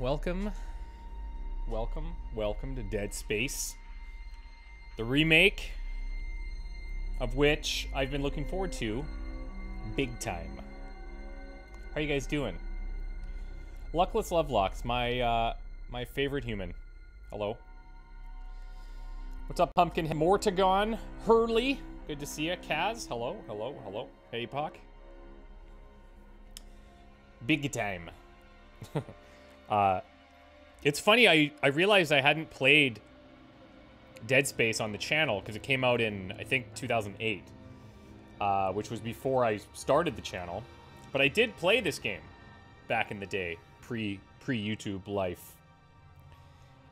Welcome to Dead Space, the remake of which I've been looking forward to big time. How are you guys doing? Luckless Lovelocks, my favorite human. Hello. What's up, Pumpkin? Mortagon, Hurley, good to see you. Kaz, hello, hello, hello. Hey, Pock. Big time. It's funny, I realized I hadn't played Dead Space on the channel because it came out in, I think, 2008, which was before I started the channel. But I did play this game back in the day, pre-YouTube life.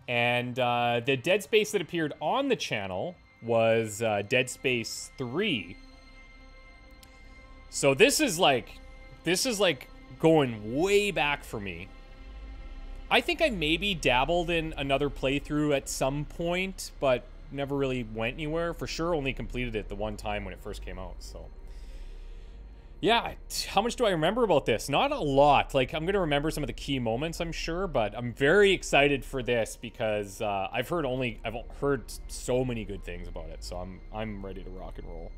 And the Dead Space that appeared on the channel was Dead Space 3. So this is like going way back for me. I think I maybe dabbled in another playthrough at some point, but never really went anywhere. For sure, only completed it the one time when it first came out, so. Yeah, how much do I remember about this? Not a lot. Like, I'm going to remember some of the key moments, I'm sure, but I'm very excited for this because I've heard so many good things about it, so I'm ready to rock and roll.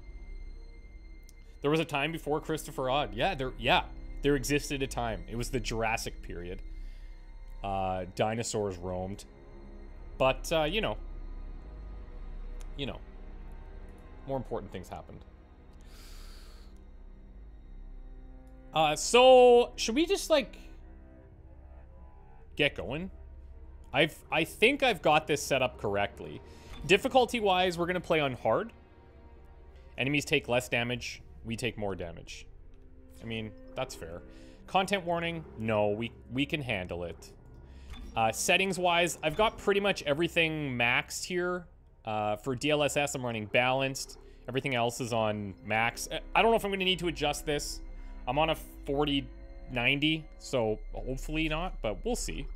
There was a time before Christopher Odd. Yeah, there existed a time. It was the Jurassic period. Dinosaurs roamed, but you know, more important things happened. So should we just like get going? I think I've got this set up correctly. Difficulty wise, we're gonna play on hard. Enemies take less damage, we take more damage. I mean, that's fair. Content warning, no, we can handle it. Settings-wise, I've got pretty much everything maxed here. For DLSS, I'm running balanced. Everything else is on max. I don't know if I'm going to need to adjust this. I'm on a 4090, so hopefully not, but we'll see.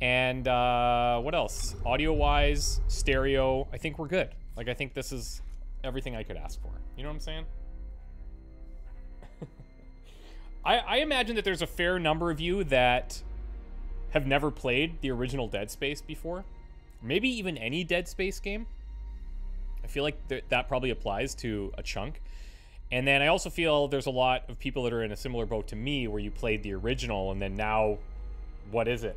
And what else? Audio-wise, stereo, I think we're good. Like, I think this is everything I could ask for. You know what I'm saying? I imagine that there's a fair number of you that have never played the original Dead Space before. Maybe even any Dead Space game. I feel like that probably applies to a chunk. And then I also feel there's a lot of people that are in a similar boat to me where you played the original and then now, what is it,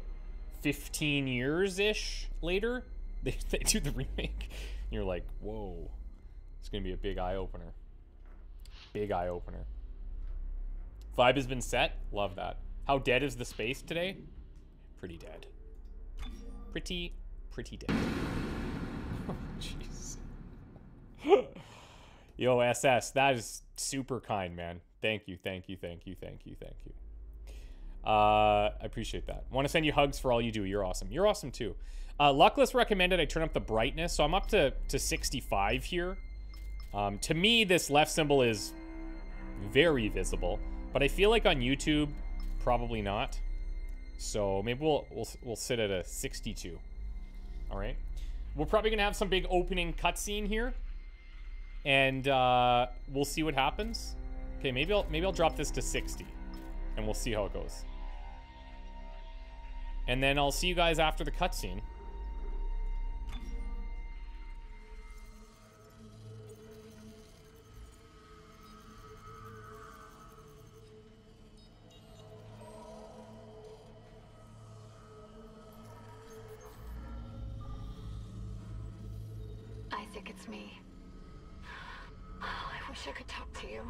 15 years-ish later? They do the remake. And you're like, whoa, it's going to be a big eye-opener. Big eye-opener. Vibe has been set. Love that. How dead is the space today? Pretty dead. Pretty dead. Oh, jeez. Yo, SS, that is super kind, man. Thank you. I appreciate that. Want to send you hugs for all you do. You're awesome. You're awesome, too. Luckless recommended I turn up the brightness, so I'm up to 65 here. To me, this left symbol is very visible, but I feel like on YouTube, probably not. So maybe we'll sit at a 62. All right. We're probably going to have some big opening cutscene here. And we'll see what happens. Okay, maybe I'll drop this to 60. And we'll see how it goes. And then I'll see you guys after the cutscene. It's me. I wish I could talk to you.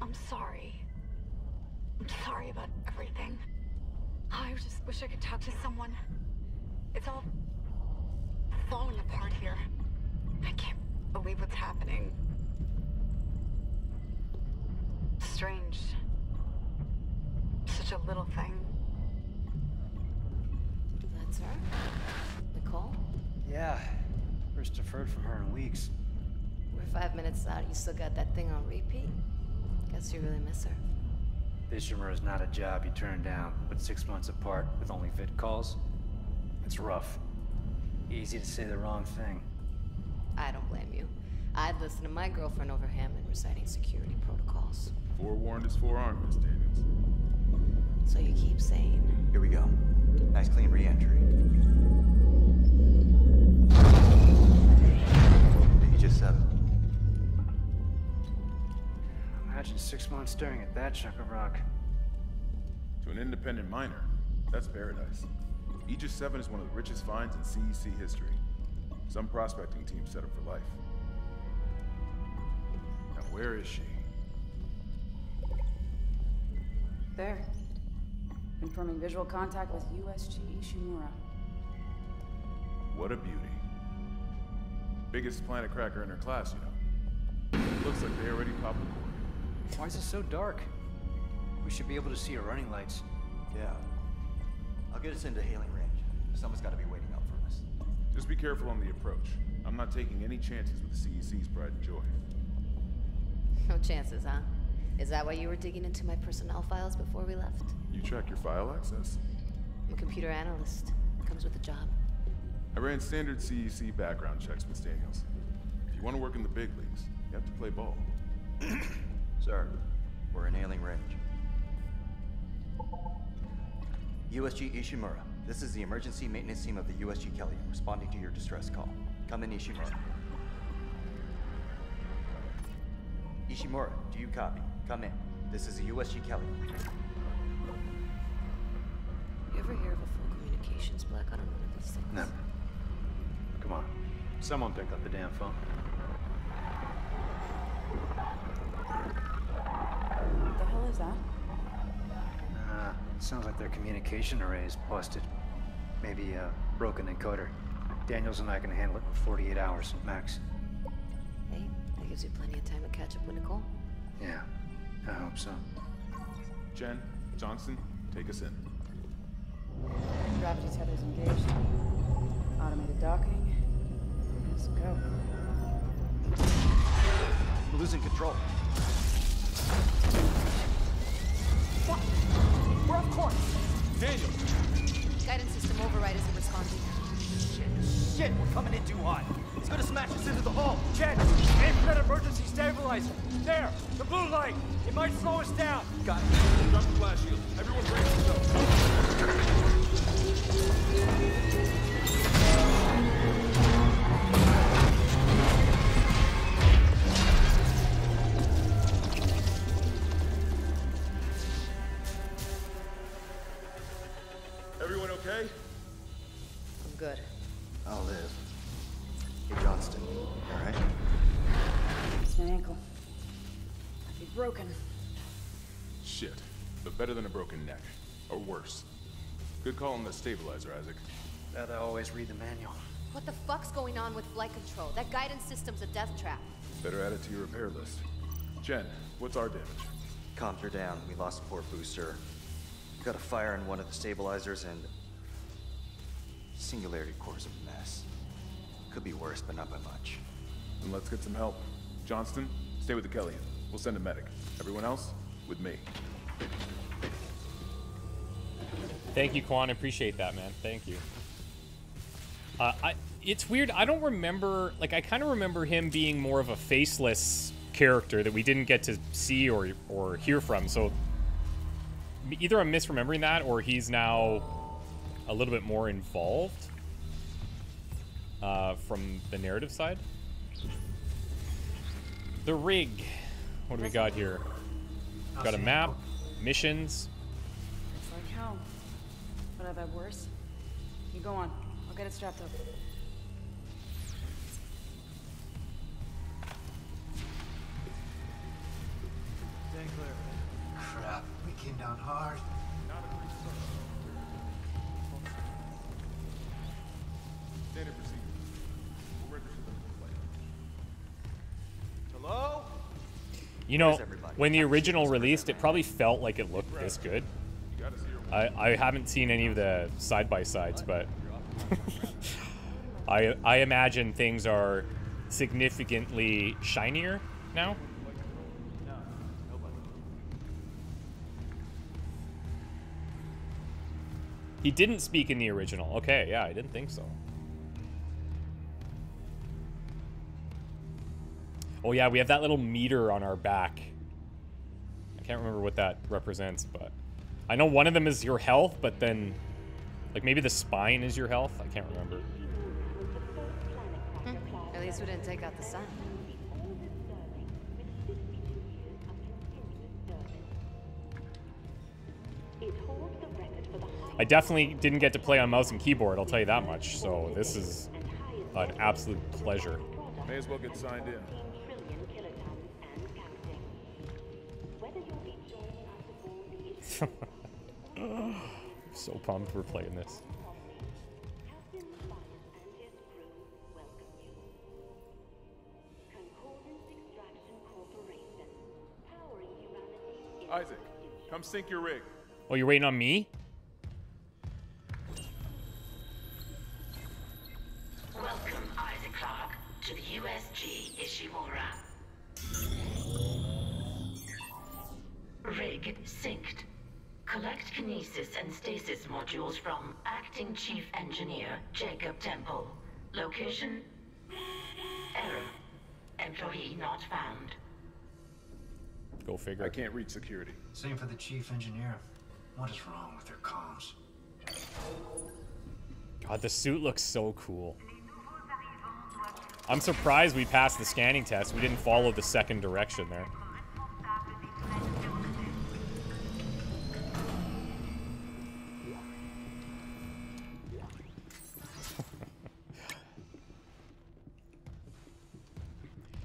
I'm sorry. I'm sorry about everything. I just wish I could talk to someone. It's all falling apart here. I can't believe what's happening. Strange. Such a little thing. That's her? Nicole? Yeah. First I've heard from her in weeks. We're 5 minutes out. You still got that thing on repeat? Guess you really miss her. Ishimura is not a job you turn down, but 6 months apart with only vid calls, it's rough. Easy to say the wrong thing. I don't blame you. I'd listen to my girlfriend over Hammond reciting security protocols. Forewarned is forearmed, Miss Daniels. So you keep saying. Here we go. Nice clean re-entry. Maybe just 7. Imagine 6 months staring at that chunk of rock. To an independent miner, that's paradise. Aegis 7 is one of the richest finds in CEC history. Some prospecting team set up for life. Now where is she? There. Confirming visual contact with USG Ishimura. What a beauty. Biggest planet cracker in her class, you know. It looks like they already popped the corner. Why is it so dark? We should be able to see her running lights. Yeah. I'll get us into hailing range. Someone's got to be waiting up for us. Just be careful on the approach. I'm not taking any chances with the CEC's pride and joy. No chances, huh? Is that why you were digging into my personnel files before we left? You track your file access? I'm a computer analyst. Comes with the job. I ran standard CEC background checks with Daniels. If you want to work in the big leagues, you have to play ball. Sir, we're in hailing range. USG Ishimura, this is the emergency maintenance team of the USG Kelly responding to your distress call. Come in, Ishimura. Ishimura, do you copy? Come in. This is the USG Kelly. You ever hear of a full communications blackout on one of these things? Never. Come on. Someone pick up the damn phone. What the hell is that? Sounds like their communication array is busted. Maybe a broken encoder. Daniels and I can handle it in 48 hours, max. Hey, that gives you plenty of time to catch up with Nicole. Yeah, I hope so. Jen, Johnson, take us in. Gravity tethers engaged. Automated docking. Let's go. We're losing control. What? We're off course! Daniel! Guidance system override isn't responding. Shit, we're coming in too hot. It's gonna smash us into the hull. Jen, aim for that emergency stabilizer. There, the blue light. It might slow us down. Got it. Drop the flash shield. Everyone brace yourself. Everyone okay? I'm good. I'll live. Hey, Johnston, you alright? It's my ankle. I'd be broken. Shit. But better than a broken neck. Or worse. Good call on the stabilizer, Isaac. That I always read the manual. What the fuck's going on with flight control? That guidance system's a death trap. Better add it to your repair list. Jen, what's our damage? Comms are down. We lost a port booster. We got a fire in one of the stabilizers and... Singularity core's a mess. Could be worse, but not by much. Then let's get some help. Johnston, stay with the Kellyan. We'll send a medic. Everyone else, with me. Thank you, Quan. Appreciate that, man. Thank you. It's weird. I don't remember... Like, I kind of remember him being more of a faceless character that we didn't get to see or hear from. So either I'm misremembering that, or he's now... a little bit more involved from the narrative side. The rig. What do we got here? We've got a map, missions. It's like hell. But I've had worse. You go on. I'll get it strapped up. Stay clear. Crap. We came down hard. Standard procedure. We'll register them for flight. Hello? You know, when the original released, it probably felt like it looked this good. I haven't seen any of the side-by-sides, but I imagine things are significantly shinier now. He didn't speak in the original. Okay, yeah, I didn't think so. Oh yeah, we have that little meter on our back. I can't remember what that represents, but I know one of them is your health, but then, like, maybe the spine is your health? I can't remember. At least we didn't take out the sun. I definitely didn't get to play on mouse and keyboard, I'll tell you that much, so this is an absolute pleasure. May as well get signed in. I'm so pumped we're playing this. Isaac, come sink your rig. Oh, you're waiting on me? Welcome, Isaac Clarke, to the USG Ishimura. Rig synced. Collect kinesis and stasis modules from Acting Chief Engineer Jacob Temple. Location? Error. Employee not found. Go figure. I can't reach security. Same for the Chief Engineer. What is wrong with their comms? God, the suit looks so cool. I'm surprised we passed the scanning test. We didn't follow the second direction there.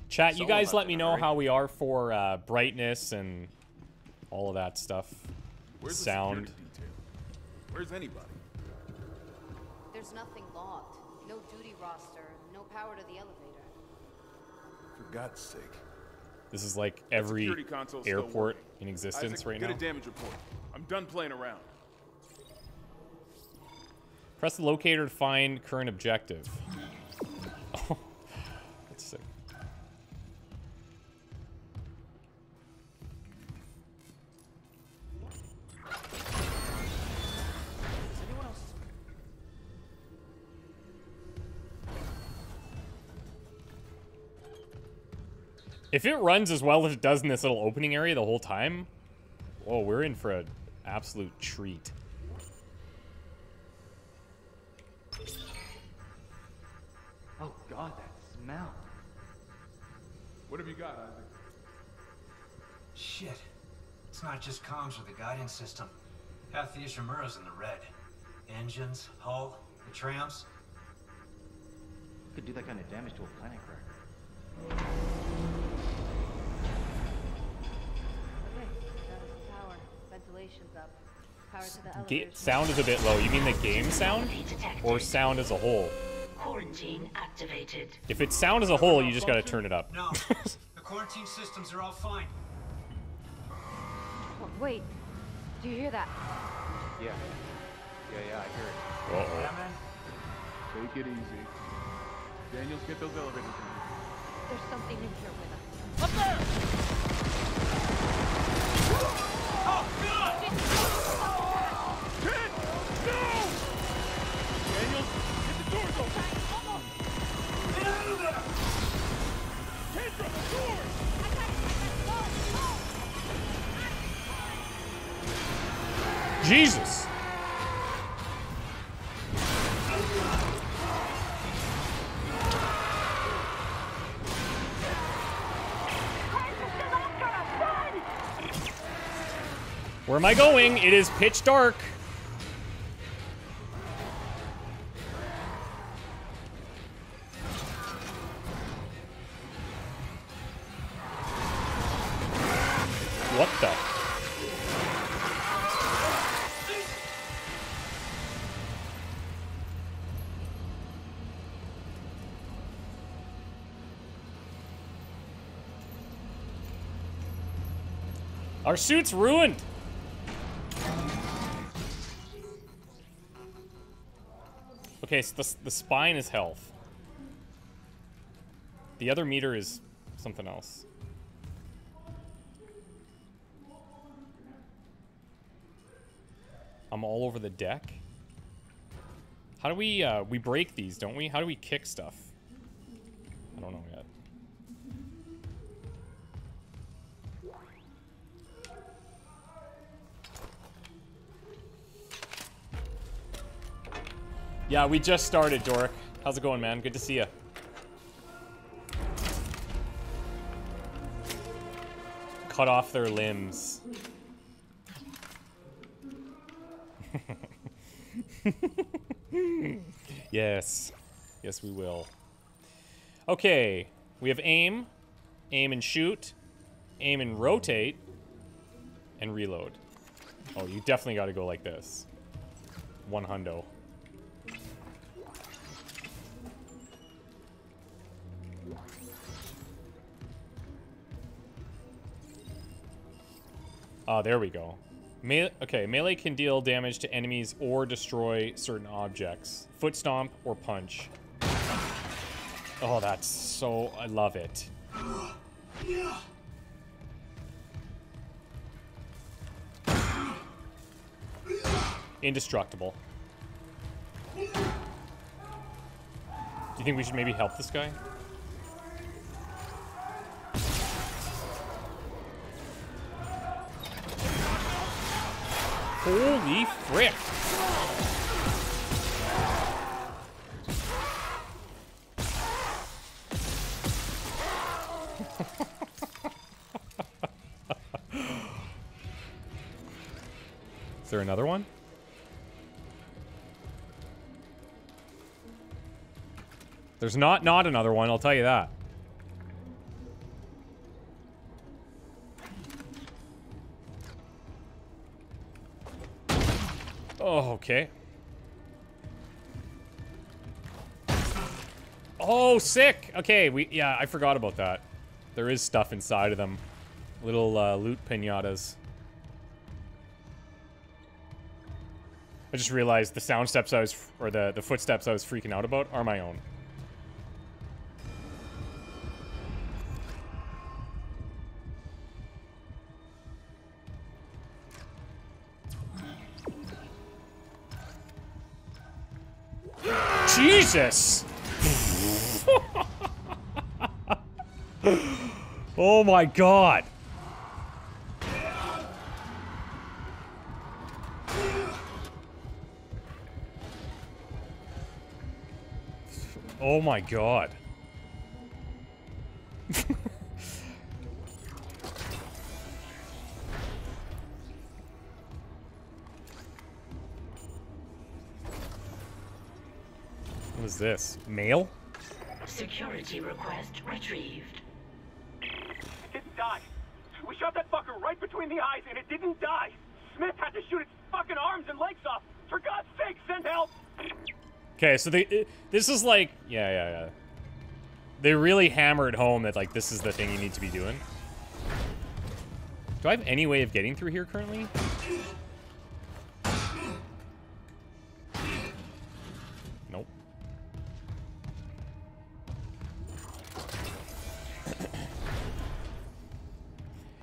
Chat, you guys let me know how we are for brightness and all of that stuff. Sound. Where's anybody? There's nothing logged. No duty roster. No power to the elevator. For God's sake. This is like every airport in existence right now. Get a damage report. I'm done playing around. Press the locator to find current objective. Oh, that's sick. If it runs as well as it does in this little opening area the whole time, whoa, we're in for an absolute treat. Oh God, that smell. What have you got, Isaac? Shit. It's not just comms or the guidance system. Half the Ishimura's in the red. Engines, hull, the trams. Could do that kind of damage to a planet cracker. Up. Power to the sound is a bit low. You mean the game sound? Or sound as a whole? Quarantine activated. If it's sound as a whole, you just gotta turn it up. No. The quarantine systems are all fine. Oh, wait. Do you hear that? Yeah. Yeah, I hear it. Uh-oh. Yeah, man. Take it easy. Daniels, get those elevators in. There's something in here with us. Up there! Oh, God! Hit! No! Daniels, get the doors open! Get out of there! Kendra, the doors! I gotta get that door! Jesus! Where am I going? It is pitch dark. What the? Our suit's ruined. Okay, so the spine is health. The other meter is something else. I'm all over the deck. How do we break these, don't we? How do we kick stuff? I don't know yet. Yeah, we just started, Dork. How's it going, man? Good to see you. Cut off their limbs. Yes. Yes, we will. Okay. We have aim. Aim and shoot. Aim and rotate. And reload. Oh, you definitely gotta go like this. One hundo. Ah, there we go. Melee can deal damage to enemies or destroy certain objects. Foot stomp or punch. Oh, that's so... I love it. Yeah. Indestructible. Do you think we should maybe help this guy? Holy frick! Is there another one? There's not another one, I'll tell you that. Oh, okay. Oh, sick! Okay, yeah, I forgot about that. There is stuff inside of them. Little loot piñatas. I just realized the sound steps I was, or the footsteps I was freaking out about are my own. Jesus! Oh my god! Oh my god. What is this? Mail? Security request retrieved. It died. We shot that fucker right between the eyes and it didn't die. Smith had to shoot its fucking arms and legs off. For God's sake, send help! Okay, so this is like... Yeah. They really hammered home that, like, this is the thing you need to be doing. Do I have any way of getting through here currently?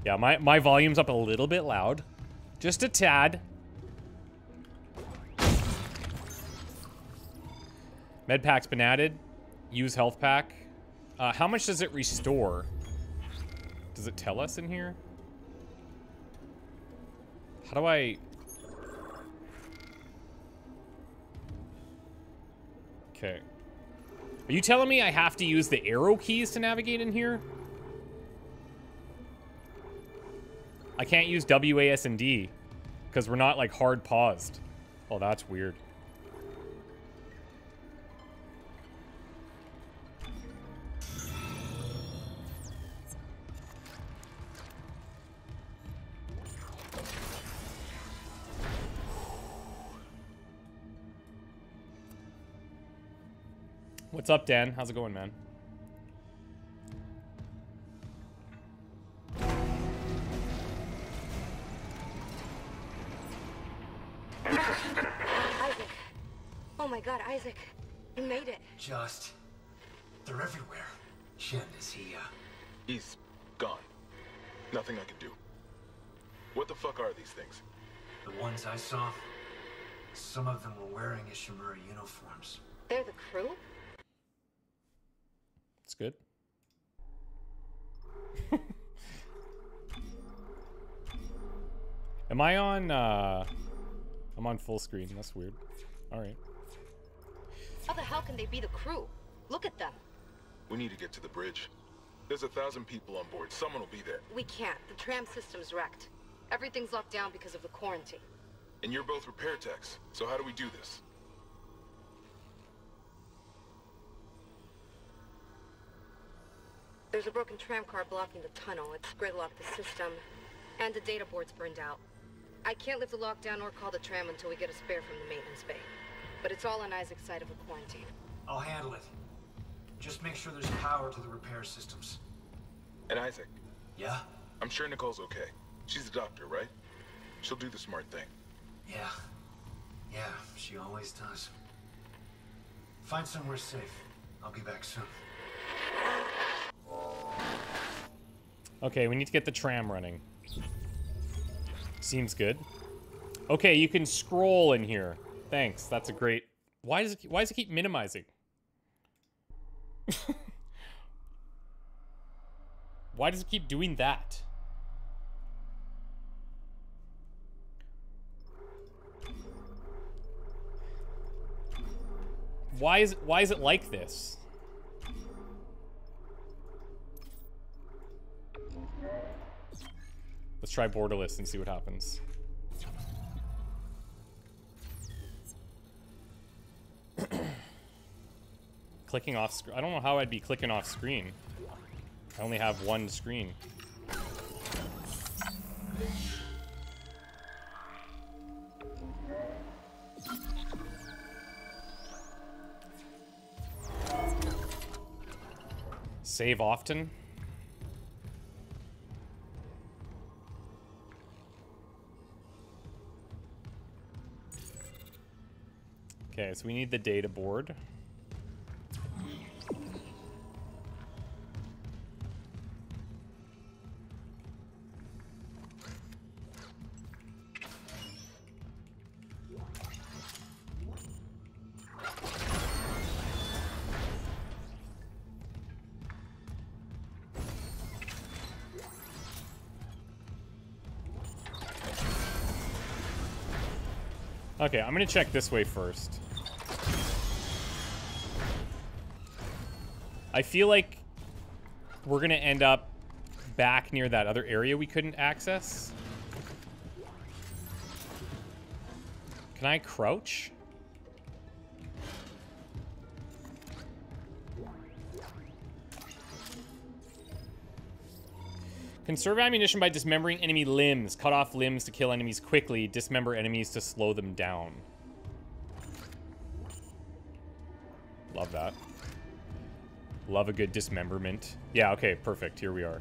Yeah, my volume's up a little bit loud. Just a tad. Med pack's been added. Use health pack. How much does it restore? Does it tell us in here? How do I... Okay. Are you telling me I have to use the arrow keys to navigate in here? I can't use W, A, S, and D because we're not, like, hard paused. Oh, that's weird. What's up, Dan? How's it going, man? Isaac. Oh my god, Isaac. You made it. Just... They're everywhere. Jen, is he, He's gone. Nothing I can do. What the fuck are these things? The ones I saw? Some of them were wearing Ishimura uniforms. They're the crew? That's good. Am I on, I'm on full screen. That's weird. All right. How the hell can they be the crew? Look at them. We need to get to the bridge. There's 1,000 people on board. Someone will be there. We can't. The tram system's wrecked. Everything's locked down because of the quarantine. And you're both repair techs, so how do we do this? There's a broken tram car blocking the tunnel. It's gridlocked the system, and the data board's burned out. I can't lift the lockdown or call the tram until we get a spare from the maintenance bay. But it's all on Isaac's side of the quarantine. I'll handle it. Just make sure there's power to the repair systems. And Isaac? Yeah? I'm sure Nicole's okay. She's a doctor, right? She'll do the smart thing. Yeah. Yeah, she always does. Find somewhere safe. I'll be back soon. Okay, we need to get the tram running. Seems good. Okay, you can scroll in here. Thanks, that's a great... Why does it keep minimizing? Why does it keep doing that? Why is it like this? Let's try borderless and see what happens. Clicking off screen. I don't know how I'd be clicking off screen. I only have one screen. Save often. Okay, so we need the data board. Okay, I'm gonna check this way first. I feel like we're gonna end up back near that other area we couldn't access. Can I crouch? Conserve ammunition by dismembering enemy limbs. Cut off limbs to kill enemies quickly. Dismember enemies to slow them down. Love that. Love a good dismemberment. Yeah, okay, perfect. Here we are.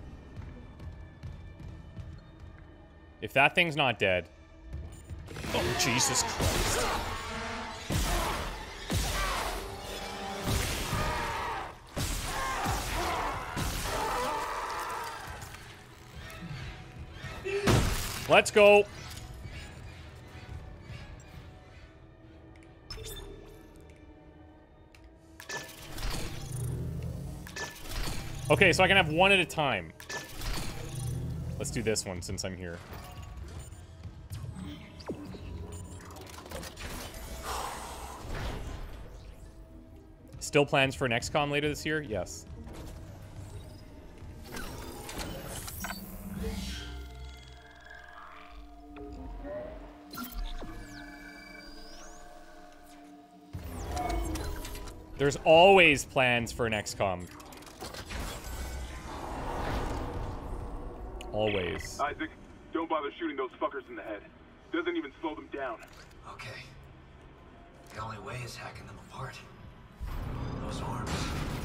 If that thing's not dead... Oh, Jesus Christ. Let's go. Okay, so I can have one at a time. Let's do this one since I'm here. Still plans for an XCOM later this year? Yes. There's always plans for an XCOM. Always. Isaac, don't bother shooting those fuckers in the head. Doesn't even slow them down. Okay. The only way is hacking them apart. Those arms,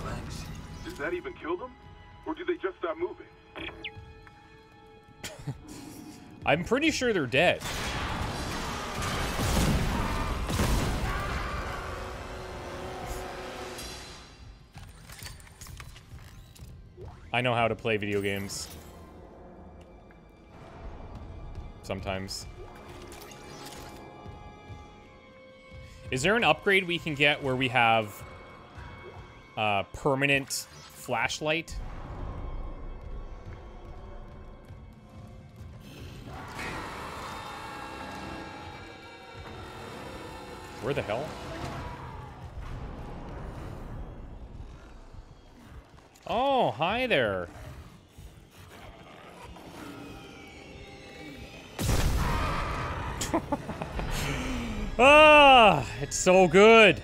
legs. Does that even kill them? Or do they just stop moving? I'm pretty sure they're dead. I know how to play video games. Sometimes. Is there an upgrade we can get where we have a permanent flashlight? Where the hell? Oh, hi there. Ah, it's so good.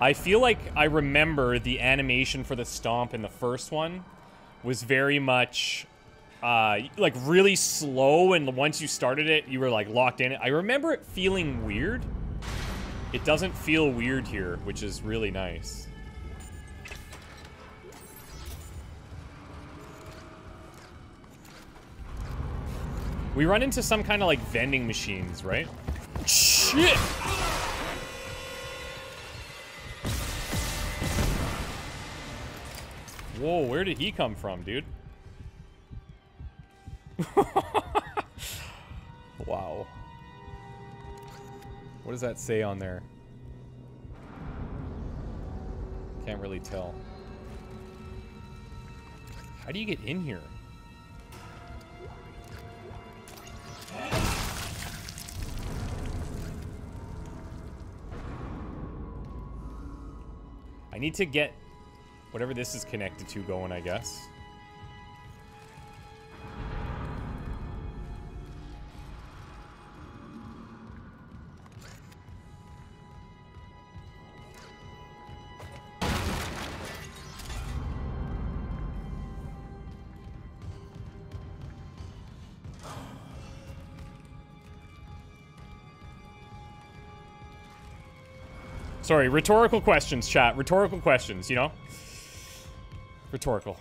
I feel like I remember the animation for the stomp in the first one was very much, like, really slow, and once you started it, you were, like, locked in. I remember it feeling weird. It doesn't feel weird here, which is really nice. We run into some kind of, like, vending machines, right? Shit! Whoa, where did he come from, dude? Wow. What does that say on there? Can't really tell. How do you get in here? I need to get whatever this is connected to going, I guess. Sorry, rhetorical questions, chat. Rhetorical questions, you know? Rhetorical.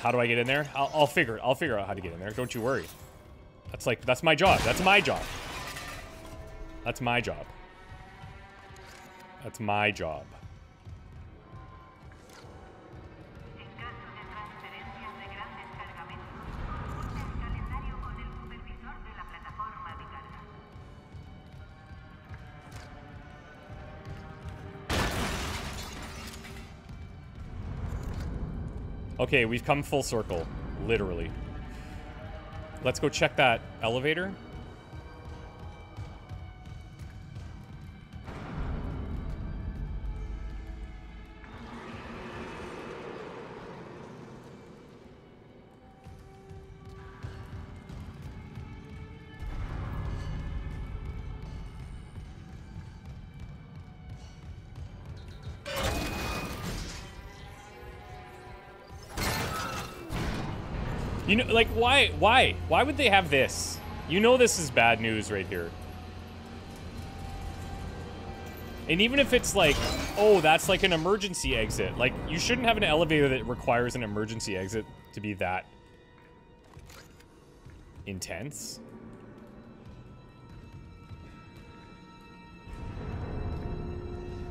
How do I get in there? I'll figure it. I'll figure out how to get in there. Don't you worry. That's like, that's my job. That's my job. That's my job. That's my job. Okay, we've come full circle, literally. Let's go check that elevator. You know, like, why would they have this? You know this is bad news right here. And even if it's like, oh, that's like an emergency exit. Like, you shouldn't have an elevator that requires an emergency exit to be that intense.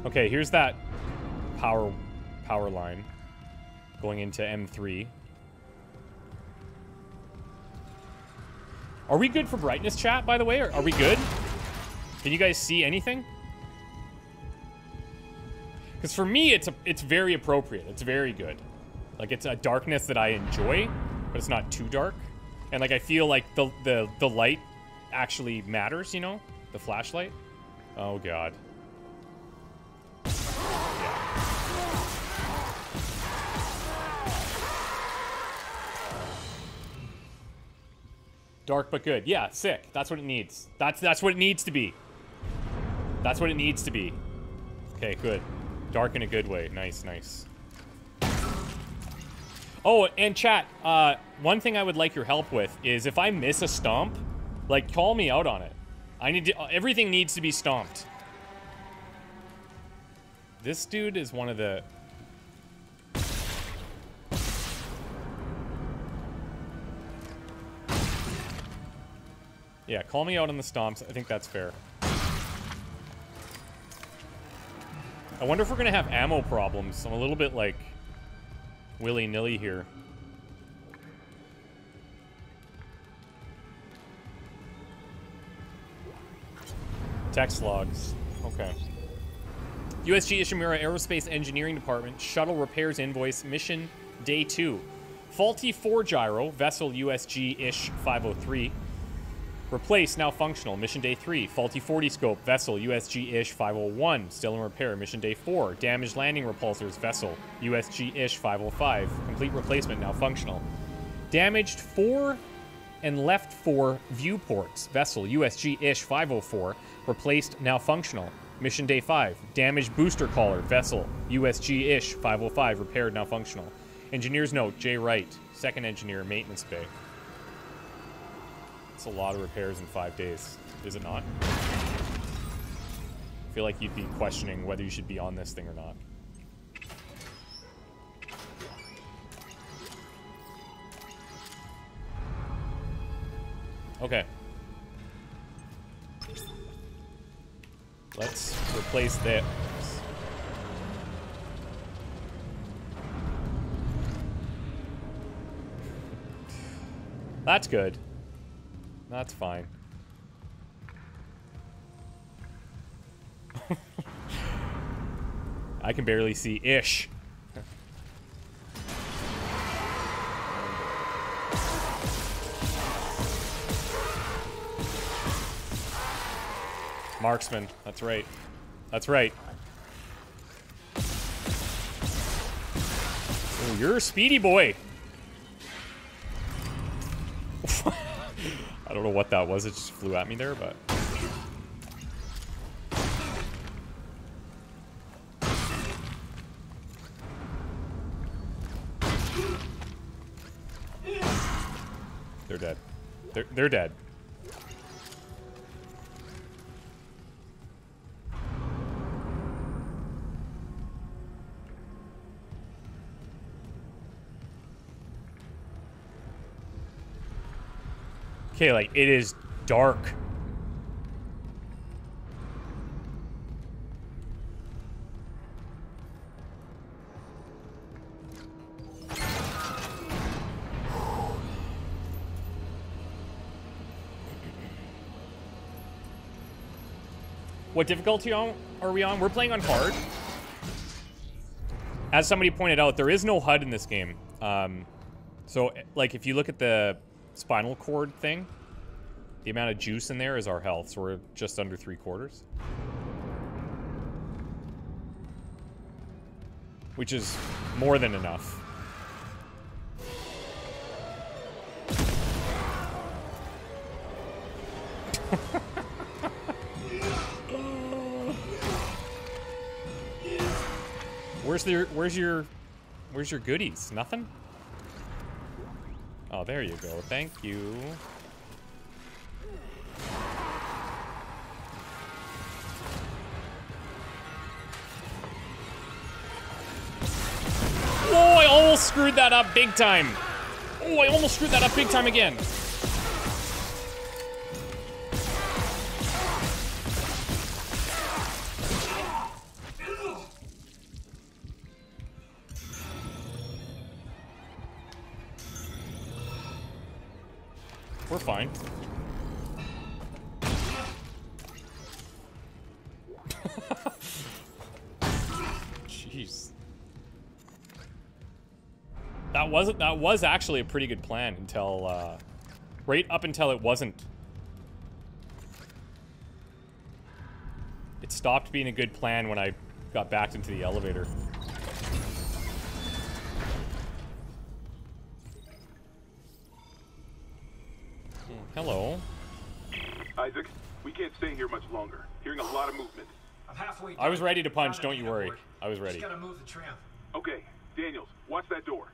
Okay, here's that power line going into M3. Are we good for brightness, chat, by the way? Are we good? Can you guys see anything? Because for me, it's very appropriate. It's very good. Like, it's a darkness that I enjoy, but it's not too dark. And, like, I feel like the light actually matters, you know? The flashlight. Oh, God. Dark but good. Yeah, sick. That's what it needs. That's what it needs to be. That's what it needs to be. Okay, good. Dark in a good way. Nice, nice. Oh, and chat, one thing I would like your help with is if I miss a stomp, like, call me out on it. I need to, everything needs to be stomped. This dude is one of the... Yeah, call me out on the stomps. I think that's fair. I wonder if we're going to have ammo problems. I'm a little bit, like, willy-nilly here. Text logs. Okay. USG Ishimura Aerospace Engineering Department. Shuttle repairs invoice. Mission day 2. Faulty 4 gyro. Vessel USG Ish 503. Replace, now functional. Mission Day 3, faulty 40 scope, vessel, USG Ish 501, still in repair. Mission Day 4, damaged landing repulsors, vessel, USG Ish 505, complete replacement, now functional. Damaged 4 and left 4 viewports, vessel, USG Ish 504, replaced, now functional. Mission Day 5, damaged booster collar, vessel, USG Ish 505, repaired, now functional. Engineer's note, Jay Wright, second engineer, maintenance bay. A lot of repairs in 5 days, is it not? I feel like you'd be questioning whether you should be on this thing or not. Okay. Let's replace that. That's good. That's fine. I can barely see Ish. Marksman, that's right. That's right. Oh, you're a speedy boy. I don't know what that was, it just flew at me there, but... They're dead. They're dead. Okay, like, it is dark. What difficulty are we on? We're playing on hard. As somebody pointed out, there is no HUD in this game. So, like, if you look at the... spinal cord thing. The amount of juice in there is our health, so we're just under 3/4. Which is more than enough. Where's your goodies? Nothing? Oh, there you go. Thank you. Oh, I almost screwed that up big time. Oh, I almost screwed that up big time again. We're fine. Jeez. That was actually a pretty good plan until right up until it wasn't. It stopped being a good plan when I got backed into the elevator. Hello. Isaac, we can't stay here much longer. Hearing a lot of movement. I'm halfway down. I was ready to punch, don't you worry. I was ready. Just gotta move the tram. Okay, Daniels, watch that door.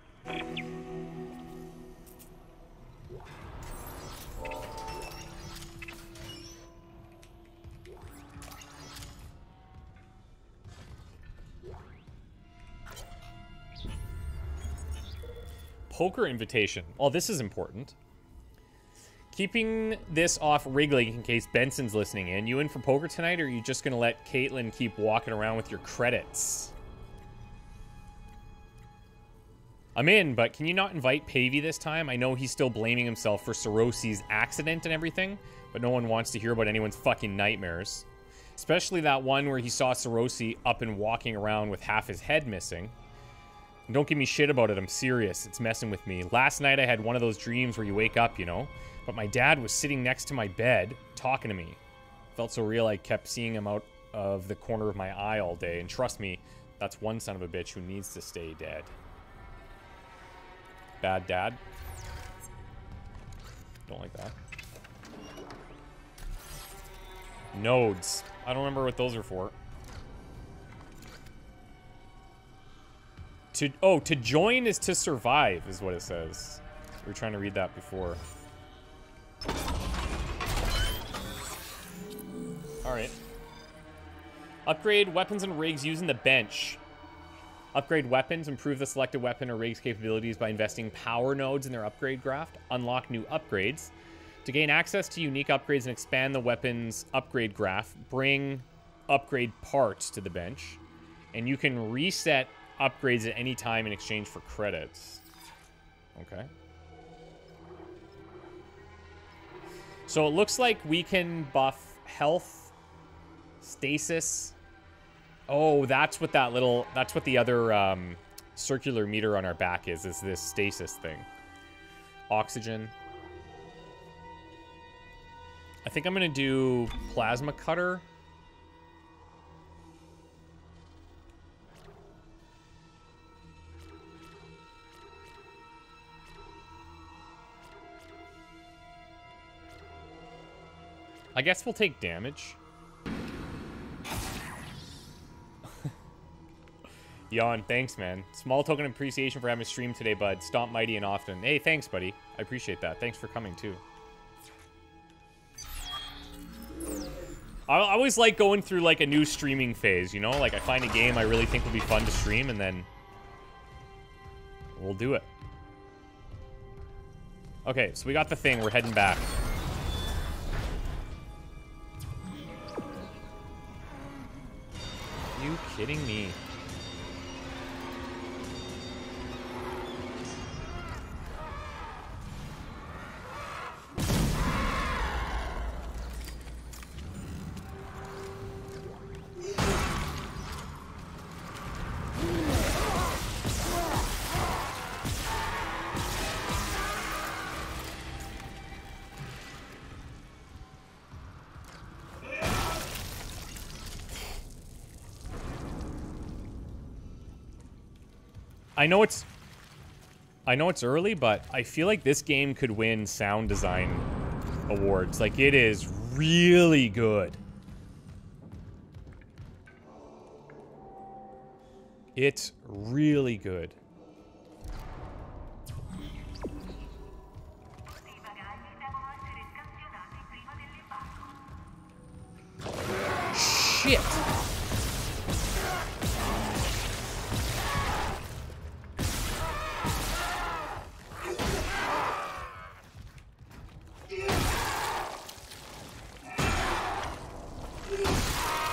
Poker invitation. Oh, this is important. Keeping this off Wrigley in case Benson's listening in. You in for poker tonight, or are you just going to let Caitlin keep walking around with your credits? I'm in, but can you not invite Pavey this time? I know he's still blaming himself for Sorosi's accident and everything, but no one wants to hear about anyone's fucking nightmares. Especially that one where he saw Sorosi up and walking around with half his head missing. And don't give me shit about it. I'm serious. It's messing with me. Last night I had one of those dreams where you wake up, you know? But my dad was sitting next to my bed talking to me. Felt so real I kept seeing him out of the corner of my eye all day. And trust me, that's one son of a bitch who needs to stay dead. Bad dad. Don't like that. Nodes. I don't remember what those are for. To join is to survive, is what it says. We were trying to read that before. Alright. Upgrade weapons and rigs using the bench. Upgrade weapons. Improve the selected weapon or rig's capabilities by investing power nodes in their upgrade graft. Unlock new upgrades. To gain access to unique upgrades and expand the weapon's upgrade graph, bring upgrade parts to the bench. And you can reset upgrades at any time in exchange for credits. Okay. So it looks like we can buff health, stasis. Oh, that's what that little... That's what the other circular meter on our back is this stasis thing. Oxygen. I think I'm going to do plasma cutter. I guess we'll take damage. Yawn, thanks, man. Small token of appreciation for having a stream today, bud. Stomp mighty and often. Hey, thanks, buddy. I appreciate that. Thanks for coming, too. I always like going through, like, a new streaming phase, you know? Like, I find a game I really think will be fun to stream, and then we'll do it. Okay, so we got the thing. We're heading back. Are you kidding me? I know it's early, but I feel like this game could win sound design awards. Like, it is really good. It's really good. Shit.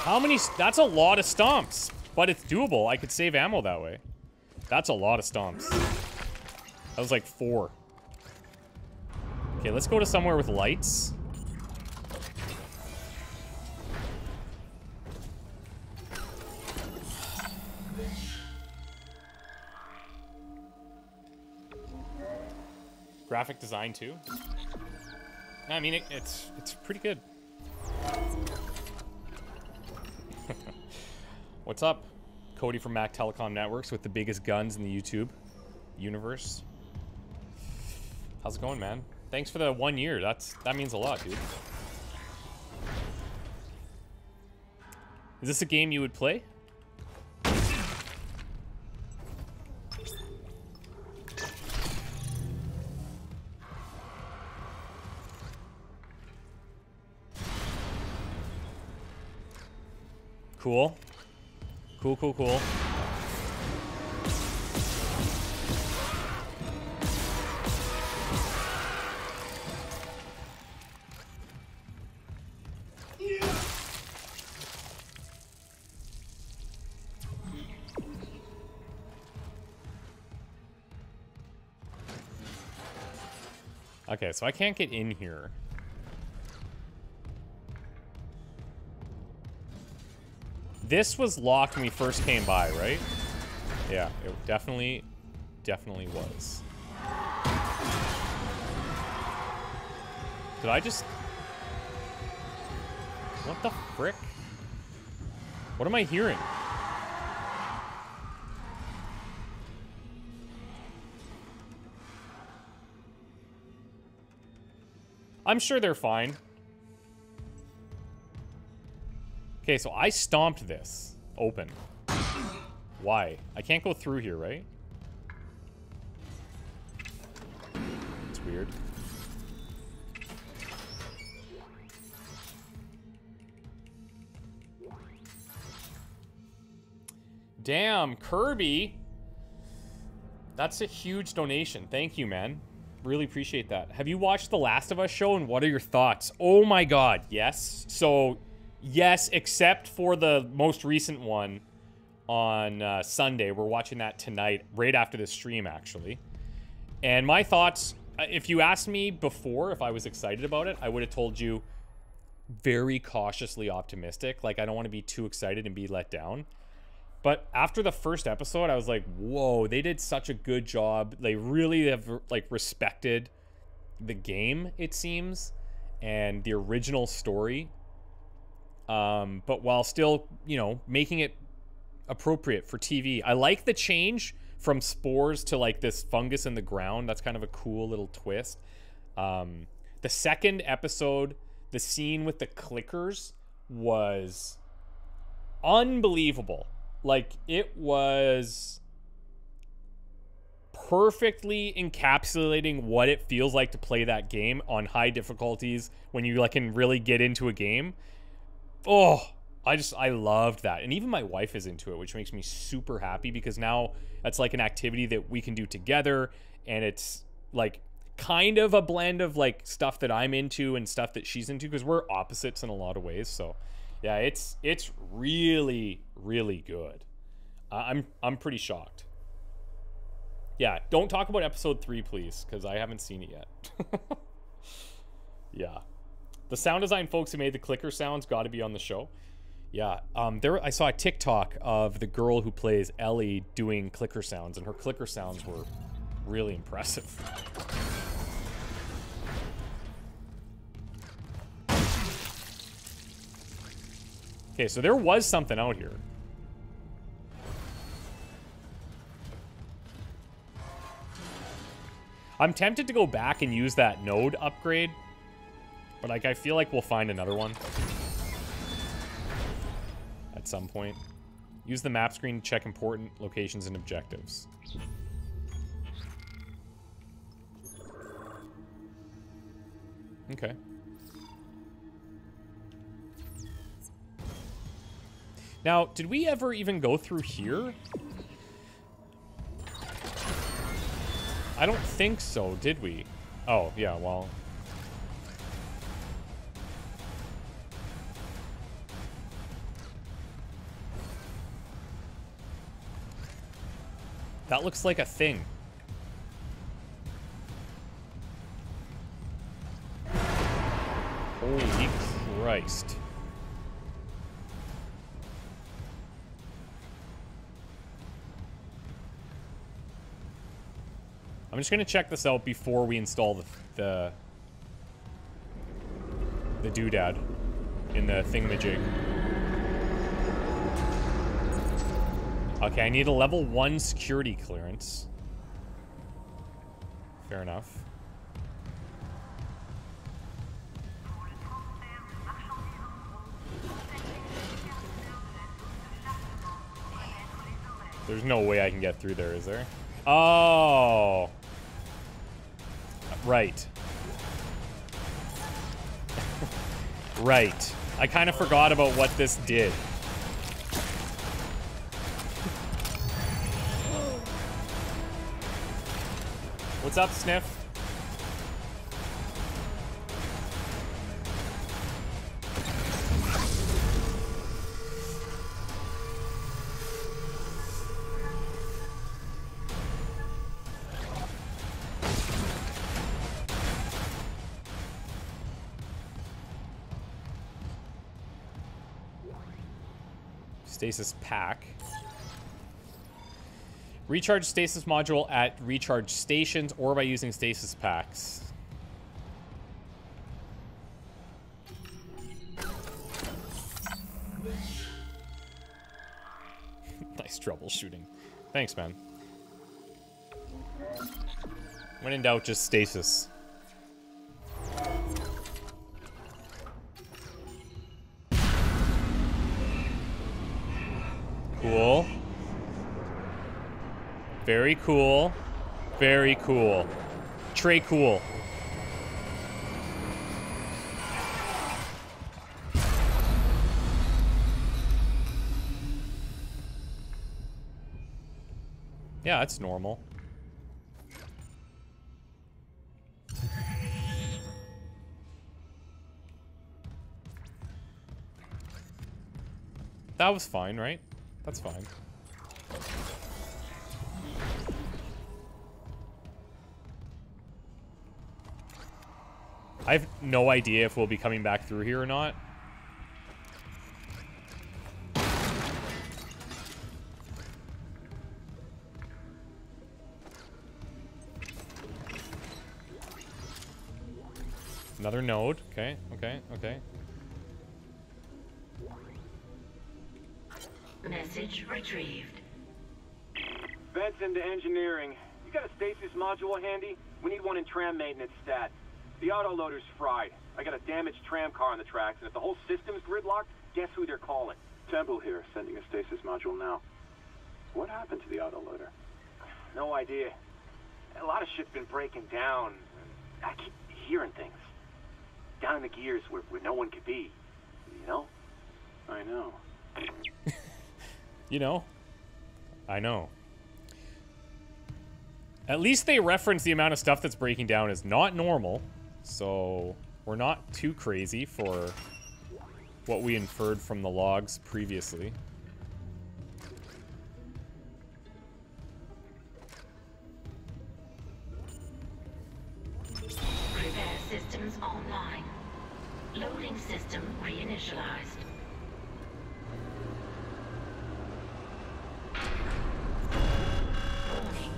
How many? That's a lot of stomps, but it's doable. I could save ammo that way. That's a lot of stomps. That was like 4. Okay, let's go to somewhere with lights. Graphic design too. I mean, it's pretty good. What's up? Cody from Mac Telecom Networks with the biggest guns in the YouTube universe. How's it going, man? Thanks for the 1 year. That means a lot, dude. Is this a game you would play? Cool. Cool. Okay, so I can't get in here. This was locked when we first came by, right? Yeah, it definitely was. Did I just... What the frick? What am I hearing? I'm sure they're fine. Okay, so I stomped this open. Why? I can't go through here, right? It's weird. Damn, Kirby. That's a huge donation. Thank you, man. Really appreciate that. Have you watched The Last of Us show and what are your thoughts? Oh my god, yes. So, yes, except for the most recent one on Sunday. We're watching that tonight, right after the stream, actually. And my thoughts, if you asked me before if I was excited about it, I would have told you very cautiously optimistic. Like, I don't want to be too excited and be let down. But after the first episode, I was like, whoa, they did such a good job. They really have, like, respected the game, it seems, and the original story. But while still, you know, making it appropriate for TV. I like the change from spores to, like, this fungus in the ground. That's kind of a cool little twist. The second episode, the scene with the clickers was unbelievable. Like, it was perfectly encapsulating what it feels like to play that game on high difficulties when you, like, can really get into a game. Oh, I loved that. And even my wife is into it, which makes me super happy because now that's, like, an activity that we can do together. And it's, like, kind of a blend of, like, stuff that I'm into and stuff that she's into because we're opposites in a lot of ways, so... Yeah, it's really, really good. I'm pretty shocked. Yeah, don't talk about episode 3, please, because I haven't seen it yet. Yeah. The sound design folks who made the clicker sounds got to be on the show. Yeah, I saw a TikTok of the girl who plays Ellie doing clicker sounds, and her clicker sounds were really impressive. Okay, so there was something out here. I'm tempted to go back and use that node upgrade, but, like, I feel like we'll find another one at some point. Use the map screen to check important locations and objectives. Okay. Now, did we ever even go through here? I don't think so, did we? Oh, yeah, well. That looks like a thing. Holy Christ. I'm just going to check this out before we install the doodad in the thingamajig. Okay, I need a level 1 security clearance. Fair enough. There's no way I can get through there, is there? Oh... Right. Right. I kind of forgot about what this did. What's up, Sniff? Stasis pack. Recharge stasis module at recharge stations or by using stasis packs. Nice troubleshooting. Thanks, man. When in doubt, just stasis. Cool. Very cool. Very cool. Trey cool. Yeah, that's normal. That was fine, right? That's fine. I have no idea if we'll be coming back through here or not. Another node. Okay, okay, okay. Message retrieved. Vents into engineering. You got a stasis module handy? We need one in tram maintenance stat. The autoloader's fried. I got a damaged tram car on the tracks, and if the whole system's gridlocked, guess who they're calling? Temple here, sending a stasis module now. What happened to the autoloader? No idea. A lot of shit's been breaking down. I keep hearing things. Down in the gears where no one could be. You know? I know. You know? I know. At least they reference the amount of stuff that's breaking down is not normal. So we're not too crazy for what we inferred from the logs previously. Prepare systems online. Loading system reinitialized. Warning.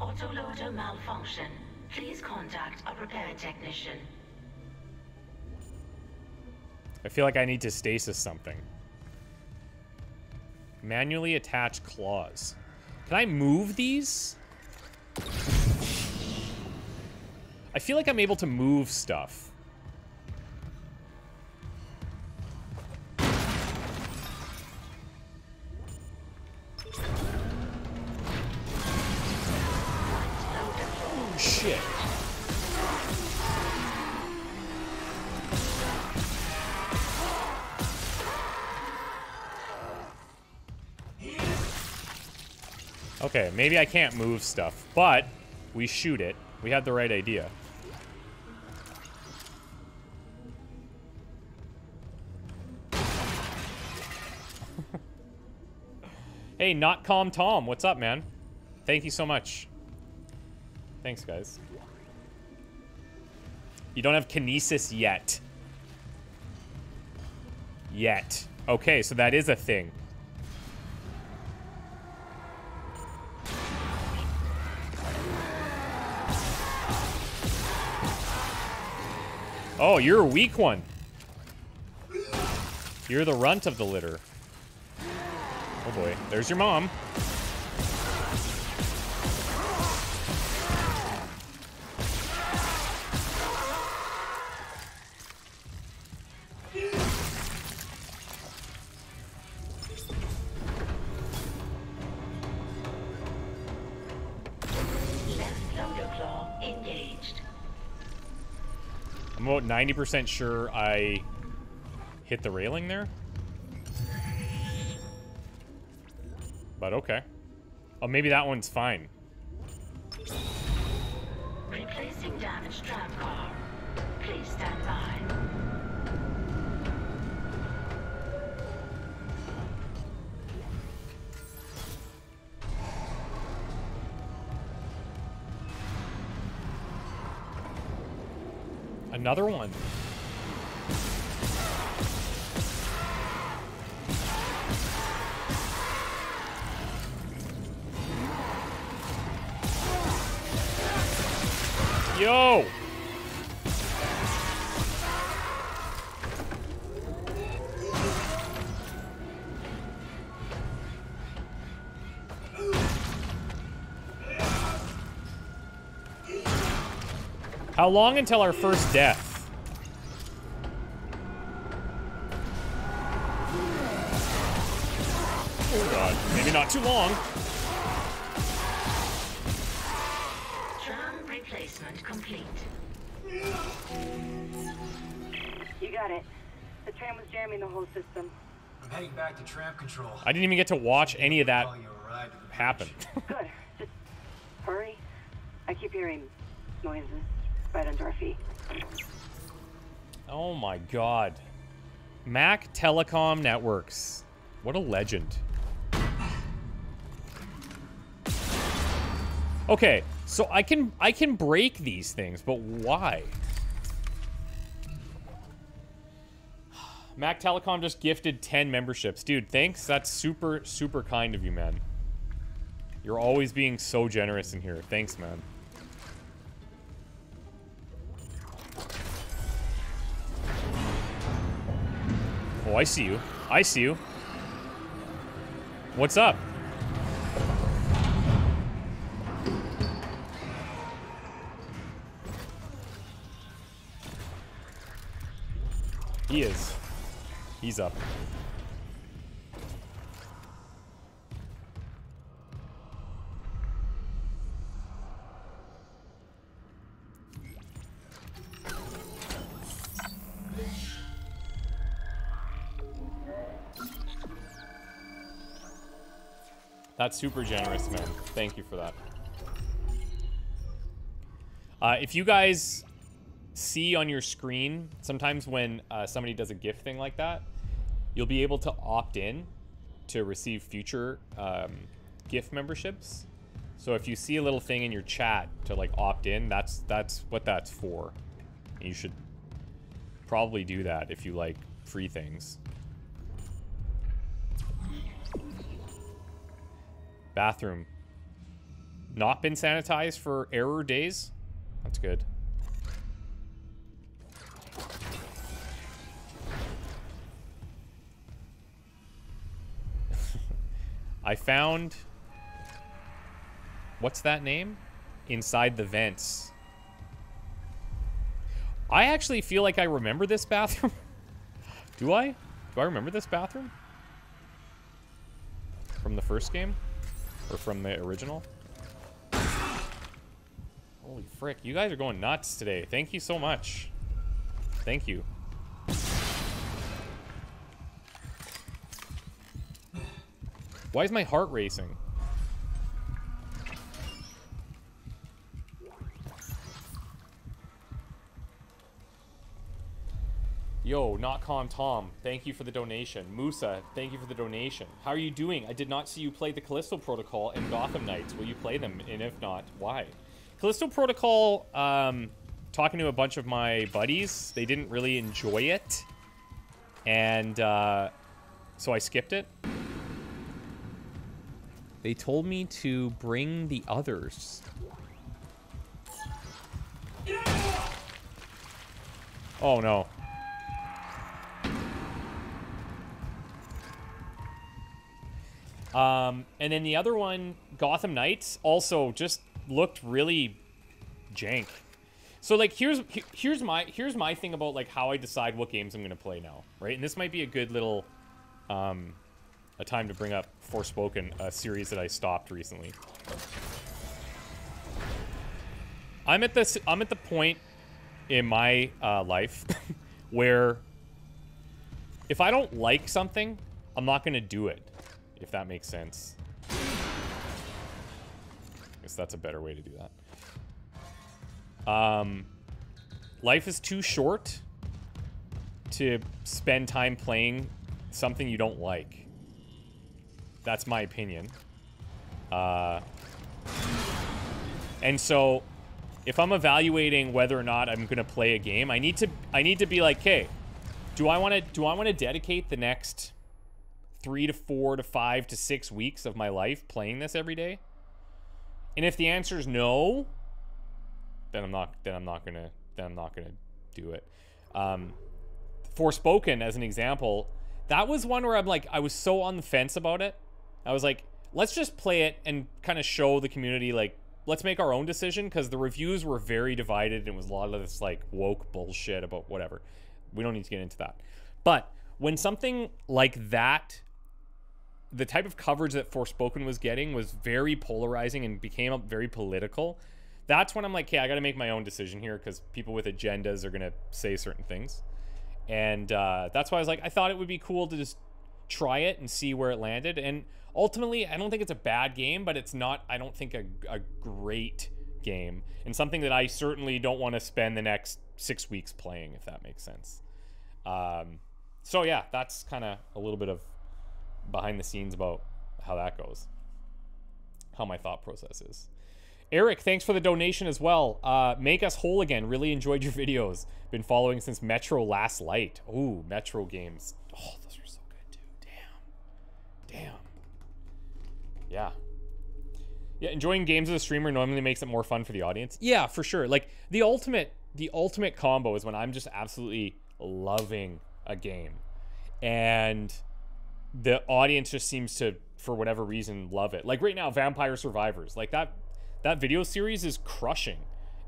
Autoloader malfunction. Please contact a repair technician. I feel like I need to stasis something. Manually attach claws. Can I move these? I feel like I'm able to move stuff. Shit. Okay, maybe I can't move stuff, but we shoot it. We had the right idea. Hey, Not Calm Tom, what's up, man? Thank you so much. Thanks, guys. You don't have kinesis yet. Yet. Okay, so that is a thing. Oh, you're a weak one. You're the runt of the litter. Oh boy, there's your mom. I'm about 90% sure I hit the railing there. But okay. Oh, maybe that one's fine. Replacing damaged tram car. Please stand by. Another one. Yo! How long until our first death? Oh god, maybe not too long. Charm replacement complete. You got it. The tram was jamming the whole system. I'm heading back to tram control. I didn't even get to watch any of that happen. Good. Just hurry. I keep hearing noises right under our feet. Oh my god. Mac Telecom Networks. What a legend. Okay, so I can break these things, but why? Mac Telecom just gifted 10 memberships. Dude, thanks. That's super, super kind of you, man. You're always being so generous in here. Thanks, man. Oh, I see you. I see you. What's up? He is. He's up. That's super generous, man. Thank you for that. If you guys see on your screen, sometimes when somebody does a gift thing like that, you'll be able to opt in to receive future gift memberships. So if you see a little thing in your chat to like opt in, that's what that's for. And you should probably do that if you like free things. Bathroom. Not been sanitized for error days? That's good. I found... What's that name? Inside the vents. I actually feel like I remember this bathroom. Do I? Do I remember this bathroom? From the first game? Or from the original. Holy frick, you guys are going nuts today. Thank you so much. Thank you. Why is my heart racing? Yo, NotCom Tom, thank you for the donation. Musa, thank you for the donation. How are you doing? I did not see you play the Callisto Protocol and Gotham Knights. Will you play them? And if not, why? Callisto Protocol, talking to a bunch of my buddies, they didn't really enjoy it. And so I skipped it. They told me to bring the others. Oh no. And then the other one, Gotham Knights, also just looked really jank. So like here's my thing about like how I decide what games I'm gonna play now, right? And this might be a good little a time to bring up Forspoken, a series that I stopped recently. I'm at the point in my life where if I don't like something, I'm not gonna do it. If that makes sense. I guess that's a better way to do that. Life is too short to spend time playing something you don't like. That's my opinion. And so if I'm evaluating whether or not I'm gonna play a game, I need to be like, hey, do I wanna dedicate the next 3 to 4 to 5 to 6 weeks of my life playing this every day? And if the answer is no, then I'm not gonna do it. Forspoken, as an example, that was one where I'm like, I was so on the fence about it. I was like, let's just play it and kind of show the community, like, let's make our own decision, because the reviews were very divided and it was a lot of this, like, woke bullshit about whatever. We don't need to get into that. But when something like that, the type of coverage that Forspoken was getting was very polarizing and became very political. That's when I'm like, okay, I got to make my own decision here, because people with agendas are going to say certain things. And that's why I was like, I thought it would be cool to just try it and see where it landed. And ultimately, I don't think it's a bad game, but it's not, I don't think, a great game, and something that I certainly don't want to spend the next 6 weeks playing, if that makes sense. So yeah, that's kind of a little bit of behind the scenes about how that goes, how my thought process is. Eric, thanks for the donation as well. Make us whole again. Really enjoyed your videos. Been following since Metro Last Light. Ooh, Metro games. Oh, those are so good, dude. Damn. Damn. Yeah. Yeah, enjoying games as a streamer normally makes it more fun for the audience. Yeah, for sure. Like, the ultimate combo is when I'm just absolutely loving a game, and the audience just seems to, for whatever reason, love it. Like right now, Vampire Survivors. Like that video series is crushing,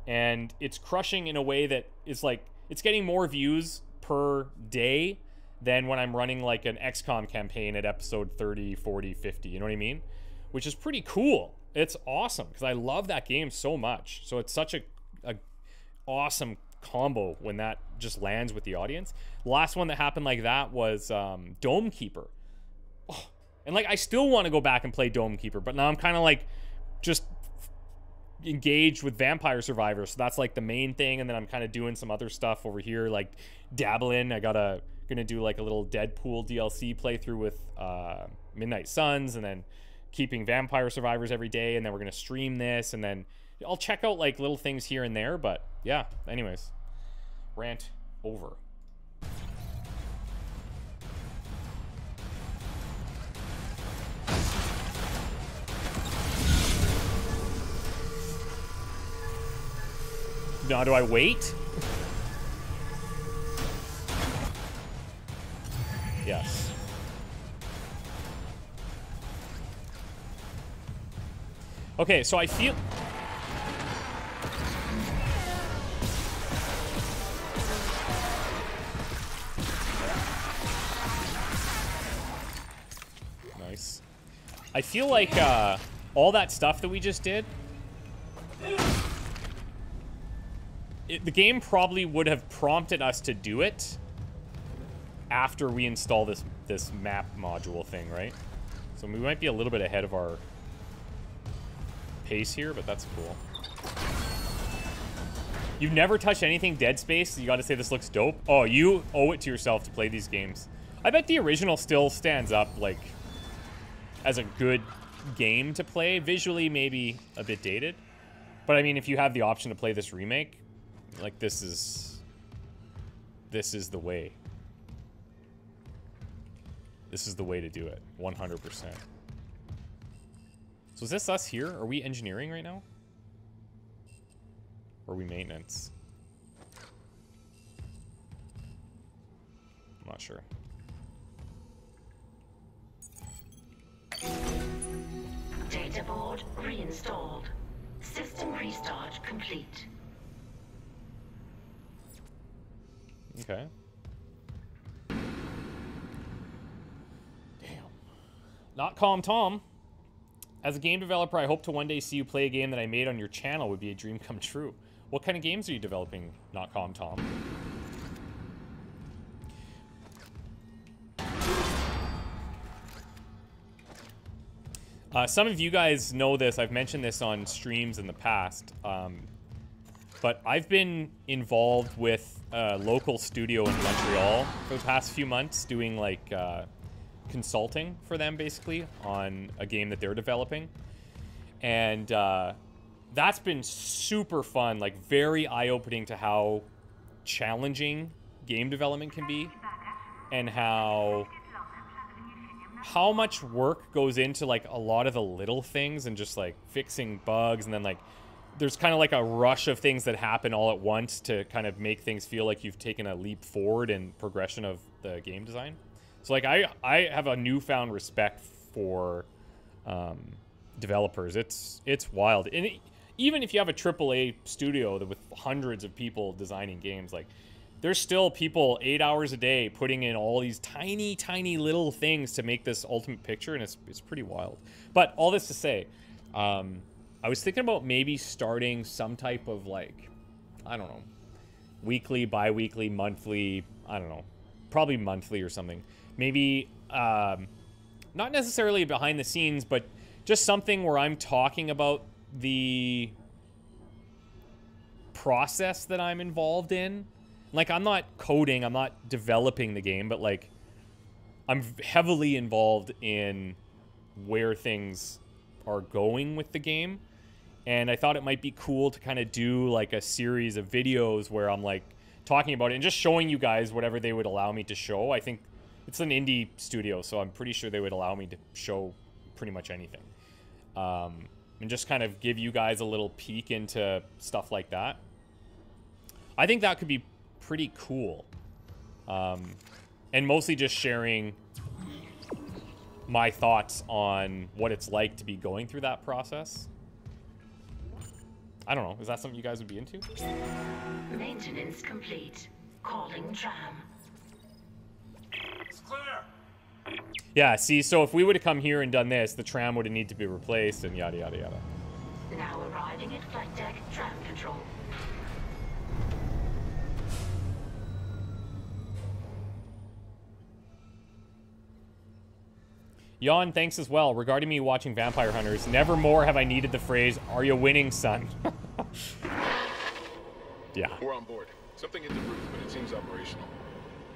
and it's crushing in a way that is like, it's getting more views per day than when I'm running like an XCOM campaign at episode 30, 40, 50, you know what I mean? Which is pretty cool. It's awesome, because I love that game so much. So it's such a awesome combo when that just lands with the audience. The last one that happened like that was Dome Keeper. Oh, and like, I still want to go back and play Dome Keeper, but now I'm kind of like just engaged with Vampire Survivors, so that's like the main thing, and then I'm kind of doing some other stuff over here, like dabbling. I gonna do like a little Deadpool DLC playthrough with Midnight Suns, and then keeping Vampire Survivors every day, and then we're gonna stream this, and then I'll check out like little things here and there. But yeah, anyways, rant over. Now, do I wait? Yes. Okay, so I feel... Nice. I feel like all that stuff that we just did... the game probably would have prompted us to do it after we install this map module thing, right? So we might be a little bit ahead of our pace here, but that's cool. You've never touched anything Dead Space? You gotta say this looks dope. Oh, you owe it to yourself to play these games. I bet the original still stands up, like, as a good game to play. Visually, maybe a bit dated. But I mean, if you have the option to play this remake, like, this is the way. This is the way to do it, 100%. So is this us here? Are we engineering right now? Or are we maintenance? I'm not sure. Data board reinstalled. System restart complete. Okay. Damn. Not Calm Tom. As a game developer, I hope to one day see you play a game that I made on your channel. Would be a dream come true. What kind of games are you developing, Not Calm Tom? Some of you guys know this. I've mentioned this on streams in the past. But I've been involved with a local studio in Montreal for the past few months, doing like consulting for them, basically, on a game that they're developing. And that's been super fun, like very eye-opening to how challenging game development can be, and how much work goes into like a lot of the little things, and just like fixing bugs, and then like there's kind of like a rush of things that happen all at once to kind of make things feel like you've taken a leap forward in progression of the game design. So like I have a newfound respect for developers. It's wild. And even if you have a AAA studio with hundreds of people designing games, like there's still people 8 hours a day putting in all these tiny, tiny little things to make this ultimate picture, and it's pretty wild. But all this to say, I was thinking about maybe starting some type of, like, I don't know, weekly, bi-weekly, monthly, I don't know, probably monthly or something. Maybe not necessarily behind the scenes, but just something where I'm talking about the process that I'm involved in. Like, I'm not coding, I'm not developing the game, but, like, I'm heavily involved in where things are going with the game. And I thought it might be cool to kind of do, like, a series of videos where I'm, like, talking about it and just showing you guys whatever they would allow me to show. I think it's an indie studio, so I'm pretty sure they would allow me to show pretty much anything. And just kind of give you guys a little peek into stuff like that. I think that could be pretty cool. And mostly just sharing my thoughts on what it's like to be going through that process. I don't know. Is that something you guys would be into? Maintenance complete. Calling tram. It's clear. Yeah, see, so if we would have come here and done this, the tram would have needed to be replaced and yada, yada, yada. Now arriving at flight deck, tram control. Yawn, thanks as well. Regarding me watching Vampire Hunters, never more have I needed the phrase, "Are you winning, son?" Yeah. We're on board. Something hit the roof, but it seems operational.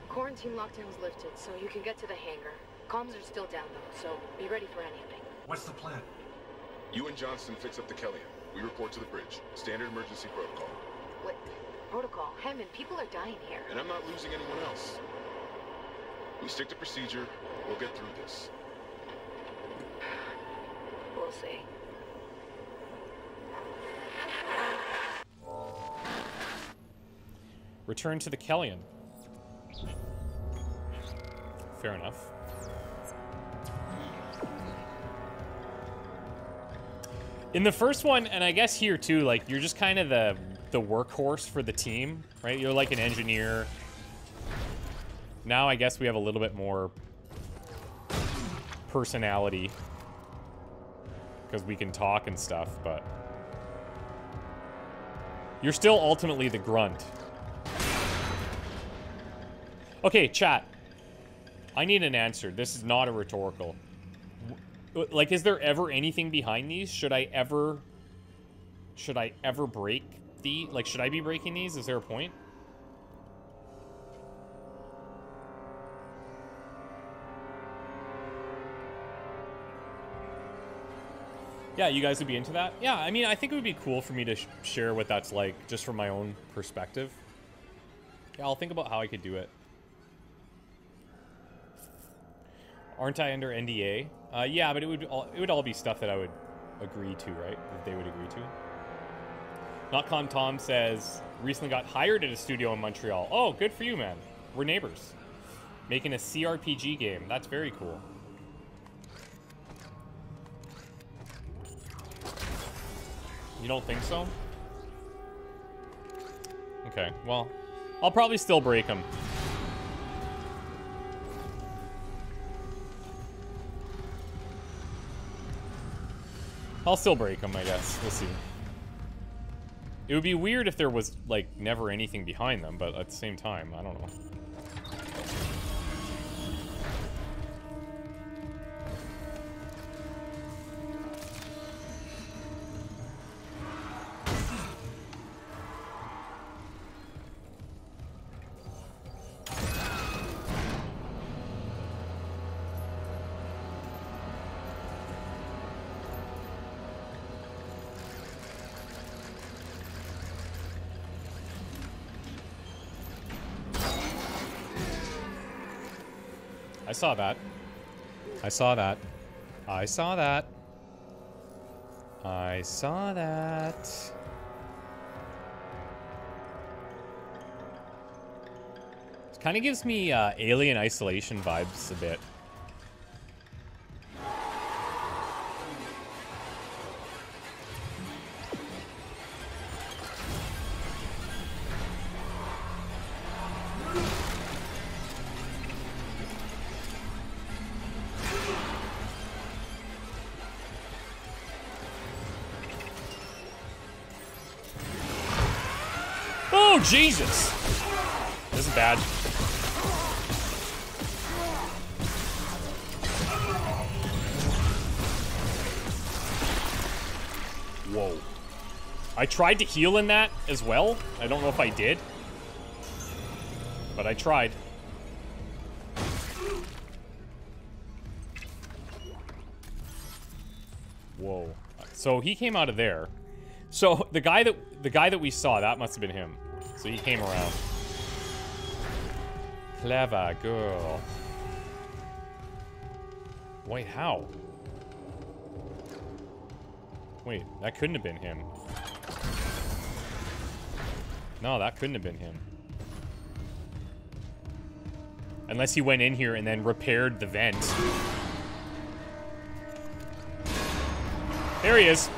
Quarantine lockdown's lifted, so you can get to the hangar. Comms are still down, though, so be ready for anything. What's the plan? You and Johnston fix up the Kelly. We report to the bridge. Standard emergency protocol. What? Protocol? Hammond, people are dying here. And I'm not losing anyone else. We stick to procedure. We'll get through this. We'll see. Return to the Kellyan. Fair enough. In the first one, and I guess here too, like, you're just kind of the workhorse for the team, right? You're like an engineer. Now I guess we have a little bit more personality, because we can talk and stuff, but you're still ultimately the grunt. Okay, chat. I need an answer. This is not a rhetorical. Like, is there ever anything behind these? Should I ever break the? Like, should I be breaking these? Is there a point? Yeah, you guys would be into that? Yeah, I mean, I think it would be cool for me to share what that's like, just from my own perspective. Yeah, I'll think about how I could do it. Aren't I under NDA? Yeah, but it would all be stuff that I would agree to, right? That they would agree to. Notcom Tom says, recently got hired at a studio in Montreal. Oh, good for you, man. We're neighbors. Making a CRPG game. That's very cool. You don't think so? Okay, well, I'll probably still break them. I'll still break them, I guess. We'll see. It would be weird if there was, like, never anything behind them, but at the same time, I don't know. I saw that. I saw that. I saw that. I saw that. It kind of gives me Alien Isolation vibes a bit. Jesus! This is bad. Whoa. I tried to heal in that as well. I don't know if I did. But I tried. Whoa. So he came out of there. So the guy that we saw, that must have been him. So he came around. Clever girl. Wait, how? Wait, that couldn't have been him. No, that couldn't have been him. Unless he went in here and then repaired the vent. There he is.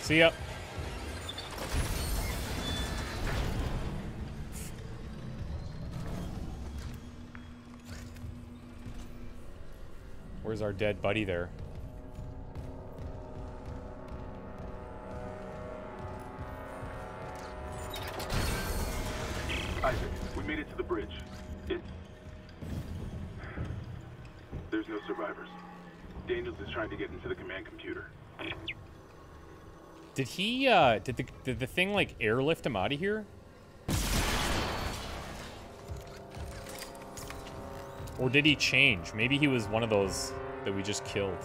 See ya. Where's our dead buddy there? Isaac, we made it to the bridge. There's no survivors. Daniels is trying to get into the command computer. Did he, did the thing, like, airlift him out of here? Or did he change? Maybe he was one of those that we just killed.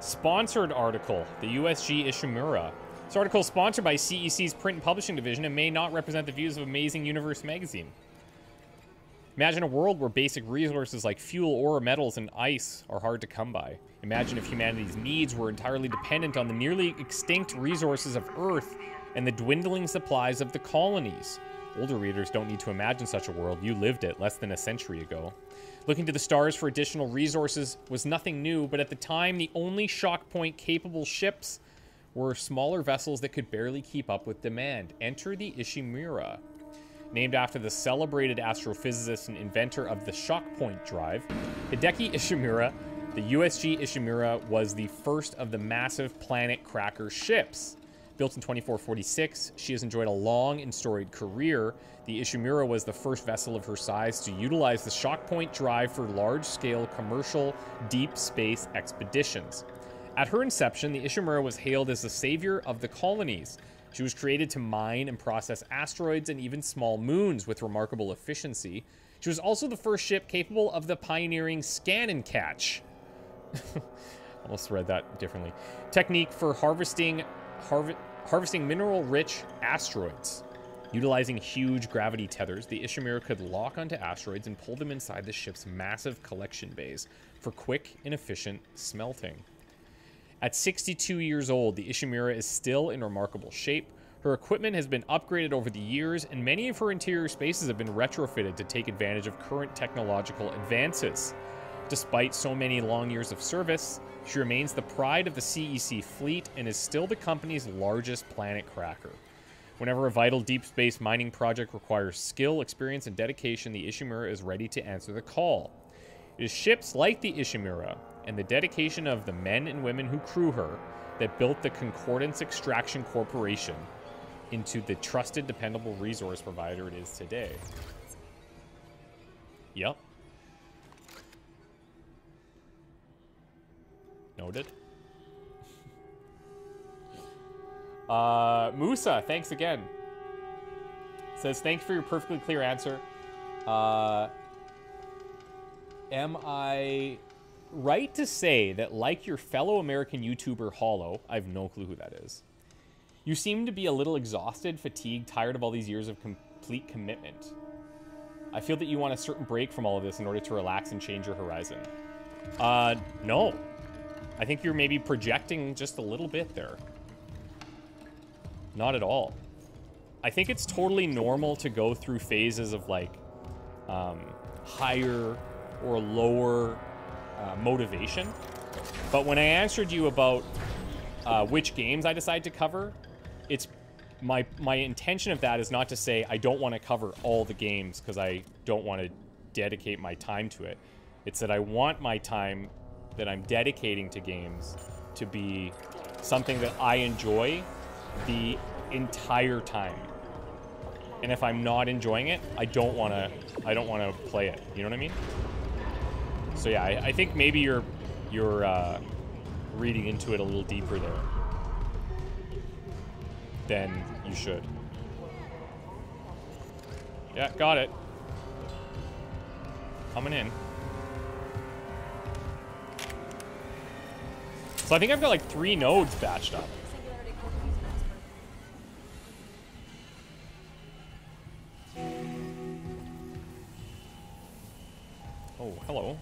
Sponsored article, the USG Ishimura. This article is sponsored by CEC's print and publishing division and may not represent the views of Amazing Universe magazine. Imagine a world where basic resources like fuel, ore, metals, and ice are hard to come by. Imagine if humanity's needs were entirely dependent on the nearly extinct resources of Earth and the dwindling supplies of the colonies. Older readers don't need to imagine such a world. You lived it less than a century ago. Looking to the stars for additional resources was nothing new, but at the time, the only shock point capable ships were smaller vessels that could barely keep up with demand. Enter the Ishimura. Named after the celebrated astrophysicist and inventor of the shock point drive, Hideki Ishimura, the USG Ishimura was the first of the massive planet cracker ships. Built in 2446, she has enjoyed a long and storied career. The Ishimura was the first vessel of her size to utilize the shock point drive for large-scale commercial deep space expeditions. At her inception, the Ishimura was hailed as the savior of the colonies. She was created to mine and process asteroids and even small moons with remarkable efficiency. She was also the first ship capable of the pioneering scan and catch. Almost read that differently. Technique for harvesting mineral-rich asteroids. Utilizing huge gravity tethers, the Ishimura could lock onto asteroids and pull them inside the ship's massive collection bays for quick and efficient smelting. At 62 years old, the Ishimura is still in remarkable shape. Her equipment has been upgraded over the years, and many of her interior spaces have been retrofitted to take advantage of current technological advances. Despite so many long years of service, she remains the pride of the CEC fleet and is still the company's largest planet cracker. Whenever a vital deep space mining project requires skill, experience, and dedication, the Ishimura is ready to answer the call. It is ships like the Ishimura and the dedication of the men and women who crew her that built the Concordance Extraction Corporation into the trusted, dependable resource provider it is today. Yep. Noted. Musa, thanks again. Says, thanks for your perfectly clear answer. Am I right to say that, like your fellow American YouTuber Hollow, I have no clue who that is, you seem to be a little exhausted, fatigued, tired of all these years of complete commitment? I feel that you want a certain break from all of this in order to relax and change your horizon. No. I think you're maybe projecting just a little bit there. Not at all. I think it's totally normal to go through phases of, like, higher or lower motivation. But when I answered you about which games I decide to cover, it's my intention of that is not to say I don't want to cover all the games because I don't want to dedicate my time to it. It's that I want my time that I'm dedicating to games to be something that I enjoy the entire time. And if I'm not enjoying it, I don't want to play it. You know what I mean? So yeah, I think maybe you're reading into it a little deeper there than you should. Yeah, got it. Coming in. So I think I've got like 3 nodes batched up. Oh, hello.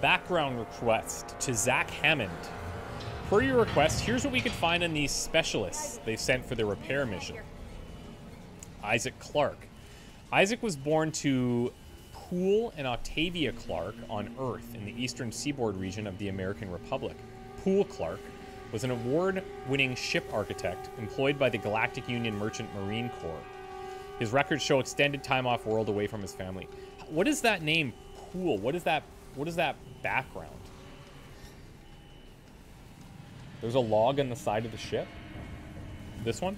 Background request to Zach Hammond. Per your request, here's what we could find on these specialists they sent for their repair mission. Isaac Clarke. Isaac was born to Poole and Octavia Clark on Earth in the eastern seaboard region of the American Republic. Poole Clark was an award-winning ship architect employed by the Galactic Union Merchant Marine Corps. His records show extended time off world away from his family. What is that name, Poole? What is that background? There's a log on the side of the ship. This one?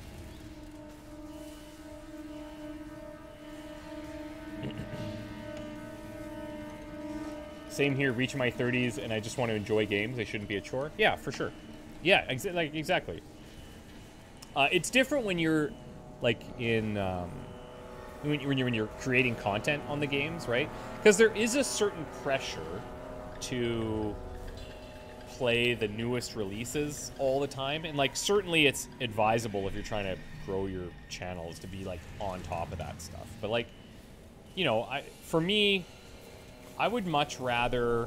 Same here, reaching my 30s, and I just want to enjoy games. They shouldn't be a chore. Yeah, for sure. Yeah, exactly. It's different when you're, like, in... When you're creating content on the games, right? Because there is a certain pressure to play the newest releases all the time, and like certainly it's advisable if you're trying to grow your channels to be like on top of that stuff. But like, you know, for me I would much rather,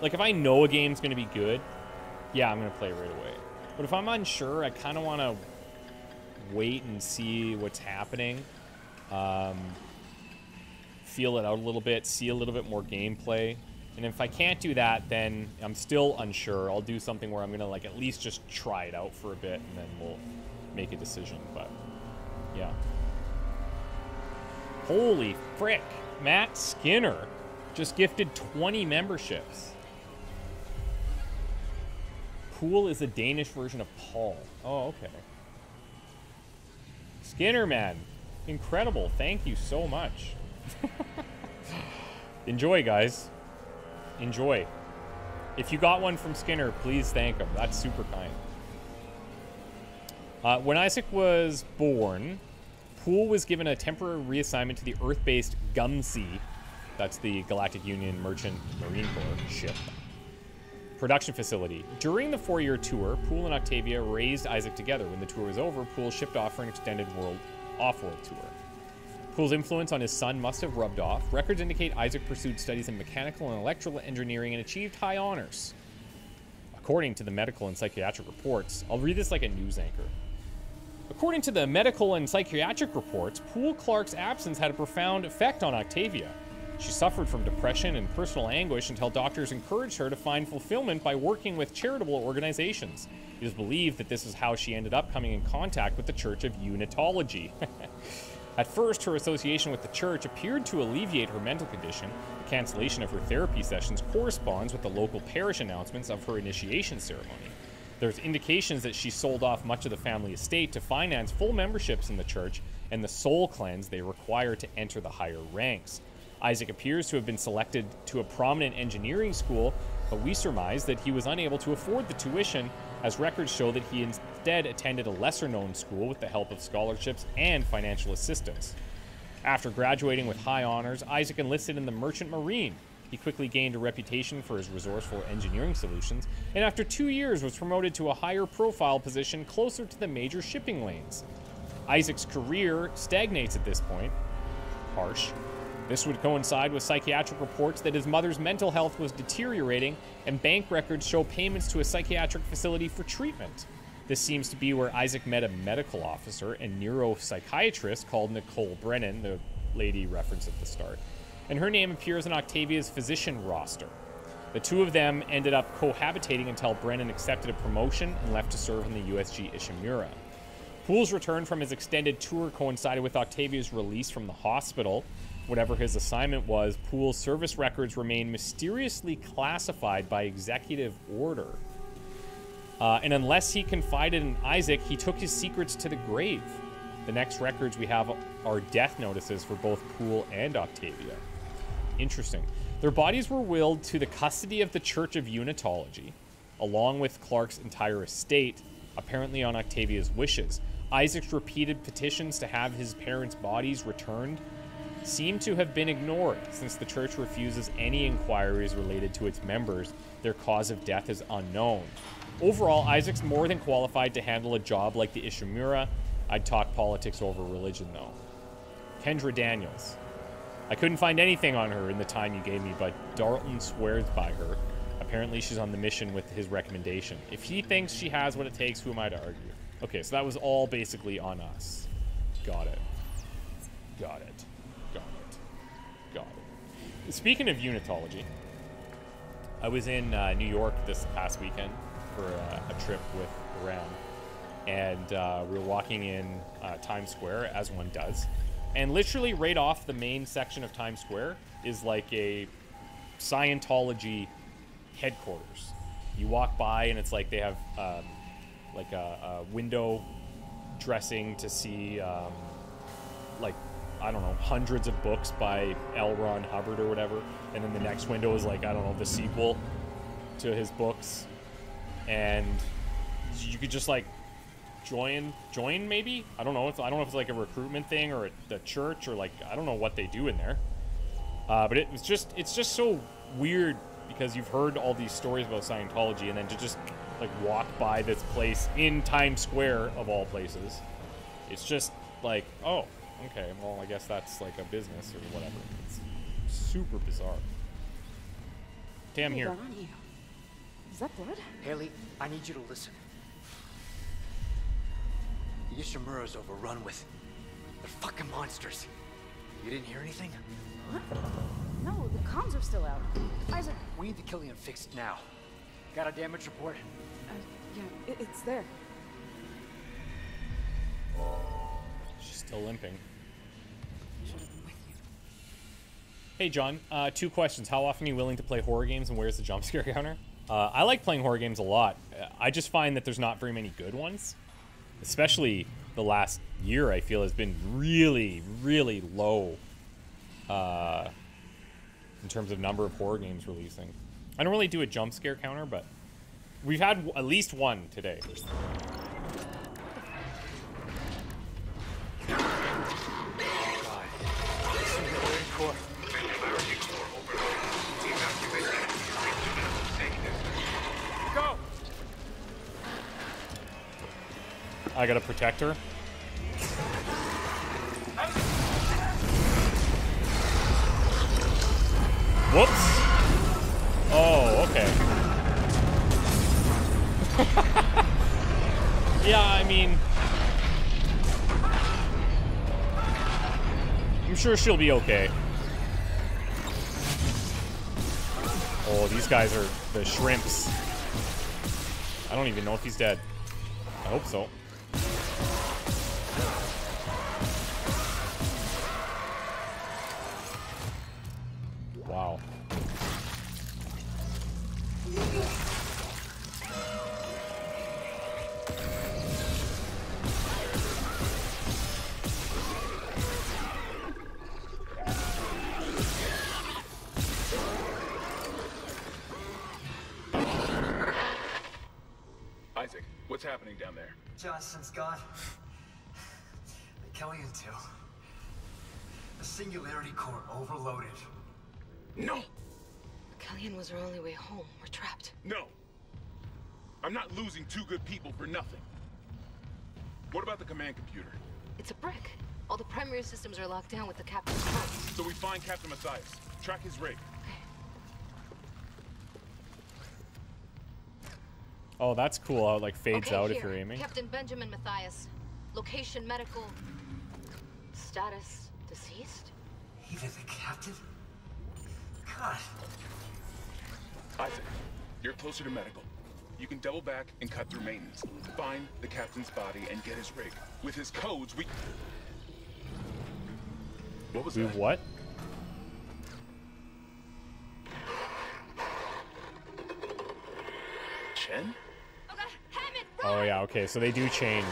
like, if I know a game's gonna be good, yeah, I'm gonna play right away. But if I'm unsure, I kind of want to wait and see what's happening, feel it out a little bit, see a little bit more gameplay. And if I can't do that, then I'm still unsure. I'll do something where I'm going to, like, at least just try it out for a bit, and then we'll make a decision. But, yeah. Holy frick. Matt Skinner just gifted 20 memberships. Poole is a Danish version of Paul. Oh, okay. Skinner, man. Incredible. Thank you so much. Enjoy, guys. Enjoy. If you got one from Skinner, please thank him. That's super kind. When Isaac was born, Poole was given a temporary reassignment to the Earth-based GUMSEA. That's the Galactic Union Merchant Marine Corps ship production facility. During the 4-year tour, Poole and Octavia raised Isaac together. When the tour was over, Poole shipped off for an extended off-world tour. Poole's influence on his son must have rubbed off. Records indicate Isaac pursued studies in mechanical and electrical engineering and achieved high honors, according to the medical and psychiatric reports. I'll read this like a news anchor. According to the medical and psychiatric reports, Poole Clark's absence had a profound effect on Octavia. She suffered from depression and personal anguish until doctors encouraged her to find fulfillment by working with charitable organizations. It is believed that this is how she ended up coming in contact with the Church of Unitology. At first, her association with the church appeared to alleviate her mental condition. The cancellation of her therapy sessions corresponds with the local parish announcements of her initiation ceremony. There's indications that she sold off much of the family estate to finance full memberships in the church and the soul cleanse they require to enter the higher ranks. Isaac appears to have been selected to a prominent engineering school, but we surmise that he was unable to afford the tuition, as records show that he instead attended a lesser-known school with the help of scholarships and financial assistance. After graduating with high honors, Isaac enlisted in the Merchant Marine. He quickly gained a reputation for his resourceful engineering solutions, and after 2 years was promoted to a higher profile position closer to the major shipping lanes. Isaac's career stagnates at this point. Harsh. This would coincide with psychiatric reports that his mother's mental health was deteriorating, and bank records show payments to a psychiatric facility for treatment. This seems to be where Isaac met a medical officer and neuropsychiatrist called Nicole Brennan, the lady referenced at the start, and her name appears in Octavia's physician roster. The two of them ended up cohabitating until Brennan accepted a promotion and left to serve in the USG Ishimura. Poole's return from his extended tour coincided with Octavia's release from the hospital. Whatever his assignment was, Poole's service records remain mysteriously classified by executive order. And unless he confided in Isaac, he took his secrets to the grave. The next records we have are death notices for both Poole and Octavia. Interesting. Their bodies were willed to the custody of the Church of Unitology, along with Clark's entire estate, apparently on Octavia's wishes. Isaac's repeated petitions to have his parents' bodies returned seem to have been ignored, since the church refuses any inquiries related to its members. Their cause of death is unknown. Overall, Isaac's more than qualified to handle a job like the Ishimura. I'd talk politics over religion, though. Kendra Daniels. I couldn't find anything on her in the time you gave me, but Darlton swears by her. Apparently, she's on the mission with his recommendation. If he thinks she has what it takes, who am I to argue? Okay, so that was all basically on us. Got it. Got it. Got it. Got it. Speaking of Unitology, I was in New York this past weekend for a trip with Ram. And we were walking in Times Square, as one does. And literally right off the main section of Times Square is like a Scientology headquarters. You walk by and it's like they have like a window dressing to see like, I don't know, hundreds of books by L. Ron Hubbard or whatever. And then the next window is like, I don't know, the sequel to his books. And you could just like join maybe? I don't know. I don't know if it's like a recruitment thing or the church or like, I don't know what they do in there. But it was just, it's just so weird because you've heard all these stories about Scientology and then to just like walk by this place in Times Square of all places. It's just like, oh, okay. Well, I guess that's like a business or whatever. It's super bizarre. Okay, I'm here. Is that blood? Haley, I need you to listen. The Ishimura's overrun with... they're fucking monsters. You didn't hear anything? What? No, the comms are still out. Isaac... we need the Kelly and fix it now. Got a damage report? Yeah, it's there. She's still limping. Hey, John. 2 questions. How often are you willing to play horror games and where's the jump scare counter? I like playing horror games a lot. I just find that there's not very many good ones. Especially the last year, I feel, has been really, really low in terms of number of horror games releasing. I don't really do a jump scare counter, but we've had at least one today. I gotta protect her. Whoops. Oh, okay. Yeah, I mean... I'm sure she'll be okay. Oh, these guys are the shrimps. I don't even know if he's dead. I hope so. Wow. What's happening down there? Johnson's gone. The Kellyan too. The Singularity Core overloaded. No! Kellyan was our only way home. We're trapped. No! I'm not losing two good people for nothing. What about the command computer? It's a brick. All the primary systems are locked down with the captain's truck. So we find Captain Matthias. Track his rig. Okay. Oh, that's cool how it like fades out if you're aiming. Captain Benjamin Matthias. Location medical. Status deceased? Even the captain? God. Isaac, you're closer to medical. You can double back and cut through maintenance. Find the captain's body and get his rig. With his codes, we... What was that? What? Chen? Okay, Hammond, run! Oh yeah, okay, so they do change.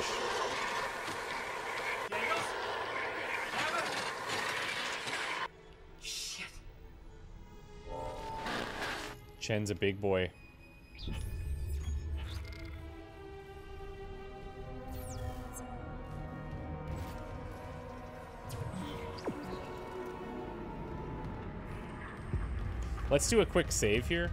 Shit. Chen's a big boy. Let's do a quick save here.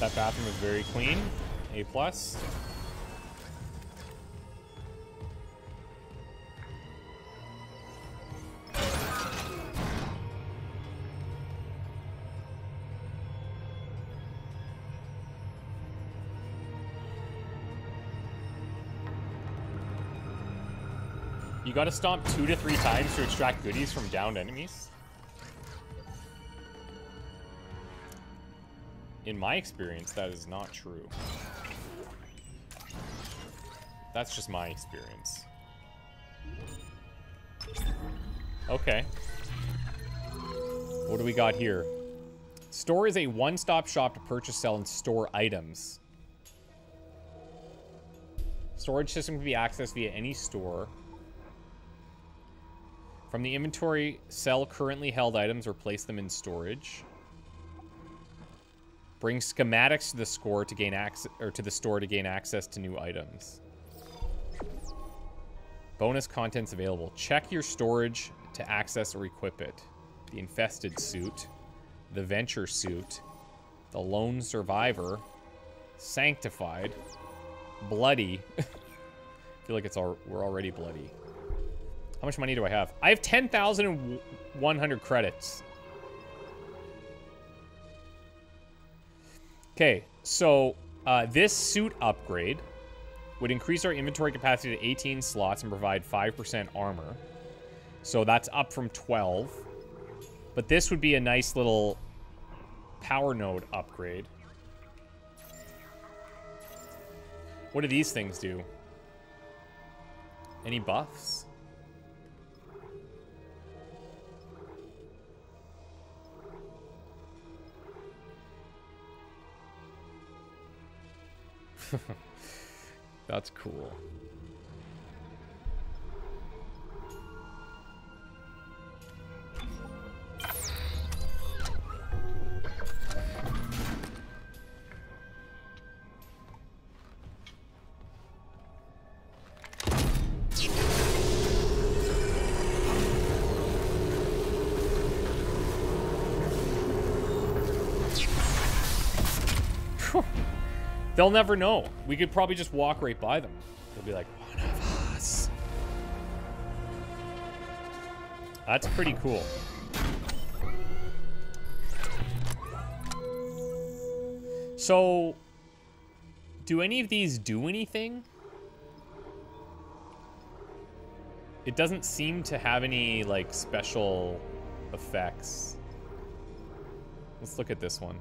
That bathroom is very clean. A plus. You gotta stomp 2 to 3 times to extract goodies from downed enemies. In my experience, that is not true. That's just my experience. Okay. What do we got here? Store is a one-stop shop to purchase, sell, and store items. Storage system can be accessed via any store. From the inventory, sell currently held items or place them in storage. Bring schematics to the store to gain access to new items. Bonus contents available. Check your storage to access or equip it. The Infested Suit, the Venture Suit, the Lone Survivor, Sanctified, Bloody. I feel like it's all we're already bloody. How much money do I have? I have 10,100 credits. Okay, so this suit upgrade would increase our inventory capacity to 18 slots and provide 5% armor. So that's up from 12. But this would be a nice little power node upgrade. What do these things do? Any buffs? That's cool. They'll never know. We could probably just walk right by them. They'll be like, one of us. That's pretty cool. So, do any of these do anything? It doesn't seem to have any, like, special effects. Let's look at this one.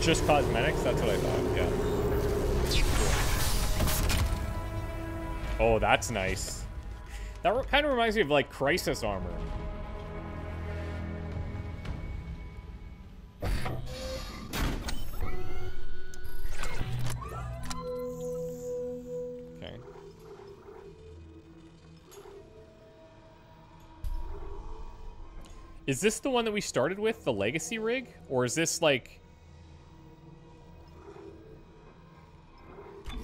Just cosmetics? That's what I thought, yeah. Oh, that's nice. That kind of reminds me of, like, Crisis armor. Okay. Is this the one that we started with, the Legacy rig? Or is this, like...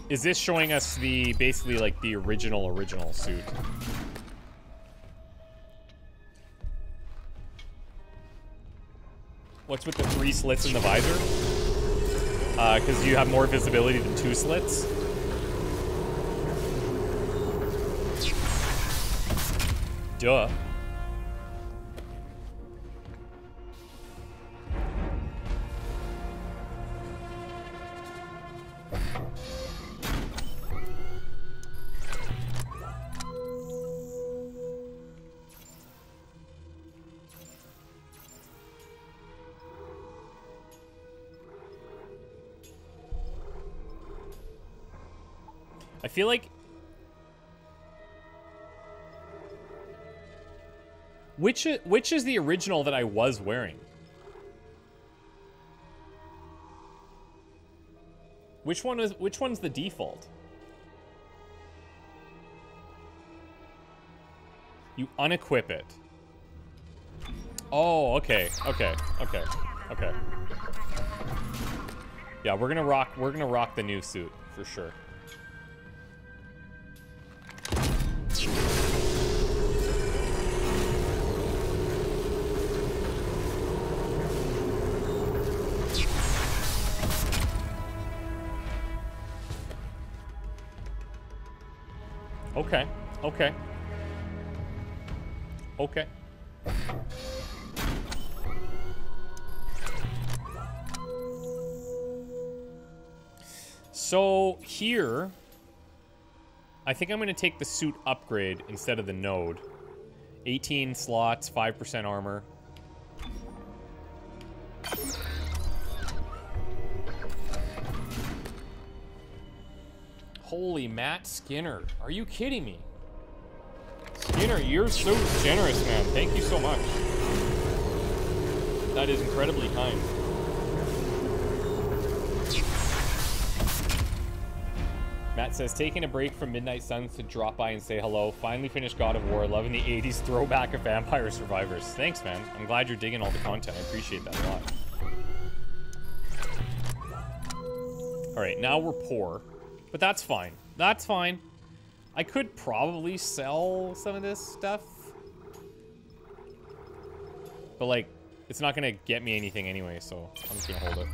Is this showing us the, basically, like, the original suit? What's with the 3 slits in the visor? Because you have more visibility than 2 slits. Duh. I feel like... Which is the original that I was wearing? Which one's the default? You unequip it. Oh, okay. Yeah, we're gonna rock the new suit for sure. Okay. So here, I think I'm going to take the suit upgrade instead of the node. 18 slots, 5% armor. Holy Matt Skinner. Are you kidding me? Skinner, you're so generous, man. Thank you so much. That is incredibly kind. Matt says, taking a break from Midnight Suns to drop by and say hello. Finally finished God of War. Loving the 80s throwback of Vampire Survivors. Thanks, man. I'm glad you're digging all the content. I appreciate that a lot. All right, now we're poor. But that's fine. That's fine. I could probably sell some of this stuff. But, like, it's not going to get me anything anyway, so I'm just going to hold it.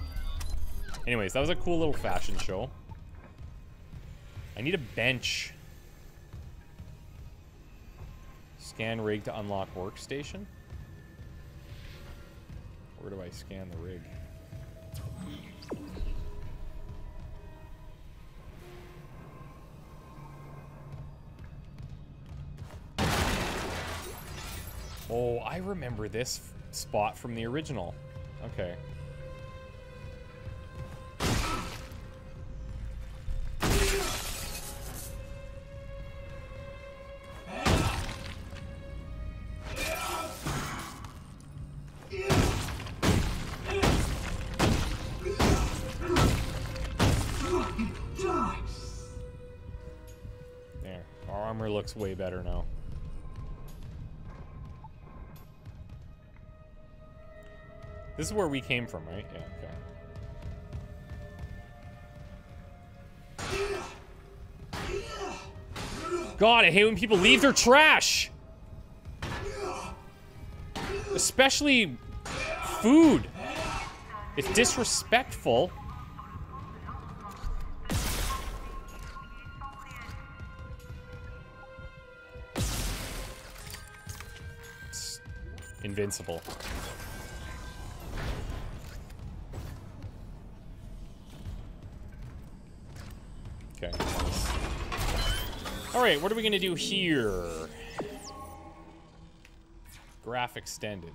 Anyways, that was a cool little fashion show. I need a bench. Scan rig to unlock workstation. Where do I scan the rig? Oh, I remember this spot from the original. Okay. There. Our armor looks way better now. This is where we came from, right? Yeah, okay. God, I hate when people leave their trash! Especially food. It's disrespectful. It's invincible. Okay. All right, what are we gonna do here? Graph extended.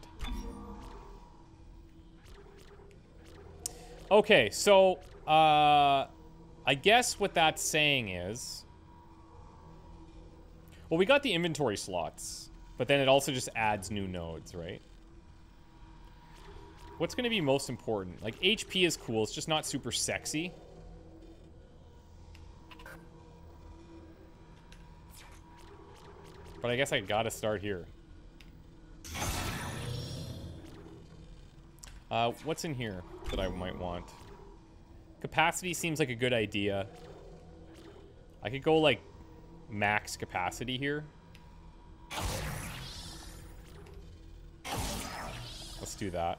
Okay, so I guess what that's saying is, well, we got the inventory slots, but then it also just adds new nodes, right? What's going to be most important? Like, HP is cool, it's just not super sexy. But I guess I gotta start here. What's in here that I might want? Capacity seems like a good idea. I could go, like, max capacity here. Let's do that.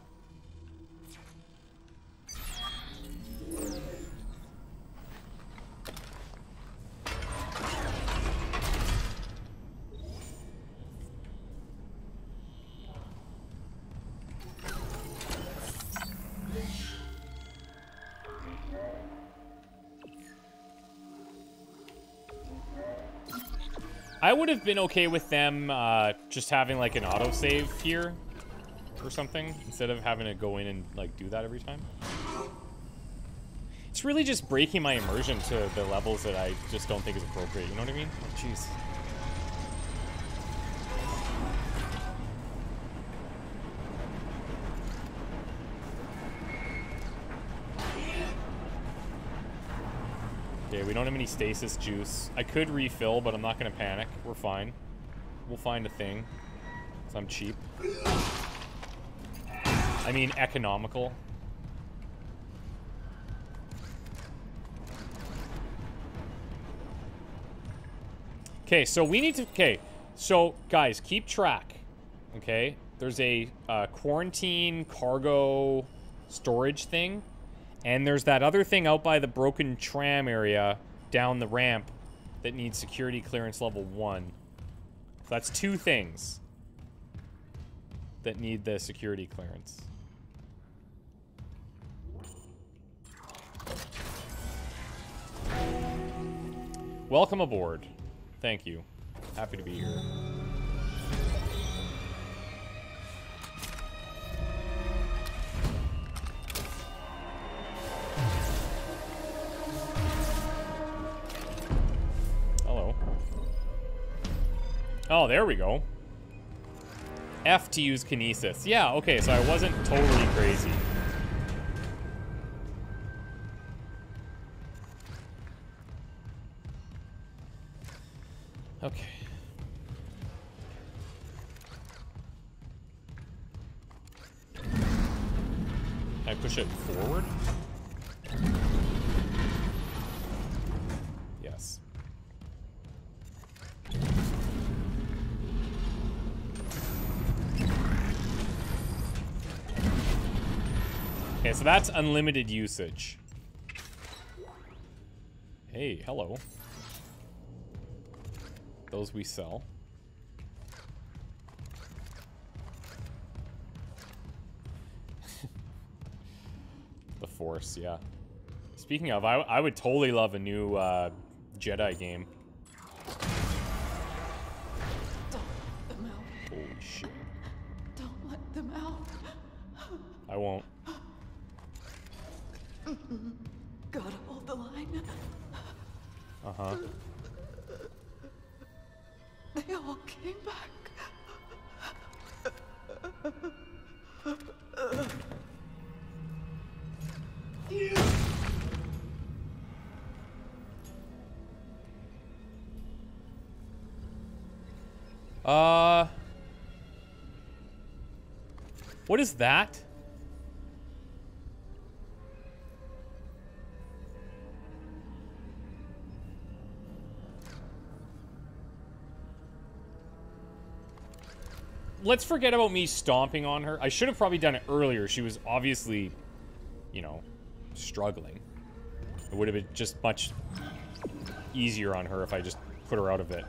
I would have been okay with them just having, like, an autosave here or something, instead of having to go in and, like, do that every time. It's really just breaking my immersion to the levels that I just don't think is appropriate, you know what I mean? Oh, jeez. We don't have any stasis juice. I could refill, but I'm not going to panic. We're fine. We'll find a thing. So I'm cheap. I mean, economical. Okay, so we need to... Okay, so guys, keep track. Okay? There's a quarantine cargo storage thing. And there's that other thing out by the broken tram area down the ramp that needs security clearance level 1. So that's two things that need the security clearance. Welcome aboard. Thank you. Happy to be here. Oh, there we go. F to use kinesis. Yeah, okay, so I wasn't totally crazy. Okay. Can I push it forward? Yes. Okay, so that's unlimited usage. Hey, hello. Those we sell. The Force, yeah. Speaking of, I would totally love a new Jedi game. Don't let them out. Holy shit. Don't let them out. I won't. Gotta hold the line. Uh-huh. They all came back. What is that? Let's forget about me stomping on her. I should have probably done it earlier. She was obviously you know, struggling. It would have been just much easier on her if I just put her out of it.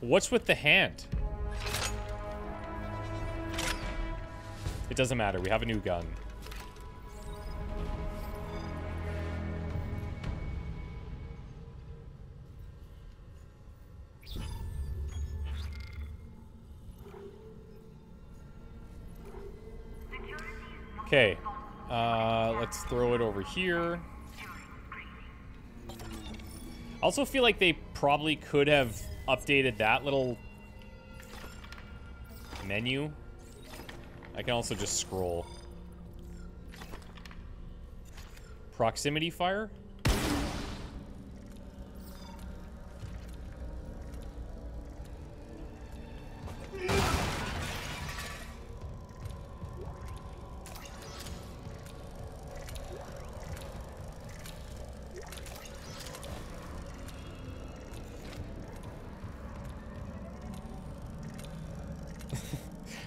What's with the hand? It doesn't matter. We have a new gun. Okay, let's throw it over here. Also feel like they probably could have updated that little menu. I can also just scroll. Proximity fire?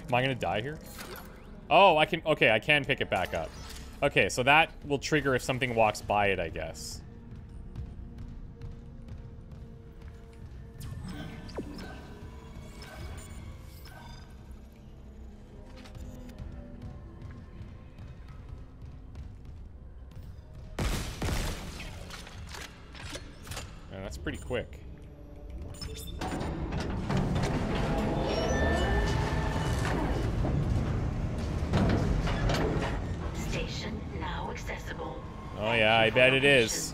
Am I gonna die here? Oh, I can... Okay, I can pick it back up. Okay, so that will trigger if something walks by it, I guess. Man, that's pretty quick. Oh yeah, I bet it is.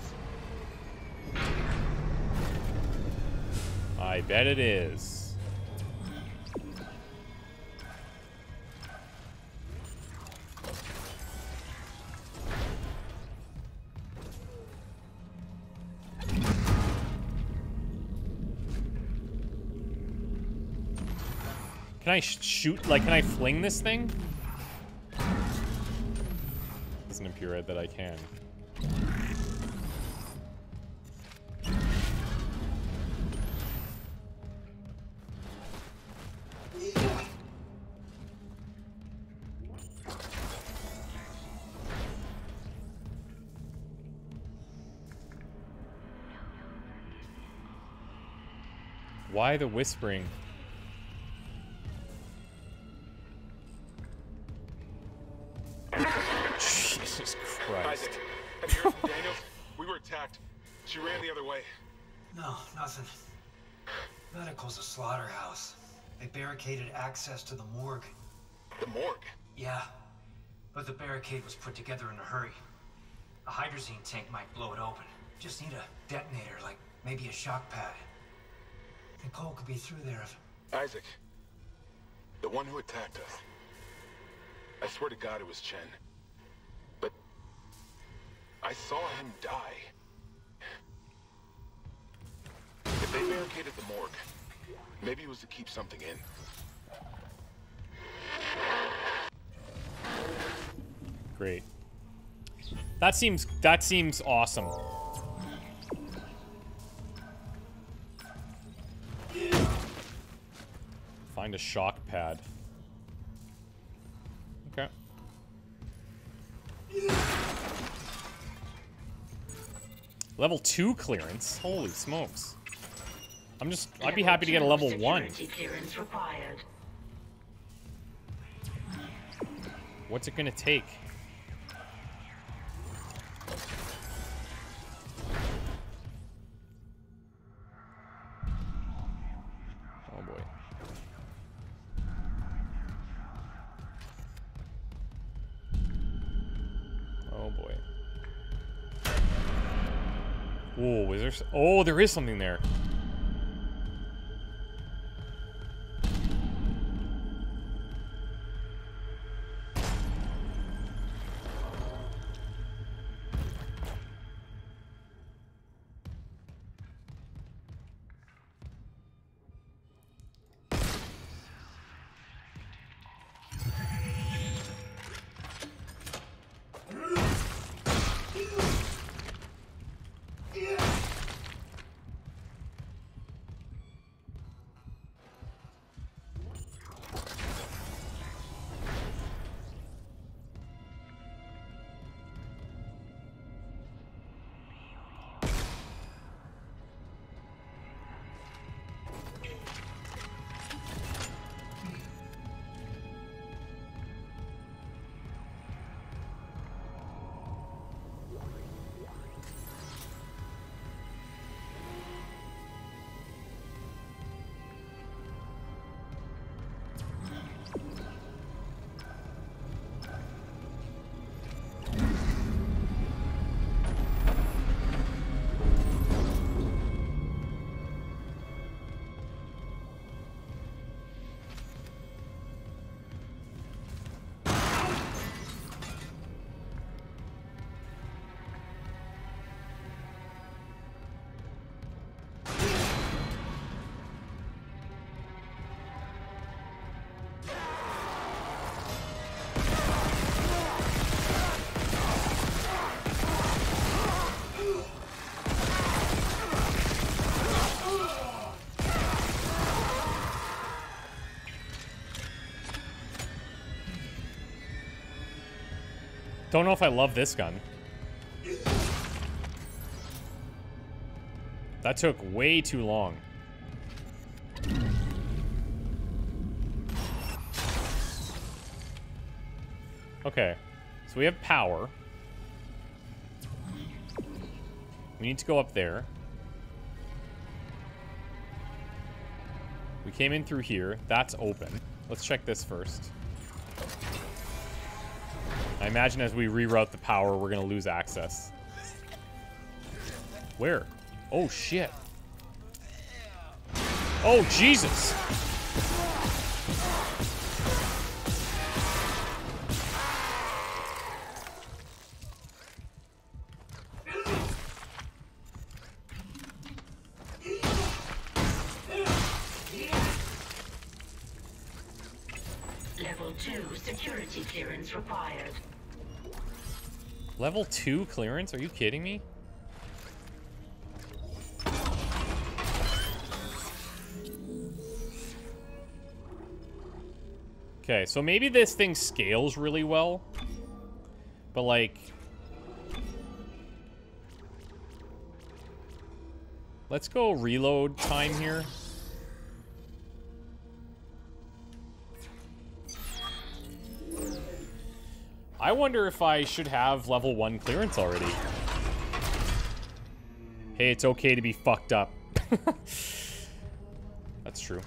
I bet it is. Can I shoot? Like, can I fling this thing? It doesn't appear that I can. Why the whispering? Jesus Christ. Isaac, have you heard from Daniels? We were attacked. She ran the other way. No, nothing. Medical's a slaughterhouse. They barricaded access to the morgue. The morgue? Yeah. But the barricade was put together in a hurry. A hydrazine tank might blow it open. Just need a detonator, like maybe a shock pad. Nicole could be through there if... Isaac. The one who attacked us. I swear to God it was Chen. But... I saw him die. If they barricaded the morgue, maybe it was to keep something in. Great. That seems awesome. Find a shock pad. Okay. Level 2 clearance? Holy smokes. I'd be happy to get a level 1. What's it gonna take? Oh, is there? Oh, there is something there. Don't know if I love this gun. That took way too long. Okay. So we have power. We need to go up there. We came in through here. That's open. Let's check this first. I imagine as we reroute the power, we're going to lose access. Where? Oh, shit. Oh, Jesus. Level 2 security clearance required. Level 2 clearance? Are you kidding me? Okay, so maybe this thing scales really well, but like, let's go reload time here. I wonder if I should have level 1 clearance already. Hey, it's okay to be fucked up. That's true.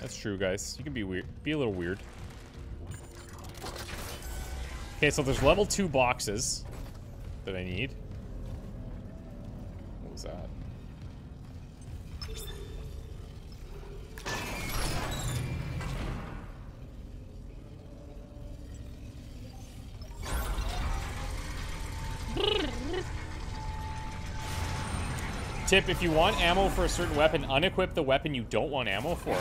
That's true, guys. You can be weird. Be a little weird. Okay, so there's level 2 boxes that I need. What was that? Tip, if you want ammo for a certain weapon, unequip the weapon you don't want ammo for.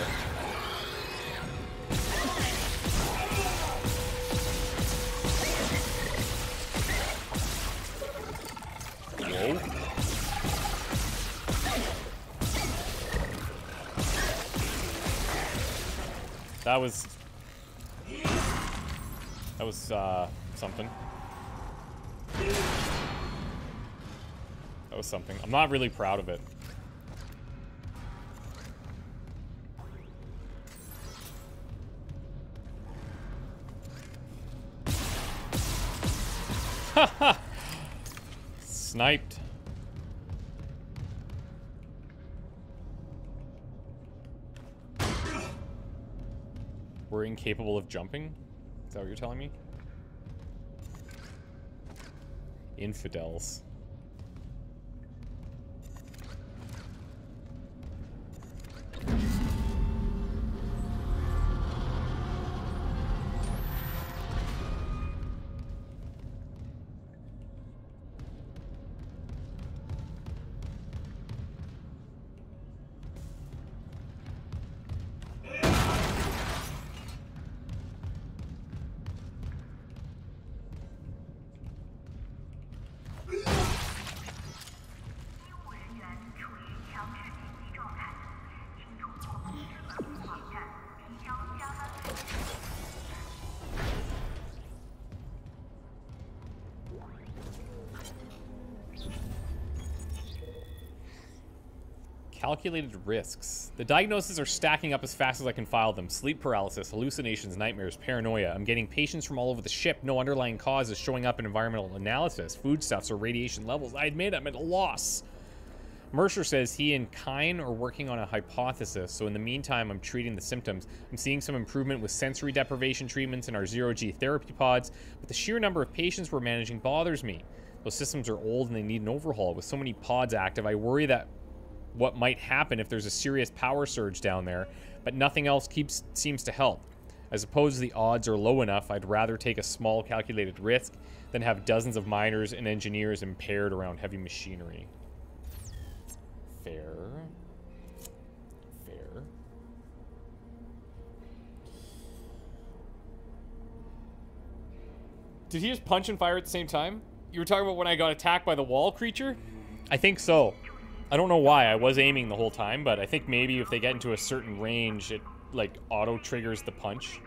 That was something. That was something. I'm not really proud of it. Haha! Sniped. We're incapable of jumping? Is that what you're telling me? Infidels. Calculated risks. The diagnoses are stacking up as fast as I can file them. Sleep paralysis, hallucinations, nightmares, paranoia. I'm getting patients from all over the ship. No underlying cause is showing up in environmental analysis, foodstuffs, or radiation levels. I admit I'm at a loss. Mercer says he and Kine are working on a hypothesis, so in the meantime, I'm treating the symptoms. I'm seeing some improvement with sensory deprivation treatments and our zero-G therapy pods, but the sheer number of patients we're managing bothers me. Those systems are old and they need an overhaul. With so many pods active, I worry that what might happen if there's a serious power surge down there, but nothing else seems to help. I suppose the odds are low enough, I'd rather take a small calculated risk than have dozens of miners and engineers impaired around heavy machinery. Fair. Fair. Did he just punch and fire at the same time? You were talking about when I got attacked by the wall creature? I think so. I don't know why. I was aiming the whole time, but I think maybe if they get into a certain range, it, like, auto-triggers the punch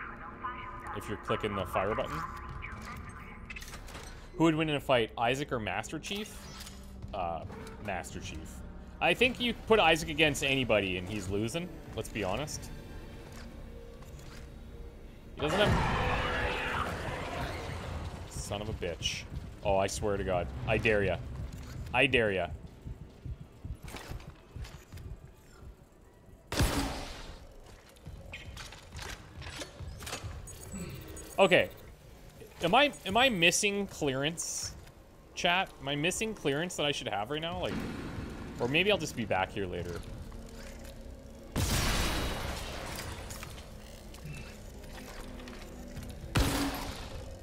if you're clicking the fire button. Who would win in a fight, Isaac or Master Chief? Master Chief. I think you put Isaac against anybody and he's losing, let's be honest. He doesn't have... Son of a bitch. Oh, I swear to God. I dare ya. I dare ya. Okay. Am I missing clearance, chat? Am I missing clearance that I should have right now? Like, or maybe I'll just be back here later.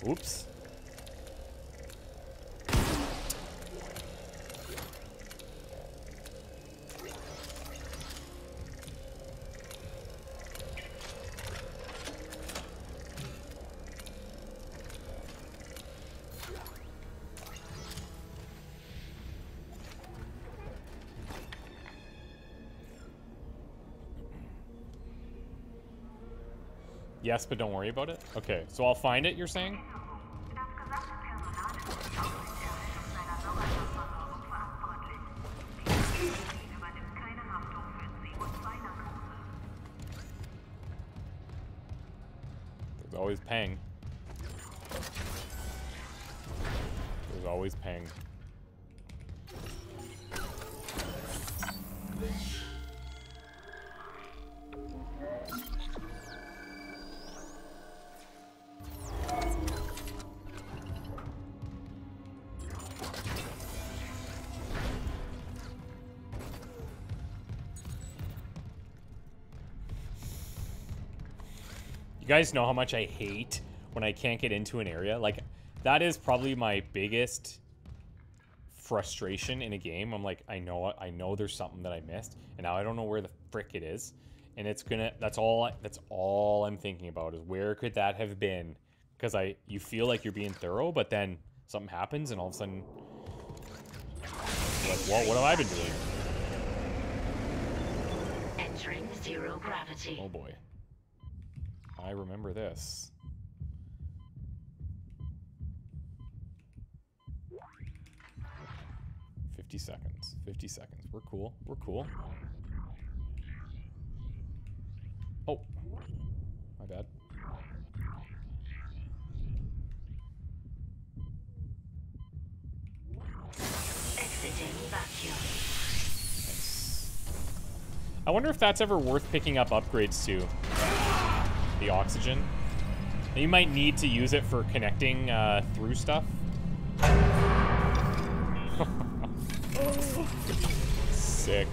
Oops. Yes, but don't worry about it. Okay, so I'll find it, you're saying? There's always pang. There's always pang. You guys know how much I hate when I can't get into an area. Like, that is probably my biggest frustration in a game. I'm like, I know there's something that I missed, and now I don't know where the frick it is. And it's gonna, that's all I'm thinking about is where could that have been? Because you feel like you're being thorough, but then something happens and all of a sudden you're like, whoa, what have I been doing? Entering zero gravity. Oh boy. I remember this. Fifty seconds. We're cool. We're cool. Oh, my bad. Exiting vacuum. Nice. I wonder if that's ever worth picking up upgrades to. The oxygen. You might need to use it for connecting through stuff. Sick.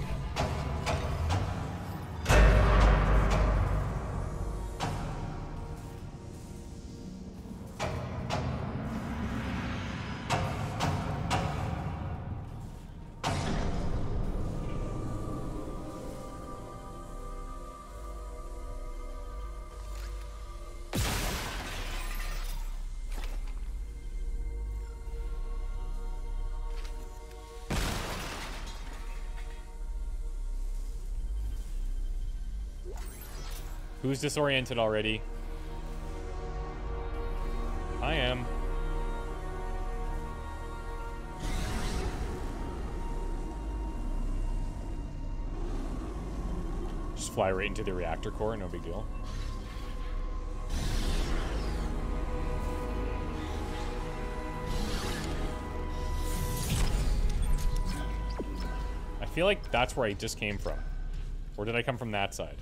Who's disoriented already? I am. Just fly right into the reactor core, no big deal. I feel like that's where I just came from. Or did I come from that side?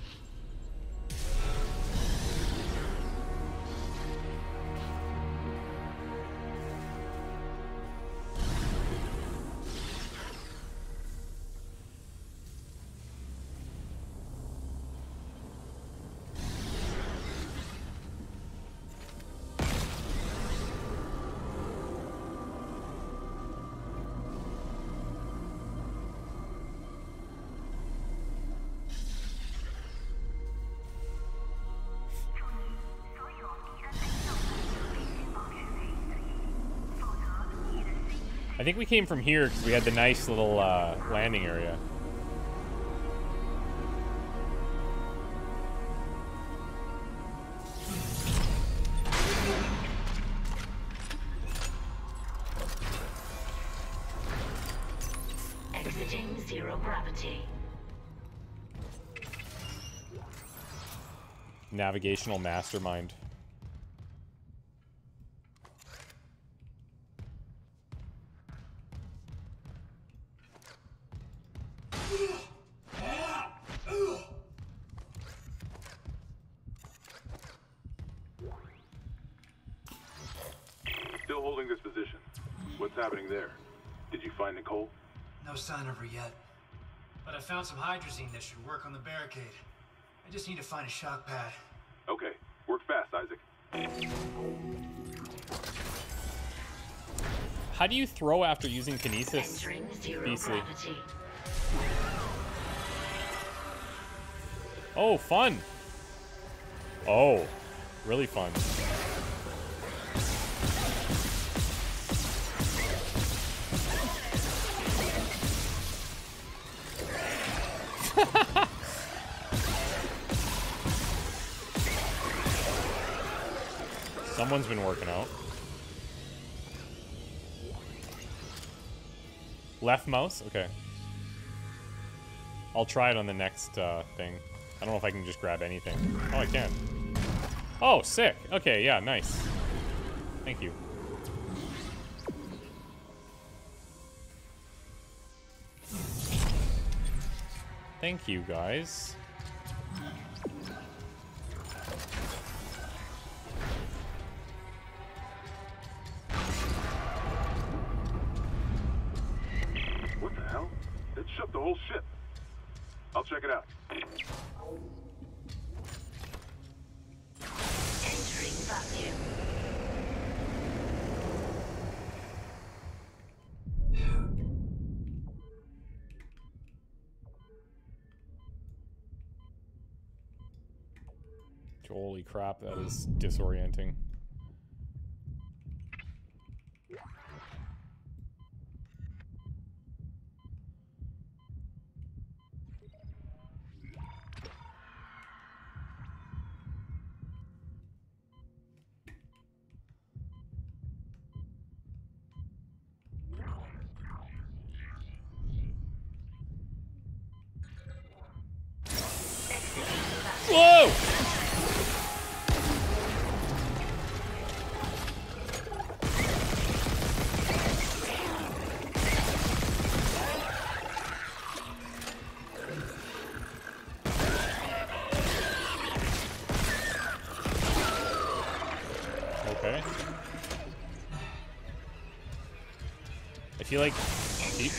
I think we came from here because we had the nice little landing area. zero gravity. Navigational mastermind. Still holding this position. What's happening there? Did you find Nicole? No sign of her yet. But I found some hydrazine that should work on the barricade. I just need to find a shock pad. Okay. Work fast, Isaac. How do you throw after using kinesis? Entering zero gravity. Oh, fun. Oh, really fun. Someone's been working out. Left mouse? Okay. I'll try it on the next thing. I don't know if I can just grab anything. Oh, I can. Oh, sick. Okay, yeah, nice. Thank you. Thank you, guys. The whole ship. I'll check it out. Entering vacuum. Holy crap, that is disorienting. Whoa! Okay. I feel like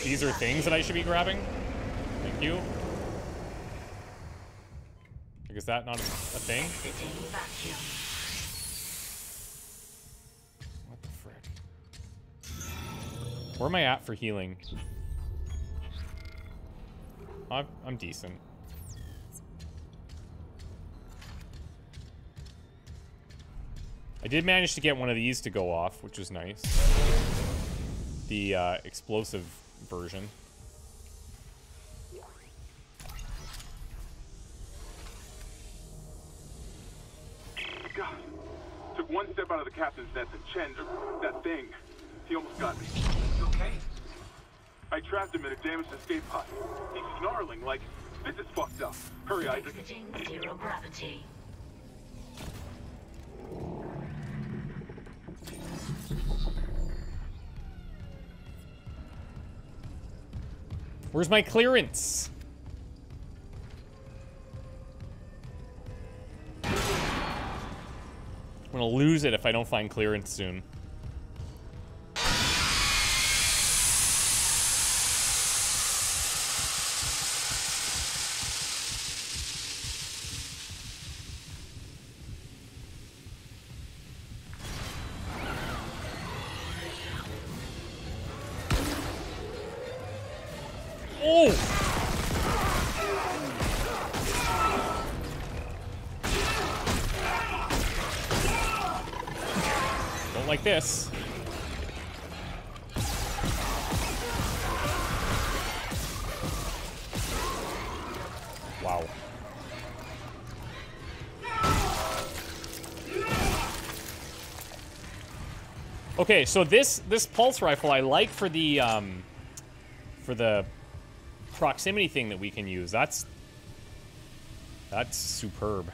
these are things that I should be grabbing. Thank you. Is that not a thing? What the frick? Where am I at for healing? I'm decent. I did manage to get one of these to go off, which was nice. The explosive version. One step out of the captain's net and Chen, that thing, he almost got me. You okay? I trapped him in a damaged escape pod. He's snarling like, this is fucked up. Hurry, Isaac. Exiting zero gravity. Where's my clearance? I'm gonna lose it if I don't find clearance soon. This. Wow. Okay, so this pulse rifle I like for the proximity thing that we can use. That's superb.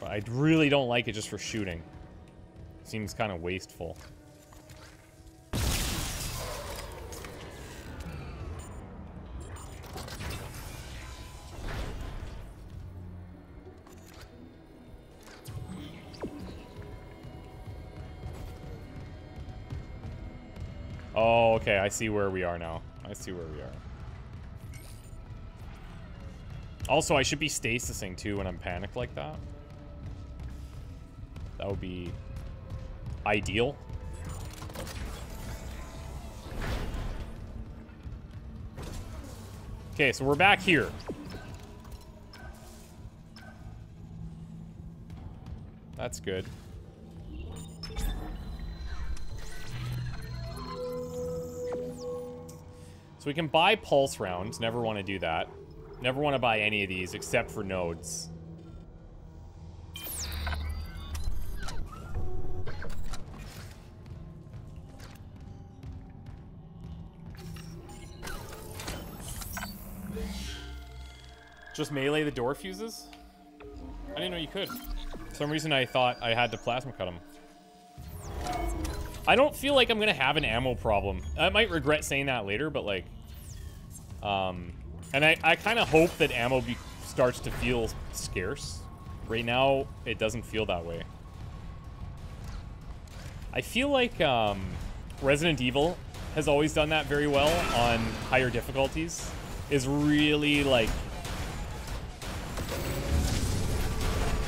But I really don't like it just for shooting. It seems kind of wasteful. Oh, okay, I see where we are now. I see where we are. Also, I should be stasising too when I'm panicked like that. That would be ideal. Okay, so we're back here. That's good. So we can buy pulse rounds. Never want to do that. Never want to buy any of these except for nodes. Just melee the door fuses? I didn't know you could. For some reason I thought I had to plasma cut them. I don't feel like I'm going to have an ammo problem. I might regret saying that later, but like... and I kind of hope that ammo starts to feel scarce. Right now, it doesn't feel that way. I feel like Resident Evil has always done that very well on higher difficulties. Is really like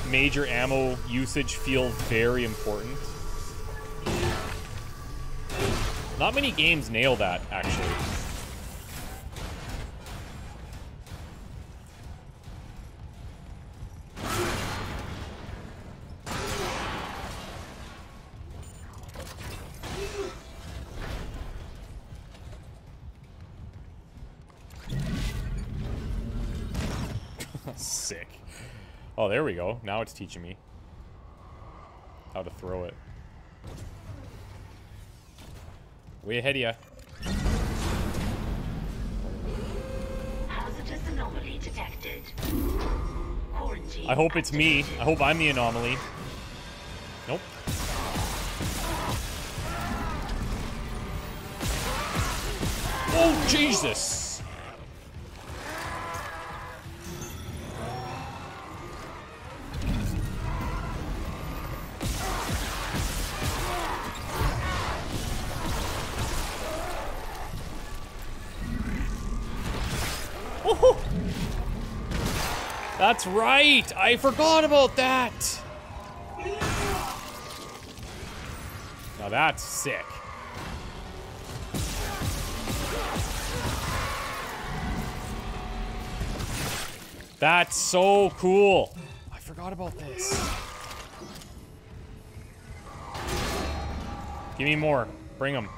major ammo usage feel very important. Not many games nail that, actually. Sick. Oh, there we go. Now it's teaching me how to throw it. Way ahead of ya. Hazardous anomaly detected. Quarantine. I hope it's me. I hope I'm the anomaly. Nope. Oh, Jesus! That's right! I forgot about that! Now that's sick. That's so cool! I forgot about this. Give me more. Bring them.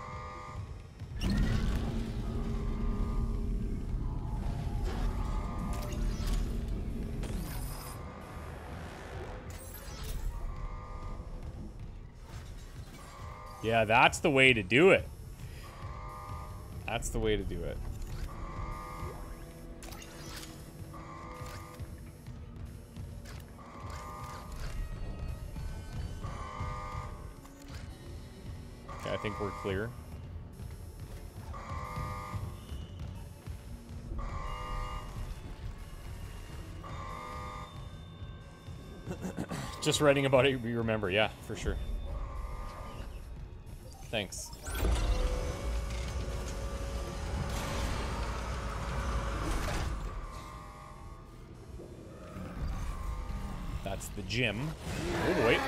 Yeah, that's the way to do it. That's the way to do it. Okay, I think we're clear. Just writing about it, we remember. Yeah, for sure. Thanks. That's the gym. Oh, boy.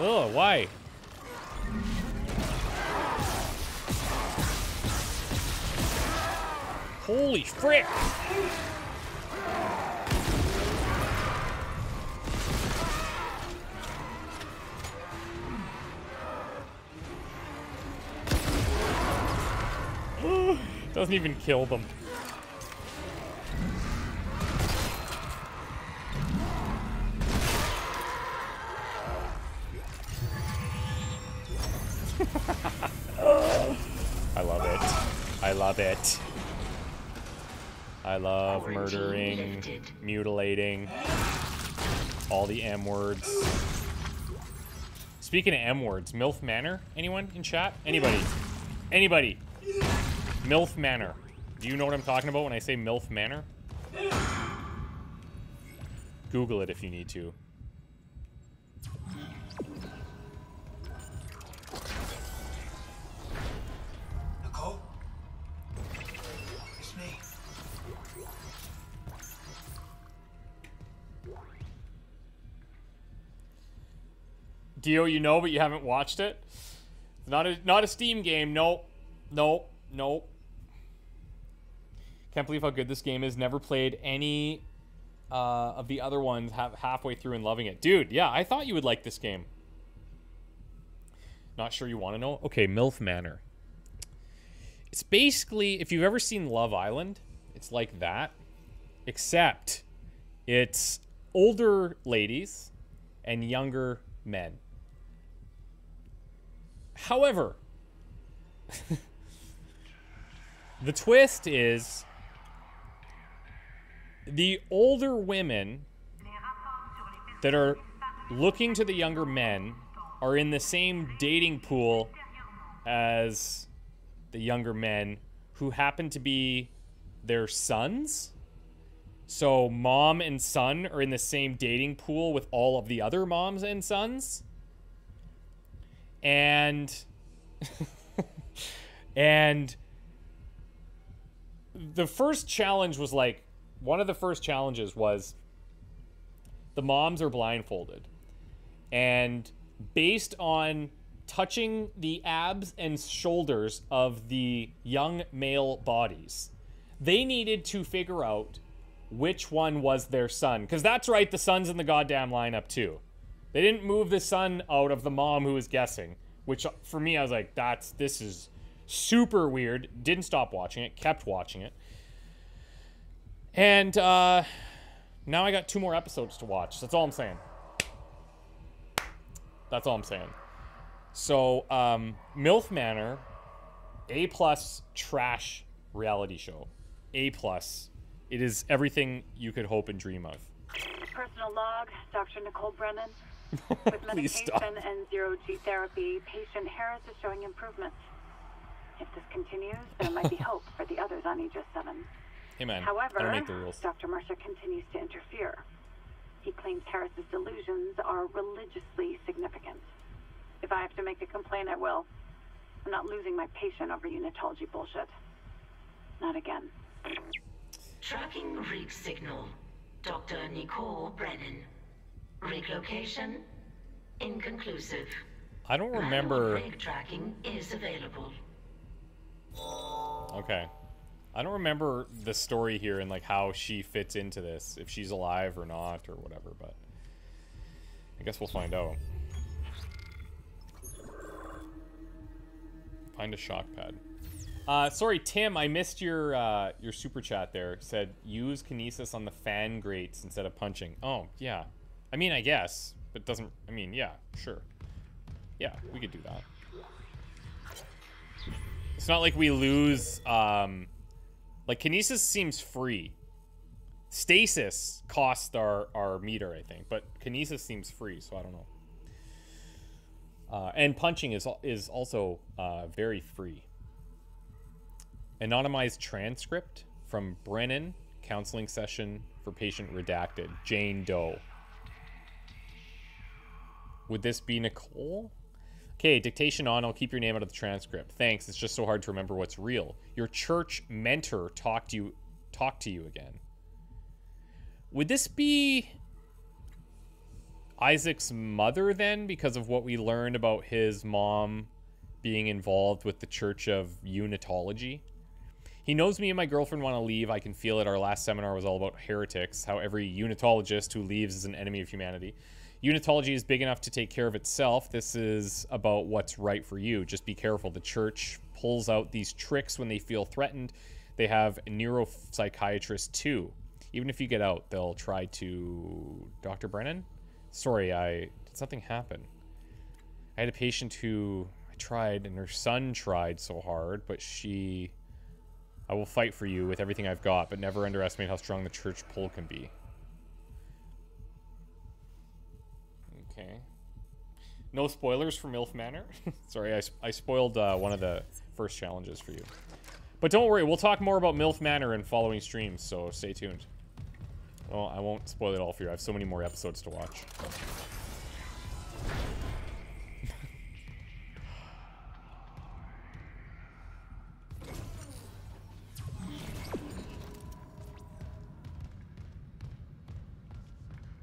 Oh, why? Holy frick! Doesn't even kill them. I love it. I love it. I love murdering, mutilating, all the M words. Speaking of M words, MILF Manor? Anyone in chat? Anybody? Anybody? MILF Manor. Do you know what I'm talking about when I say MILF Manor? Google it if you need to. Nicole? It's me. Dio, you know, but you haven't watched it? Not a Steam game, no. No. No. Can't believe how good this game is. Never played any of the other ones halfway through and loving it. Dude, yeah, I thought you would like this game. Not sure you want to know? Okay, MILF Manor. It's basically, if you've ever seen Love Island, it's like that. Except it's older ladies and younger men. However... the twist is the older women that are looking to the younger men are in the same dating pool as the younger men who happen to be their sons. So mom and son are in the same dating pool with all of the other moms and sons. And... and... the first challenge was like, one of the first challenges was the moms are blindfolded. And based on touching the abs and shoulders of the young male bodies, they needed to figure out which one was their son. Because that's right, the son's in the goddamn lineup too. They didn't move the son out of the mom who was guessing, which for me, I was like, this is... super weird. Didn't stop watching it. Kept watching it. And now I got 2 more episodes to watch. That's all I'm saying. That's all I'm saying. So, MILF Manor, A+ trash reality show. A+. It is everything you could hope and dream of. Personal log, Dr. Nicole Brennan. With medication and zero-G therapy, patient Harris is showing improvements. If this continues, there might be hope for the others on Aegis 7. Hey man, however, I don't make the rules. Dr. Mercer continues to interfere. He claims Harris's delusions are religiously significant. If I have to make a complaint, I will. I'm not losing my patient over Unitology bullshit. Not again. Tracking rig signal. Dr. Nicole Brennan. Rig location inconclusive. I don't remember. Rig tracking is available. Okay. I don't remember the story here and like how she fits into this, if she's alive or not or whatever, but I guess we'll find out. Find a shock pad. Sorry, Tim, I missed your super chat there. It said use kinesis on the fan grates instead of punching. Oh, yeah. I mean, I guess, but doesn't, I mean, yeah, sure. Yeah, we could do that. It's not like we lose, like, kinesis seems free. Stasis costs our meter, I think, but kinesis seems free, so I don't know. And punching is also very free. Anonymized transcript from Brennan, counseling session for patient redacted, Jane Doe. Would this be Nicole? Okay, dictation on. I'll keep your name out of the transcript. Thanks. It's just so hard to remember what's real. Your church mentor talked to you again. Would this be Isaac's mother then, because of what we learned about his mom being involved with the Church of Unitology? He knows me and my girlfriend want to leave. I can feel it. Our last seminar was all about heretics, how every Unitologist who leaves is an enemy of humanity. Unitology is big enough to take care of itself. This is about what's right for you. Just be careful. The church pulls out these tricks when they feel threatened. They have neuropsychiatrist 2. Even if you get out, they'll try to... Dr. Brennan? Sorry, did something happen? I had a patient who I tried, and her son tried so hard, but she... I will fight for you with everything I've got, but never underestimate how strong the church pull can be. Okay. No spoilers for MILF Manor. Sorry, I spoiled one of the first challenges for you. But don't worry, we'll talk more about MILF Manor in following streams, so stay tuned. Well, I won't spoil it all for you. I have so many more episodes to watch.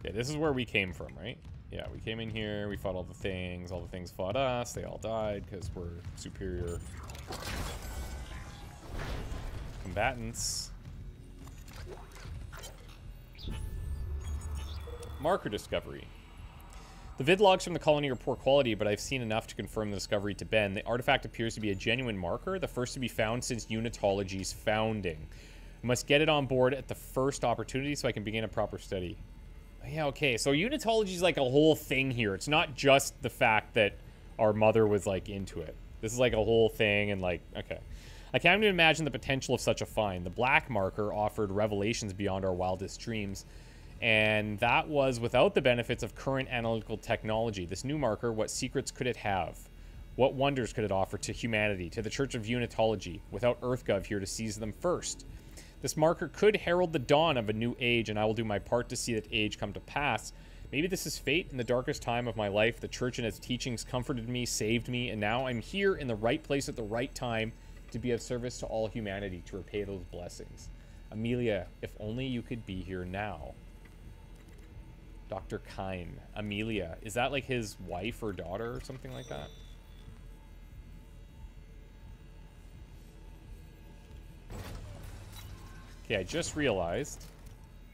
Yeah, this is where we came from, right? Yeah, we came in here, we fought all the things fought us, they all died because we're superior combatants. Marker discovery. The vid logs from the colony are poor quality, but I've seen enough to confirm the discovery to Ben. The artifact appears to be a genuine marker, the first to be found since Unitology's founding. I must get it on board at the first opportunity so I can begin a proper study. Yeah, okay, so Unitology is like a whole thing here. It's not just the fact that our mother was, like, into it. This is like a whole thing, and, like, okay. I can't even imagine the potential of such a find. The black marker offered revelations beyond our wildest dreams, and that was without the benefits of current analytical technology. This new marker, what secrets could it have? What wonders could it offer to humanity, to the Church of Unitology, without EarthGov here to seize them first? This marker could herald the dawn of a new age, and I will do my part to see that age come to pass. Maybe this is fate. In the darkest time of my life, the church and its teachings comforted me, saved me, and now I'm here in the right place at the right time to be of service to all humanity, to repay those blessings. Amelia, if only you could be here now. Dr. Kine. Amelia. Is that like his wife or daughter or something like that? Okay, I just realized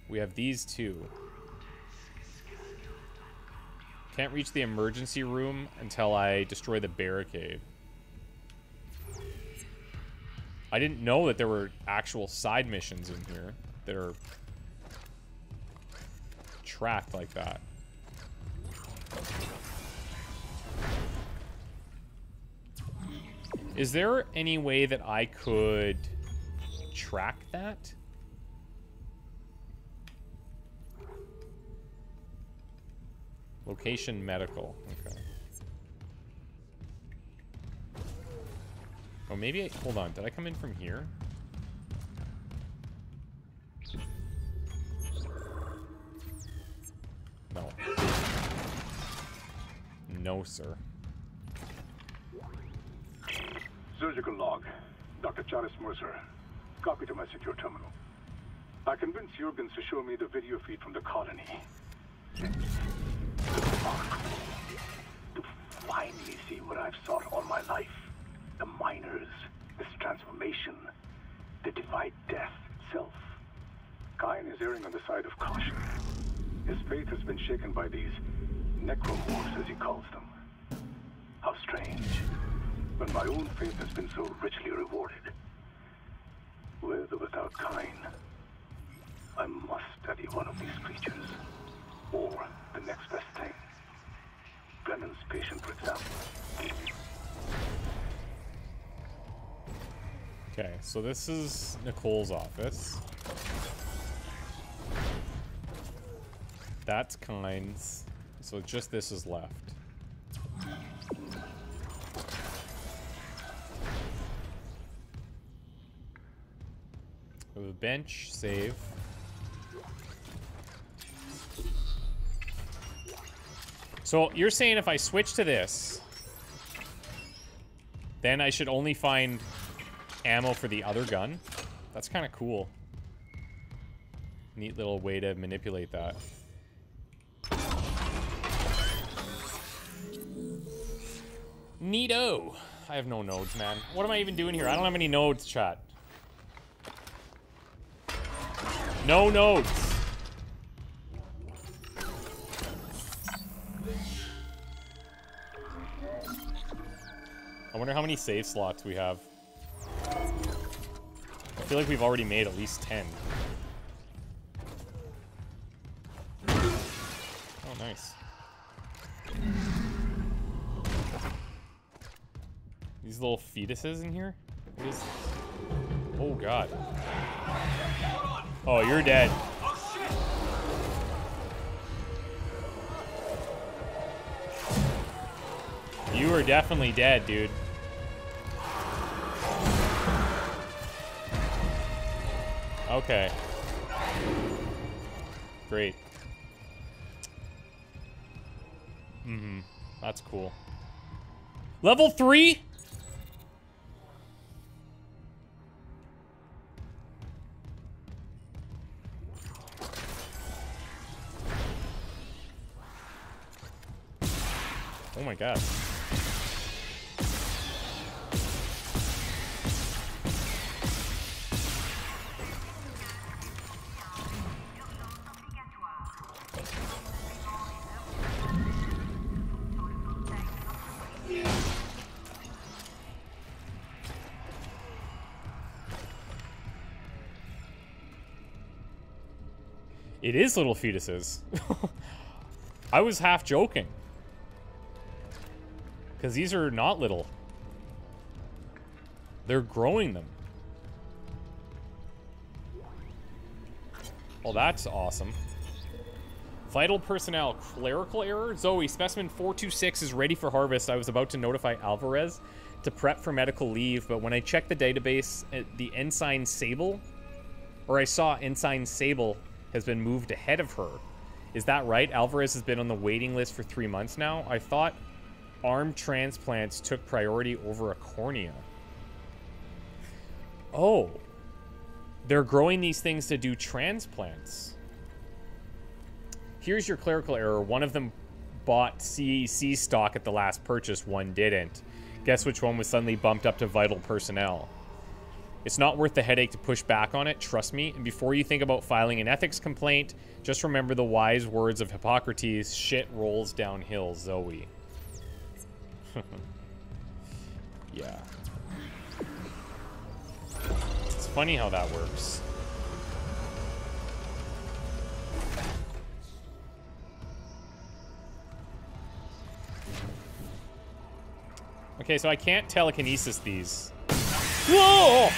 we have these two. Can't reach the emergency room until I destroy the barricade. I didn't know that there were actual side missions in here that are tracked like that. Is there any way that I could track that? Location medical. Okay. Oh, maybe I... Hold on. Did I come in from here? No. No, sir. Surgical log. Dr. Challus Mercer. Copy to my secure terminal. I convinced Jurgens to show me the video feed from the colony. To finally see what I've sought all my life. The miners, this transformation, the divine death itself. Kine is erring on the side of caution. His faith has been shaken by these necromorphs, as he calls them. How strange, when my own faith has been so richly rewarded. With or without Kine, I must study one of these creatures, or the next best thing. Brennan's patient, for example. Okay, so this is Nicole's office. That's Kine's. So just this is left. The bench, save. So you're saying if I switch to this, then I should only find ammo for the other gun? That's kind of cool. Neat little way to manipulate that. Neato. I have no nodes, man. What am I even doing here? I don't have any nodes, chat. No nodes. I wonder how many save slots we have. feel like we've already made at least 10. Oh, nice. These little fetuses in here? What is this? Oh, God. Oh, you're dead. You are definitely dead, dude. Okay. Great. Mm-hmm. That's cool. Level 3? Oh my God. It is little fetuses. I was half joking. Because these are not little. They're growing them. Well, that's awesome. Vital personnel. Clerical error? Zoe, specimen 426 is ready for harvest. I was about to notify Alvarez to prep for medical leave, but when I checked the database, the Ensign Sable, or I saw Ensign Sable has been moved ahead of her. Is that right? Alvarez has been on the waiting list for 3 months now. I thought arm transplants took priority over a cornea. Oh. They're growing these things to do transplants. Here's your clerical error. One of them bought CEC stock at the last purchase. One didn't. Guess which one was suddenly bumped up to vital personnel. It's not worth the headache to push back on it, trust me. And before you think about filing an ethics complaint, just remember the wise words of Hippocrates, shit rolls downhill, Zoe. Yeah. It's funny how that works. Okay, so I can't telekinesis these. Whoa!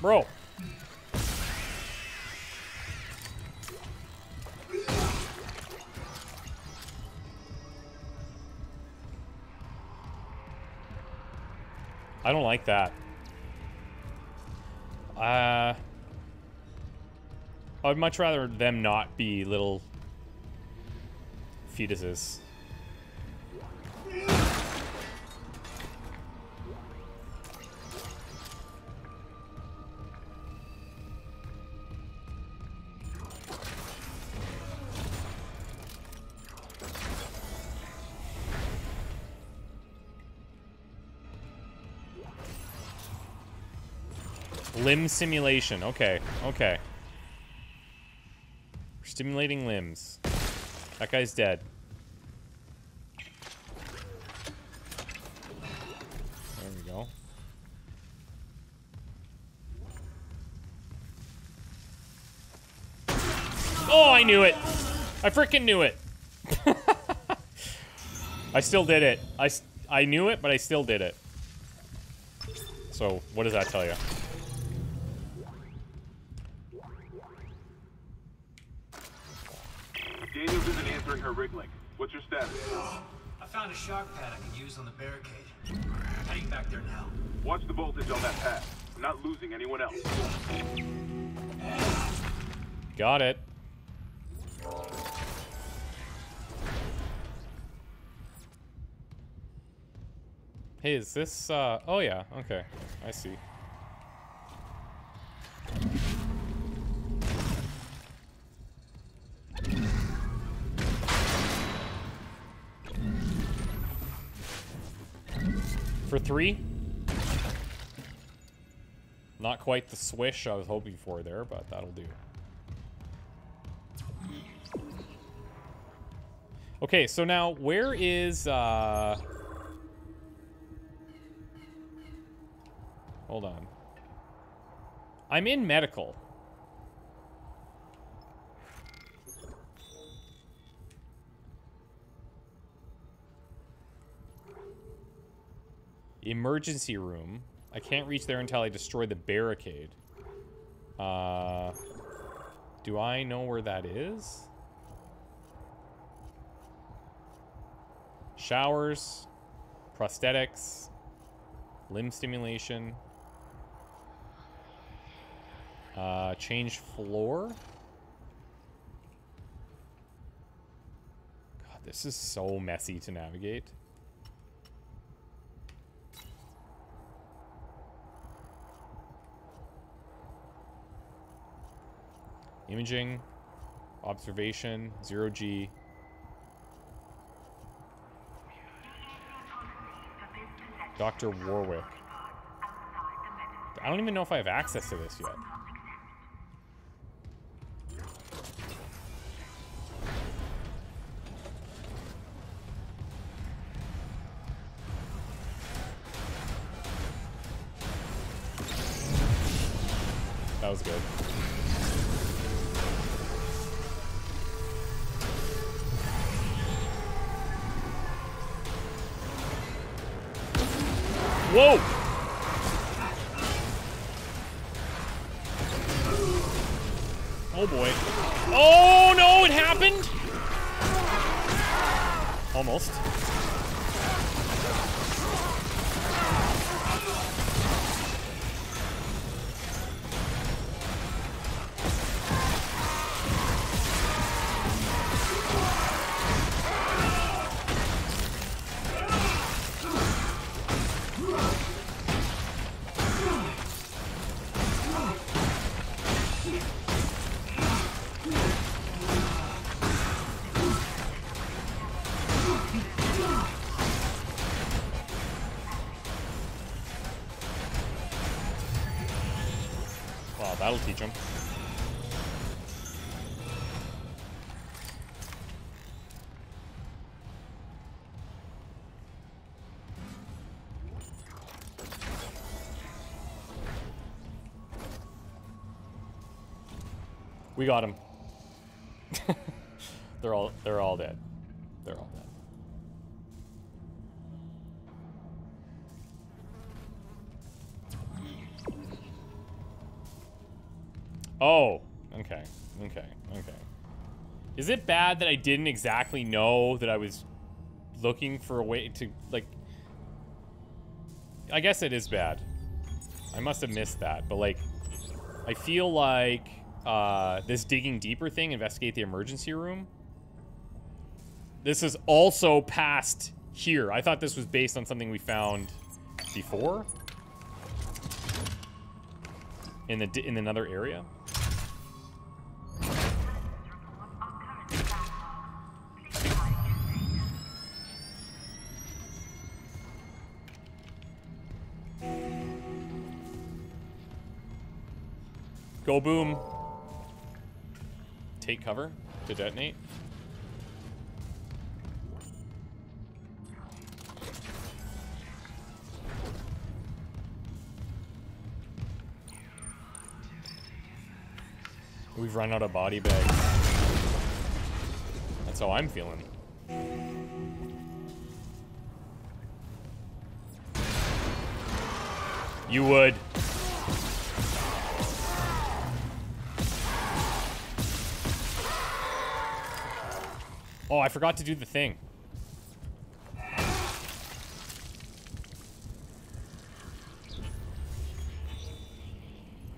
Bro. I don't like that. I'd much rather them not be little fetuses. Limb simulation. Okay, okay. We're stimulating limbs. That guy's dead. There we go. Oh, I knew it. I freaking knew it. I still did it. I knew it, but I still did it. So, what does that tell you? Daniels isn't answering her rig link. What's your status? I found a shock pad I can use on the barricade. I'm heading back there now. Watch the voltage on that pad. I'm not losing anyone else. Got it. Hey, is this, oh yeah, okay. I see. for 3. Not quite the swish I was hoping for there, but that'll do. Okay, so now where is, hold on. I'm in medical. Emergency room. I can't reach there until I destroy the barricade. Do I know where that is? Showers, prosthetics, limb stimulation. Change floor. God, this is so messy to navigate. Imaging, observation, 0G. Dr. Warwick. I don't even know if I have access to this yet. That was good. Whoa! Oh boy. Oh no, it happened! Almost. That'll teach him. We got him. They're all dead. They're all dead. Oh, okay, okay, okay. Is it bad that I didn't exactly know that I was looking for a way to, like... I guess it is bad. I must have missed that, but, like, I feel like this digging deeper thing, investigate the emergency room. This is also past here. I thought this was based on something we found before. In another area. Go boom. Take cover to detonate. We've run out of body bags. That's how I'm feeling. You would. Oh, I forgot to do the thing.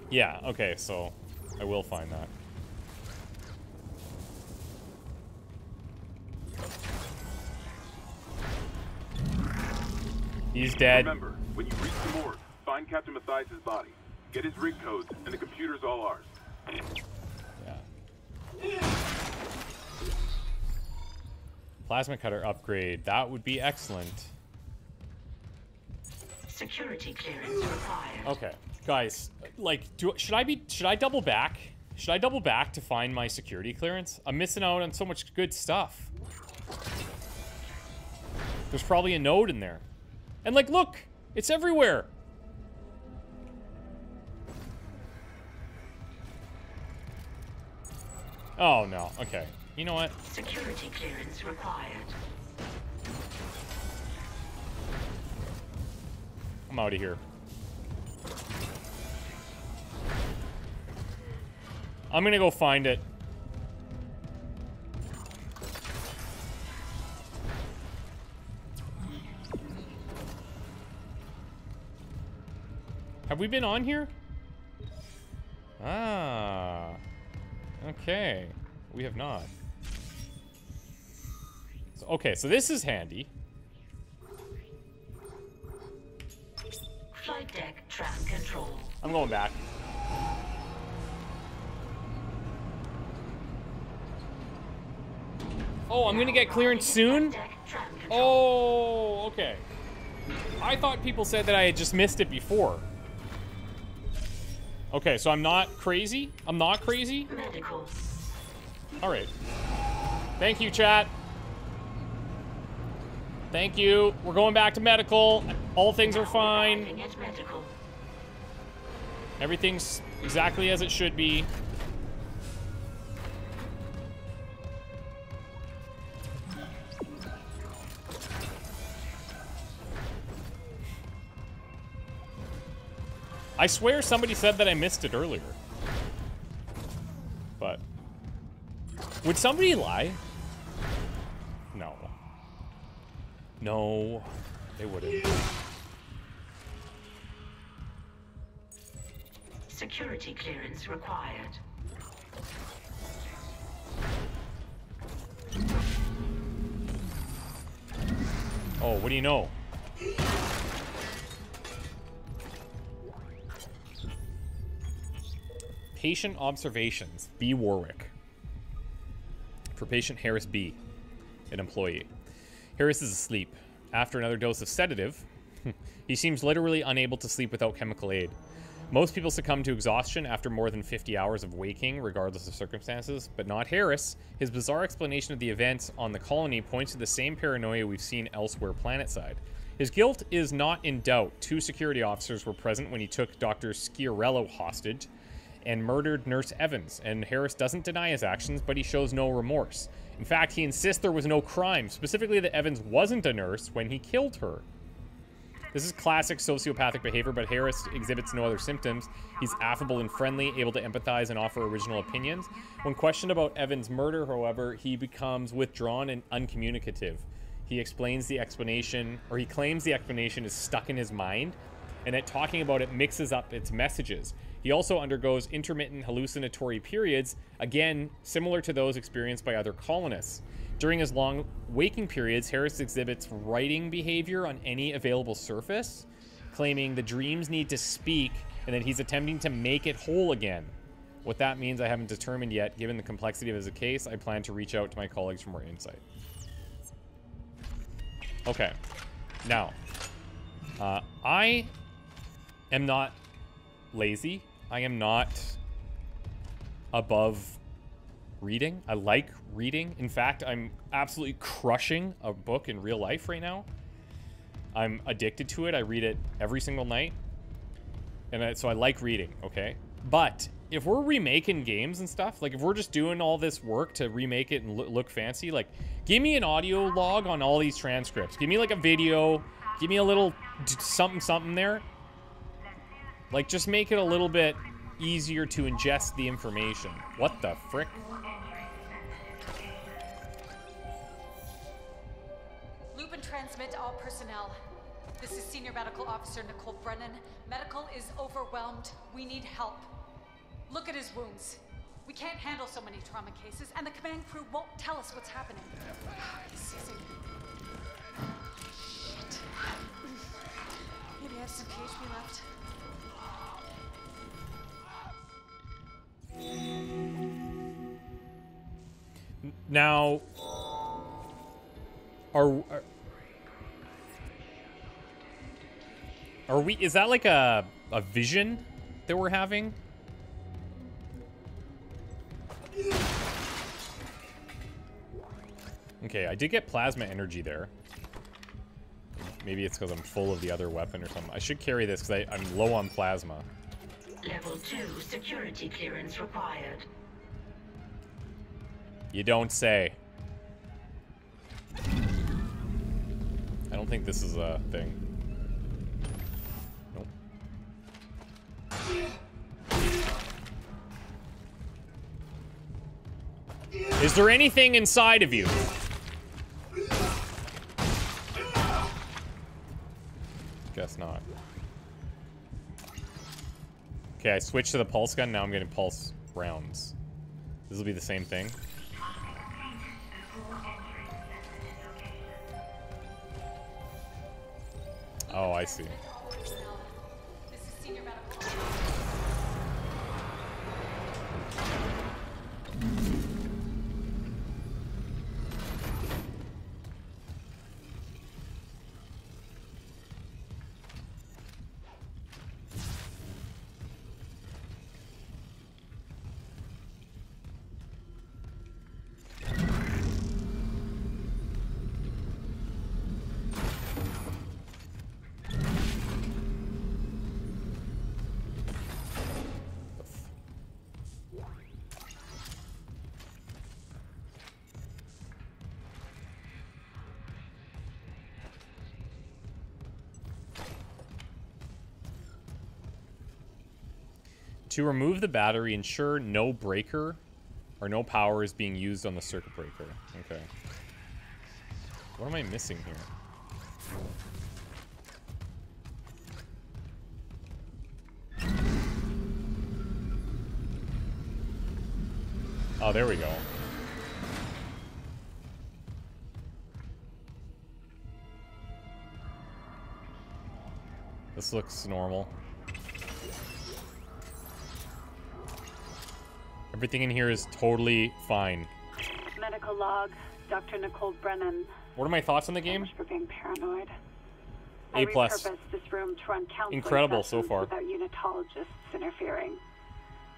Yeah, okay, so I will find that. He's dead. Remember, when you reach the morgue, find Captain Matthias' body. Get his rig codes, and the computer's all ours. Yeah. Plasma cutter upgrade. That would be excellent. Security clearance required. Okay, guys, like, should I double back? Should I double back to find my security clearance? I'm missing out on so much good stuff. There's probably a node in there. And like, look, it's everywhere. Oh no, okay. You know what? Security clearance required. I'm out of here. I'm gonna go find it. Have we been on here? Ah. Okay. We have not. So, okay, so this is handy. Flight deck track control. I'm going back. Oh, I'm gonna get clearance soon? Oh, okay. I thought people said that I had just missed it before. Okay, so I'm not crazy? I'm not crazy? Medical. Alright. Thank you, chat. Thank you. We're going back to medical. All things are fine. Everything's exactly as it should be. I swear somebody said that I missed it earlier. But would somebody lie? No. No, they wouldn't. Security clearance required. Oh, what do you know? Patient observations, B. Warwick. For patient Harris B, an employee. Harris is asleep. After another dose of sedative, he seems literally unable to sleep without chemical aid. Most people succumb to exhaustion after more than 50 hours of waking, regardless of circumstances, but not Harris. His bizarre explanation of the events on the colony points to the same paranoia we've seen elsewhere planetside. His guilt is not in doubt. Two security officers were present when he took Dr. Sciarello hostage and murdered Nurse Evans, and Harris doesn't deny his actions, but he shows no remorse. In fact, he insists there was no crime, specifically that Evans wasn't a nurse when he killed her. This is classic sociopathic behavior, but Harris exhibits no other symptoms. He's affable and friendly, able to empathize and offer original opinions. When questioned about Evans' murder, however, he becomes withdrawn and uncommunicative. He explains the explanation, or he claims the explanation is stuck in his mind, and that talking about it mixes up its messages. He also undergoes intermittent hallucinatory periods, again, similar to those experienced by other colonists. During his long waking periods, Harris exhibits writing behavior on any available surface, claiming the dreams need to speak and that he's attempting to make it whole again. What that means, I haven't determined yet. Given the complexity of his case, I plan to reach out to my colleagues for more insight. Okay. Now, I am not lazy. I am not above reading. I like reading. In fact, I'm absolutely crushing a book in real life right now. I'm addicted to it. I read it every single night. And so I like reading, okay? But if we're remaking games and stuff, like if we're just doing all this work to remake it and look fancy, like give me an audio log on all these transcripts. Give me like a video. Give me a little something something there. Like, just make it a little bit easier to ingest the information. What the frick? Loop and transmit all personnel. This is Senior Medical Officer Nicole Brennan. Medical is overwhelmed. We need help. Look at his wounds. We can't handle so many trauma cases, and the command crew won't tell us what's happening. This isn't... Shit. Maybe I have some PHP left. Now, Are we... Is that like a vision that we're having? Okay, I did get plasma energy there. Maybe it's because I'm full of the other weapon or something. I should carry this because I'm low on plasma. Level 2 security clearance required. You don't say. I don't think this is a thing. Nope. Is there anything inside of you? Guess not. Okay, I switched to the pulse gun. Now I'm getting pulse rounds. This will be the same thing. Oh, I see. To remove the battery, ensure no breaker or no power is being used on the circuit breaker. Okay. What am I missing here? Oh, there we go. This looks normal. Everything in here is totally fine. Medical log, Dr. Nicole Brennan. What are my thoughts on the game? For being paranoid. A plus. This room to run incredible so far. Without unitologists interfering.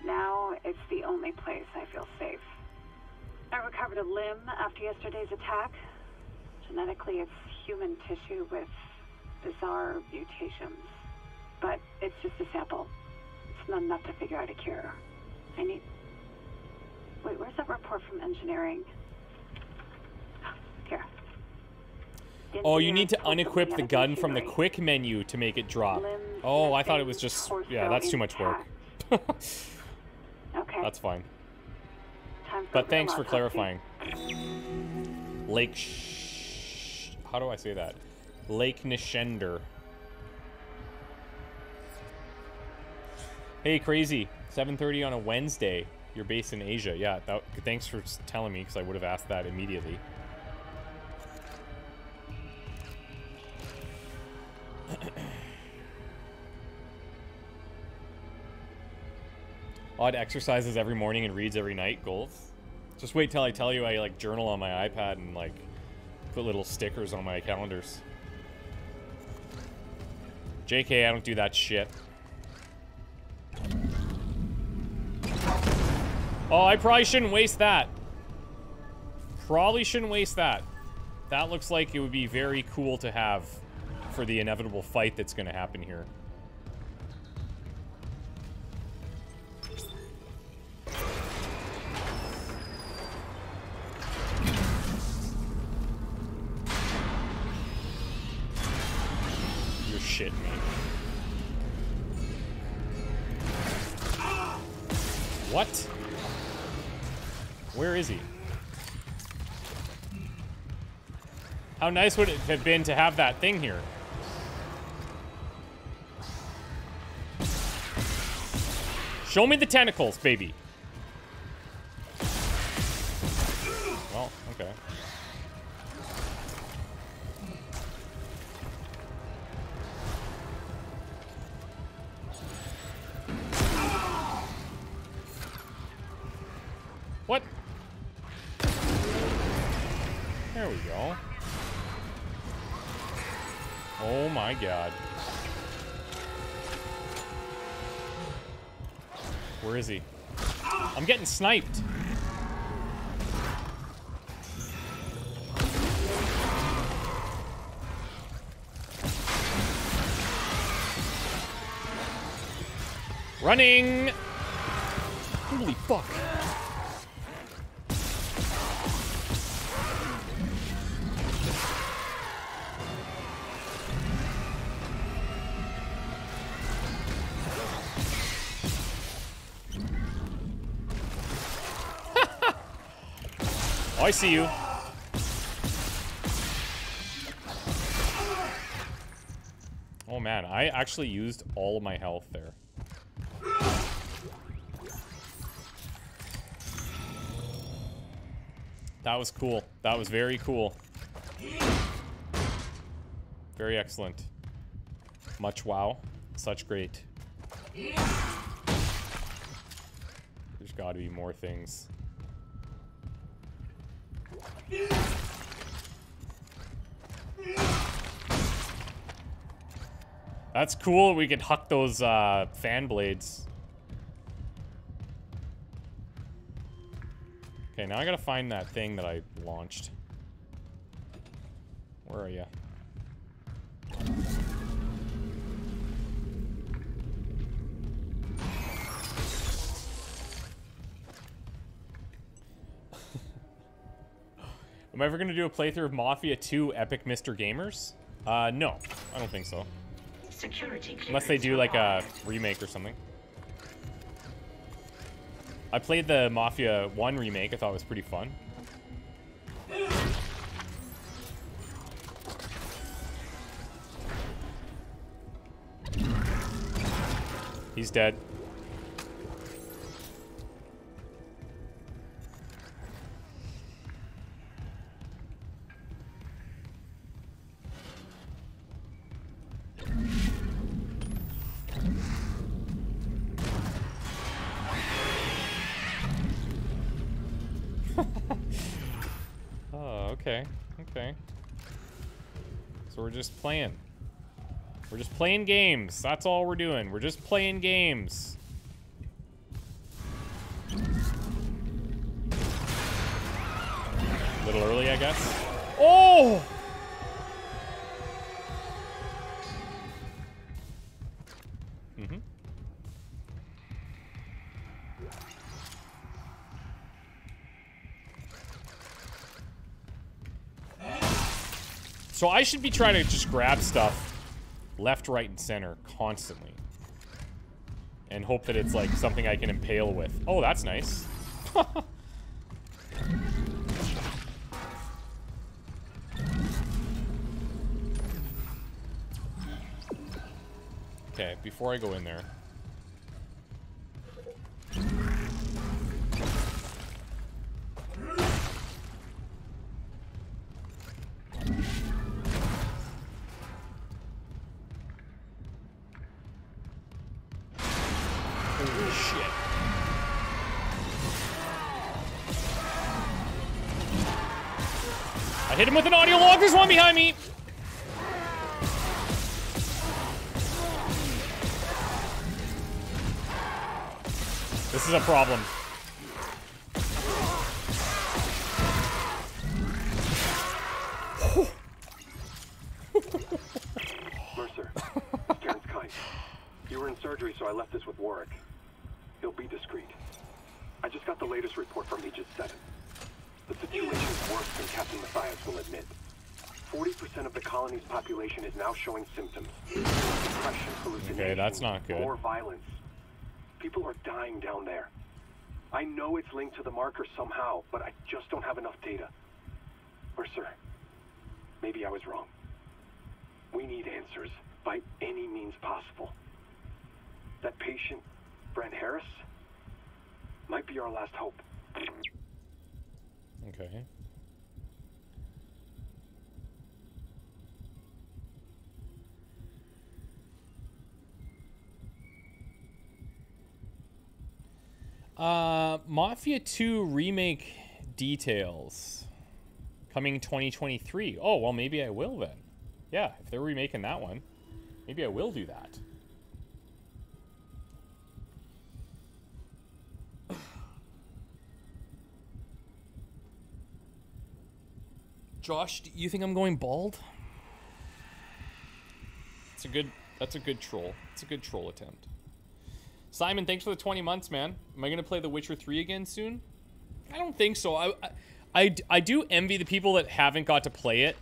Now it's the only place I feel safe. I recovered a limb after yesterday's attack. Genetically, it's human tissue with bizarre mutations. But it's just a sample. It's not enough to figure out a cure. I need... Wait, where's that report from engineering? Here. Oh, you need to unequip the gun from the quick menu to make it drop. Oh, I thought it was just... Yeah, that's too much work. Okay. That's fine. But thanks for clarifying. Lake... How do I say that? Lake Nishender. Hey, crazy. 7:30 on a Wednesday. You're based in Asia. Yeah, thanks for telling me, because I would have asked that immediately. Odd exercises every morning and reads every night. Goals. Just wait till I tell you I, like, journal on my iPad and, like, put little stickers on my calendars. JK, I don't do that shit. Oh, I probably shouldn't waste that. Probably shouldn't waste that. That looks like it would be very cool to have for the inevitable fight that's going to happen here. You're shitting me. What? Where is he? How nice would it have been to have that thing here? Show me the tentacles, baby. Well, okay. What? There we go. Oh my god. Where is he? I'm getting sniped. Running! Holy fuck. Oh, I see you. Oh man, I actually used all of my health there. That was cool. That was very cool. Very excellent. Much wow. Such great. There's got to be more things. That's cool. We could huck those fan blades. Okay, now I gotta find that thing that I launched. Where are you? Am I ever gonna do a playthrough of Mafia 2 Epic Mr. Gamers? No. I don't think so. Security clearance. Unless they do like a remake or something. I played the Mafia 1 remake. I thought it was pretty fun. He's dead. We're just playing games. That's all we're doing. We're just playing games. A little early, I guess. Oh! Mm-hmm. So I should be trying to just grab stuff left, right, and center constantly. And hope that it's like something I can impale with. Oh, that's nice. Okay, before I go in there. With an audio log, there's one behind me. This is a problem. Mercer, Karen's kite. You were in surgery, so I left this with Warwick. He'll be discreet. I just got the latest report from Aegis Seven. The situation is worse than Captain Matthias will admit. 40% of the colony's population is now showing symptoms. Depression, hallucinations, okay, that's not good. Or violence. People are dying down there. I know it's linked to the marker somehow, but I just don't have enough data. Mercer, maybe I was wrong. We need answers by any means possible. That patient, Brent Harris, might be our last hope. Okay. Mafia 2 remake details coming 2023. Oh, well, maybe I will then. Yeah, if they're remaking that one, maybe I will do that. Josh, do you think I'm going bald? It's a good. That's a good troll. It's a good troll attempt. Simon, thanks for the 20 months, man. Am I gonna play The Witcher 3 again soon? I don't think so. I do envy the people that haven't got to play it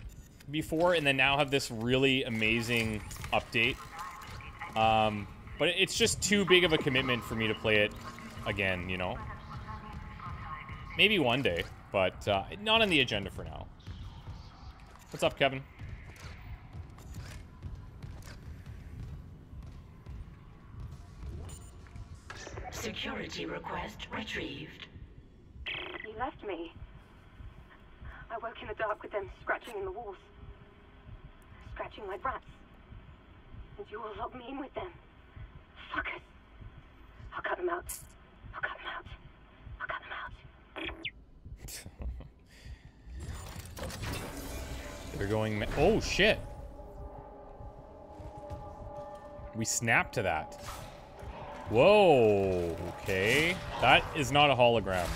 before and then now have this really amazing update. But it's just too big of a commitment for me to play it again, you know? Maybe one day, but not on the agenda for now. What's up, Kevin? Security request retrieved. He left me. I woke in the dark with them scratching in the walls. Scratching like rats. And you all locked me in with them. Fuckers. I'll cut them out. I'll cut them out. I'll cut them out. They're going oh shit. We snapped to that. Whoa, okay. That is not a hologram.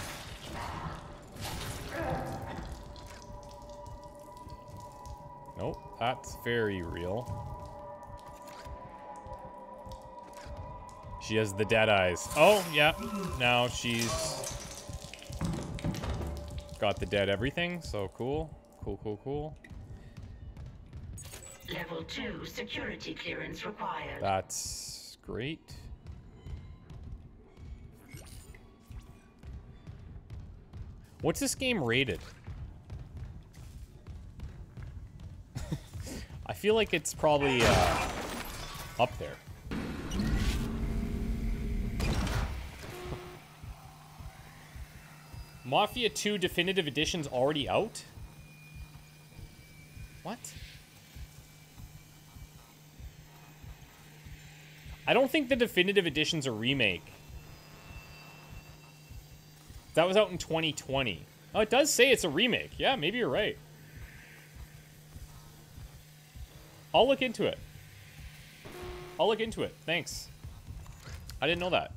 Nope, that's very real. She has the dead eyes. Oh, yeah. Now she's got the dead everything, so cool. Cool, cool, cool. Level 2 security clearance required. That's great. What's this game rated? I feel like it's probably up there. Mafia 2 Definitive Edition's already out? What? I don't think the Definitive Edition's a remake. That was out in 2020. Oh, it does say it's a remake. Yeah, maybe you're right. I'll look into it. I'll look into it. Thanks. I didn't know that.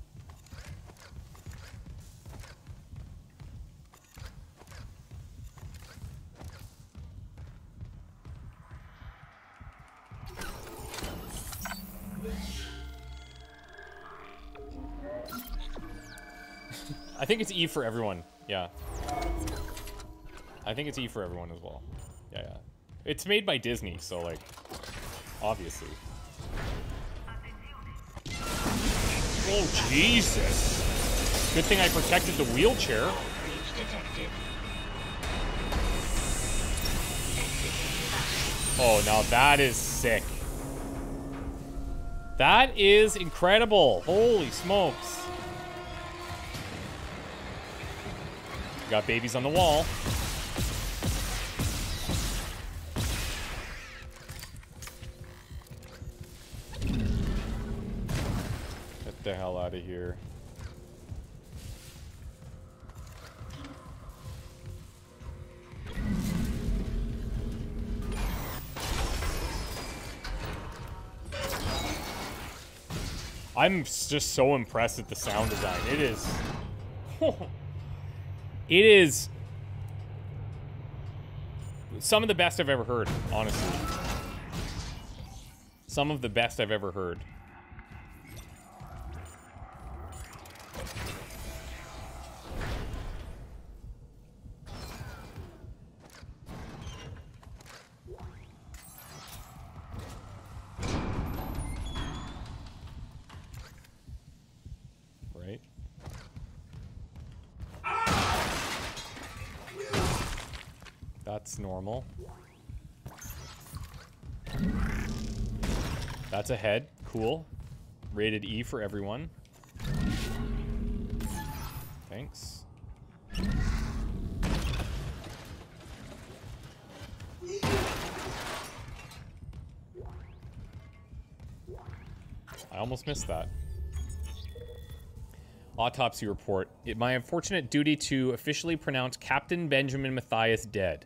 I think it's E for everyone. Yeah. I think it's E for everyone as well. Yeah, yeah. It's made by Disney, so, like, obviously. Oh, Jesus. Good thing I protected the wheelchair. Oh, now that is sick. That is incredible. Holy smokes. Got babies on the wall. Get the hell out of here. I'm just so impressed at the sound design. It is... It is some of the best I've ever heard, honestly. Some of the best I've ever heard. Normal. That's a head. Cool. Rated E for everyone. Thanks. I almost missed that. Autopsy report. It my unfortunate duty to officially pronounce Captain Benjamin Matthias dead.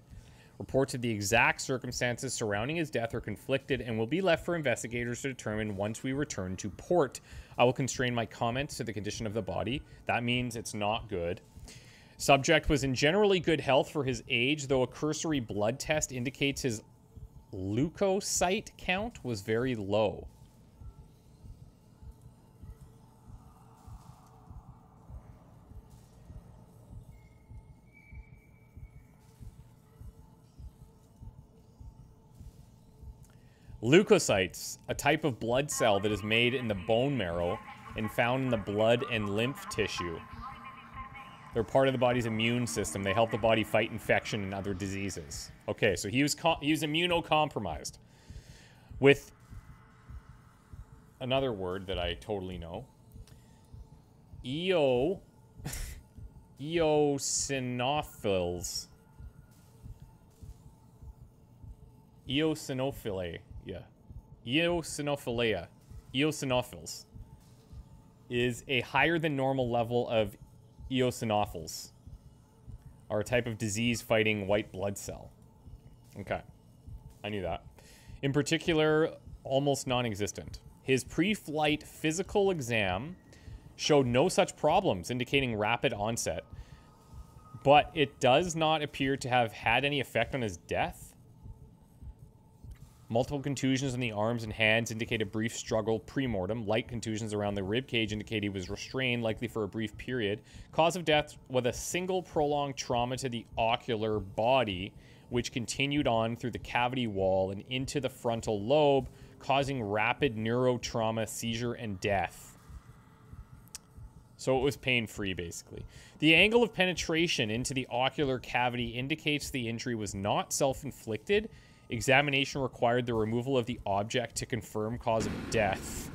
Reports of the exact circumstances surrounding his death are conflicted and will be left for investigators to determine once we return to port. I will constrain my comments to the condition of the body. That means it's not good. Subject was in generally good health for his age, though a cursory blood test indicates his leukocyte count was very low. Leukocytes, a type of blood cell that is made in the bone marrow and found in the blood and lymph tissue. They're part of the body's immune system. They help the body fight infection and other diseases. Okay, so he was immunocompromised. With another word that I totally know. Eosinophils. Eosinophilae. Yeah. Eosinophilia. Eosinophils. Is a higher than normal level of eosinophils are a type of disease-fighting white blood cell. Okay. I knew that. In particular, almost non-existent. His pre-flight physical exam showed no such problems, indicating rapid onset. But it does not appear to have had any effect on his death. Multiple contusions in the arms and hands indicate a brief struggle pre-mortem. Light contusions around the rib cage indicate he was restrained, likely for a brief period. Cause of death was a single prolonged trauma to the ocular body, which continued on through the cavity wall and into the frontal lobe, causing rapid neurotrauma, seizure, and death. So it was pain-free, basically. The angle of penetration into the ocular cavity indicates the injury was not self-inflicted. Examination required the removal of the object to confirm cause of death.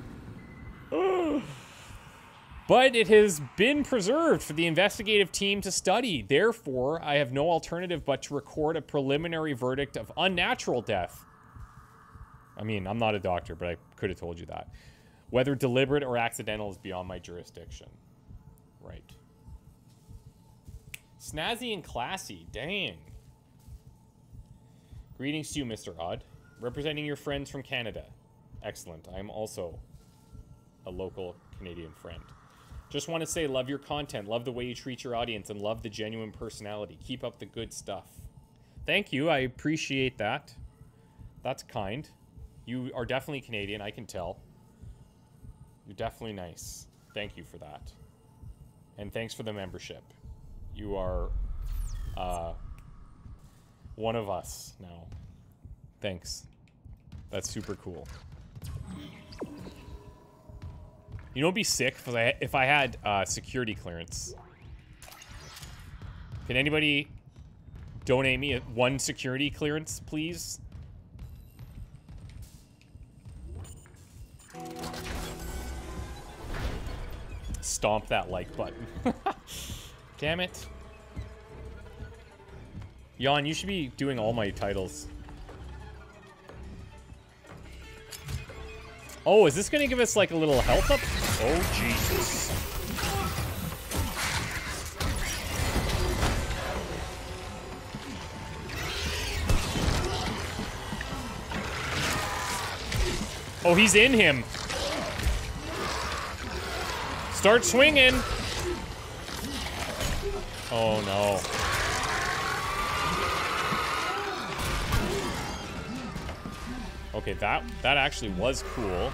But it has been preserved for the investigative team to study. Therefore, I have no alternative but to record a preliminary verdict of unnatural death. I mean, I'm not a doctor, but I could have told you that. Whether deliberate or accidental is beyond my jurisdiction. Right. Snazzy and classy. Dang. Greetings to you, Mr. Odd. Representing your friends from Canada. Excellent. I am also a local Canadian friend. Just want to say, love your content, love the way you treat your audience, and love the genuine personality. Keep up the good stuff. Thank you. I appreciate that. That's kind. You are definitely Canadian. I can tell. You're definitely nice. Thank you for that. And thanks for the membership. You are... one of us now. Thanks. That's super cool. You know, it'd be sick if I had security clearance. Can anybody donate me one security clearance, please? Stomp that like button. Damn it. Yon, you should be doing all my titles. Oh, is this gonna give us like a little health up? Oh, Jesus. Oh, he's in him. Start swinging. Oh, no. Okay, that actually was cool.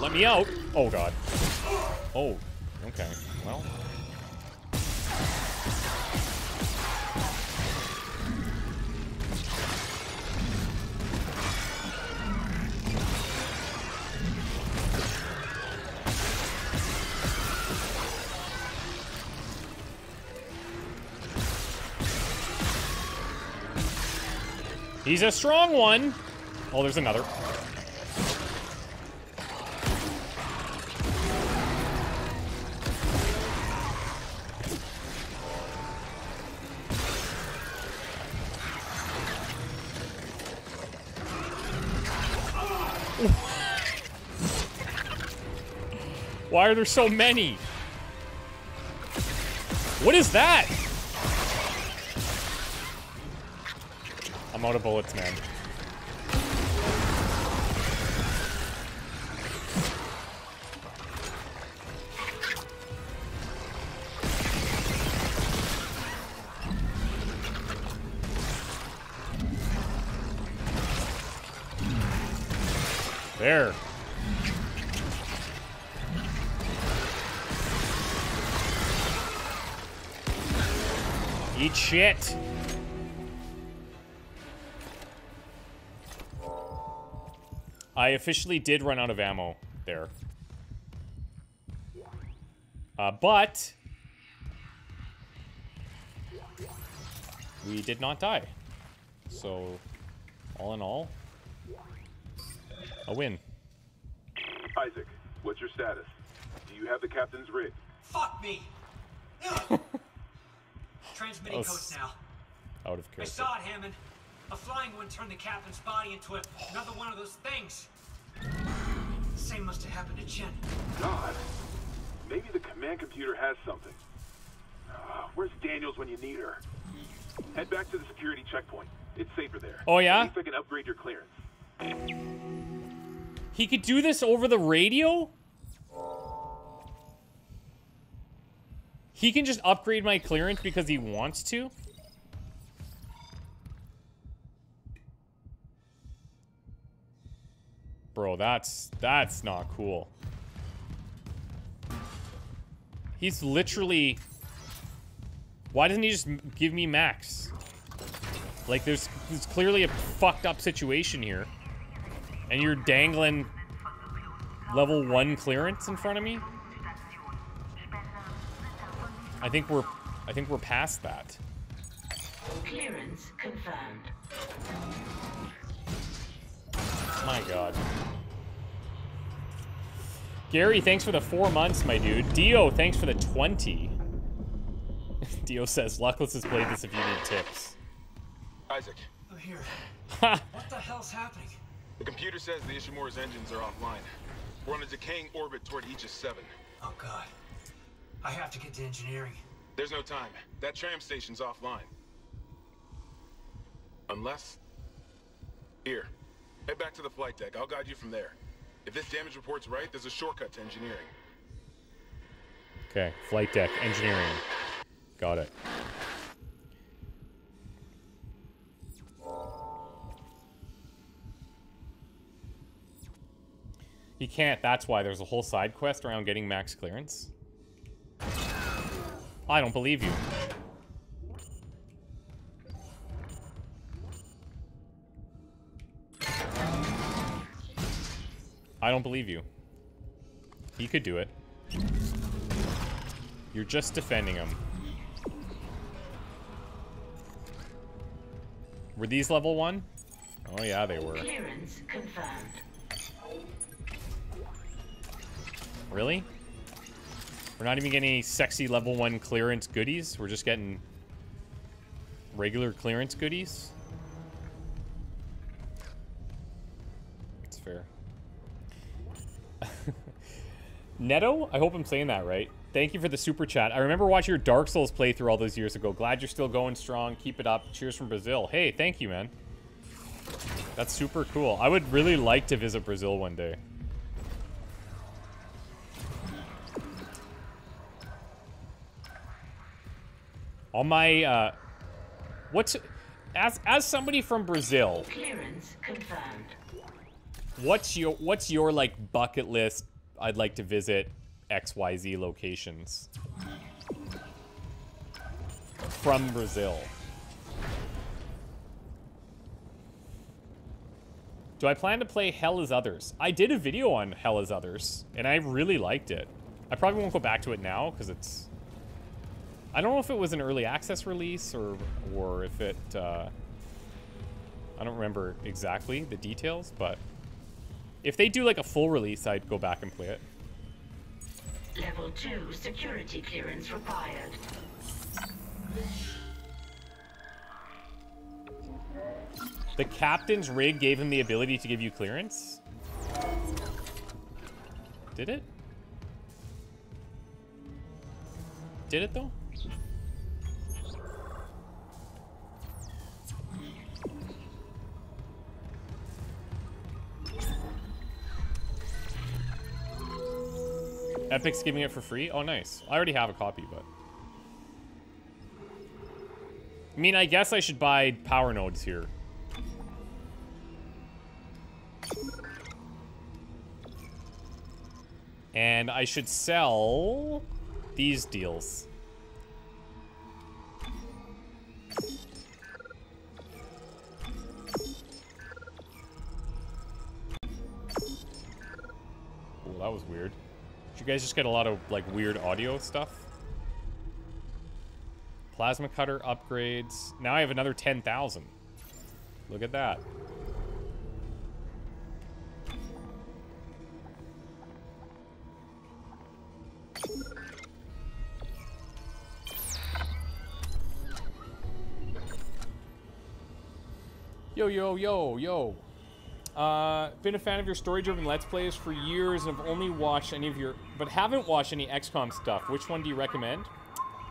Let me out. Oh, God. Oh, okay. Well. He's a strong one. Oh, there's another. Why are there so many? What is that? I'm out of bullets, man. There. Eat shit. I officially did run out of ammo there. But we did not die. So, all in all, a win. Isaac, what's your status? Do you have the captain's rig? Fuck me! Transmitting codes now. Out of character. I saw it, Hammond. A flying one turned the captain's body into another one of those things. Same must have happened to Jen. God. Maybe the command computer has something. Where's Daniels when you need her? Head back to the security checkpoint. It's safer there. Oh, yeah? See if I can upgrade your clearance. He could do this over the radio? He can just upgrade my clearance because he wants to? Bro, that's not cool. He's literally... Why doesn't he just give me max? Like, there's clearly a fucked up situation here. And you're dangling level 1 clearance in front of me? I think we're past that. Clearance confirmed. My God. Gary, thanks for the 4 months, my dude. Dio, thanks for the 20. Dio says, Luckless has played this if you need tips. Isaac. I'm here. What the hell's happening? The computer says the Ishimura's engines are offline. We're on a decaying orbit toward Aegis 7. Oh, God. I have to get to engineering. There's no time. That tram station's offline. Unless... Here. Head back to the flight deck. I'll guide you from there. If this damage report's right, there's a shortcut to engineering. Okay, flight deck, engineering. Got it. He can't, that's why there's a whole side quest around getting max clearance. I don't believe you. I don't believe you. He could do it. You're just defending him. Were these level 1? Oh yeah, they were. Clearance confirmed. Really? We're not even getting any sexy level 1 clearance goodies. We're just getting regular clearance goodies. It's fair. Netto? I hope I'm saying that right. Thank you for the super chat. I remember watching your Dark Souls playthrough all those years ago. Glad you're still going strong. Keep it up. Cheers from Brazil. Hey, thank you, man. That's super cool. I would really like to visit Brazil one day. On my, as somebody from Brazil, clearance confirmed. What's your like bucket list? I'd like to visit XYZ locations from Brazil. Do I plan to play Hell as Others? I did a video on Hell as Others, and I really liked it. I probably won't go back to it now because it's... I don't know if it was an early access release or if it... I don't remember exactly the details, but... If they do like a full release, I'd go back and play it. Level 2 security clearance required. The captain's rig gave him the ability to give you clearance? Did it? Did it though? Epic's giving it for free? Oh, nice. I already have a copy, but... I mean, I guess I should buy power nodes here. And I should sell these deals. Ooh, that was weird. Did you guys just get a lot of, like, weird audio stuff? Plasma cutter upgrades. Now I have another 10,000. Look at that. Yo, yo, yo, yo. Been a fan of your story-driven Let's Plays for years and have only watched any of your... But haven't watched any XCOM stuff. Which one do you recommend?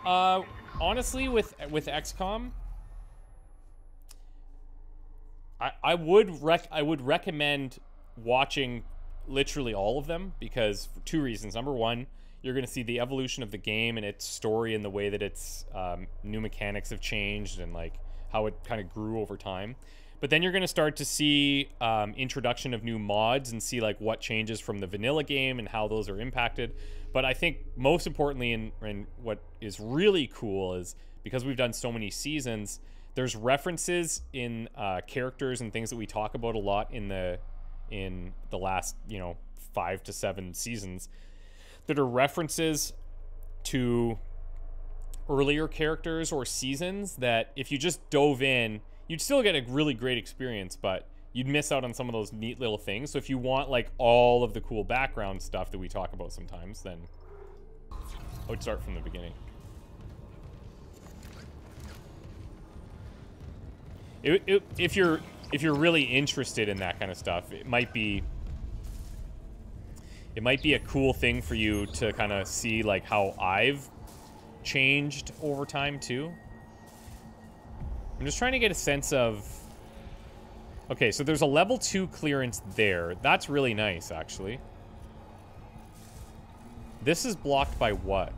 Honestly, with XCOM... I would recommend watching literally all of them, because for two reasons. Number one, you're going to see the evolution of the game and its story and the way that its new mechanics have changed and, like, how it kind of grew over time. But then you're going to start to see introduction of new mods and see, like, what changes from the vanilla game and how those are impacted. But I think most importantly, and what is really cool is, because we've done so many seasons, there's references in characters and things that we talk about a lot in the last, you know, 5 to 7 seasons that are references to earlier characters or seasons that if you just dove in, you'd still get a really great experience, but you'd miss out on some of those neat little things. So if you want, like, all of the cool background stuff that we talk about sometimes, then I would start from the beginning. If you're really interested in that kind of stuff, it might be a cool thing for you to kind of see, like, how I've changed over time too. I'm just trying to get a sense of... Okay, so there's a level 2 clearance there. That's really nice, actually. This is blocked by what?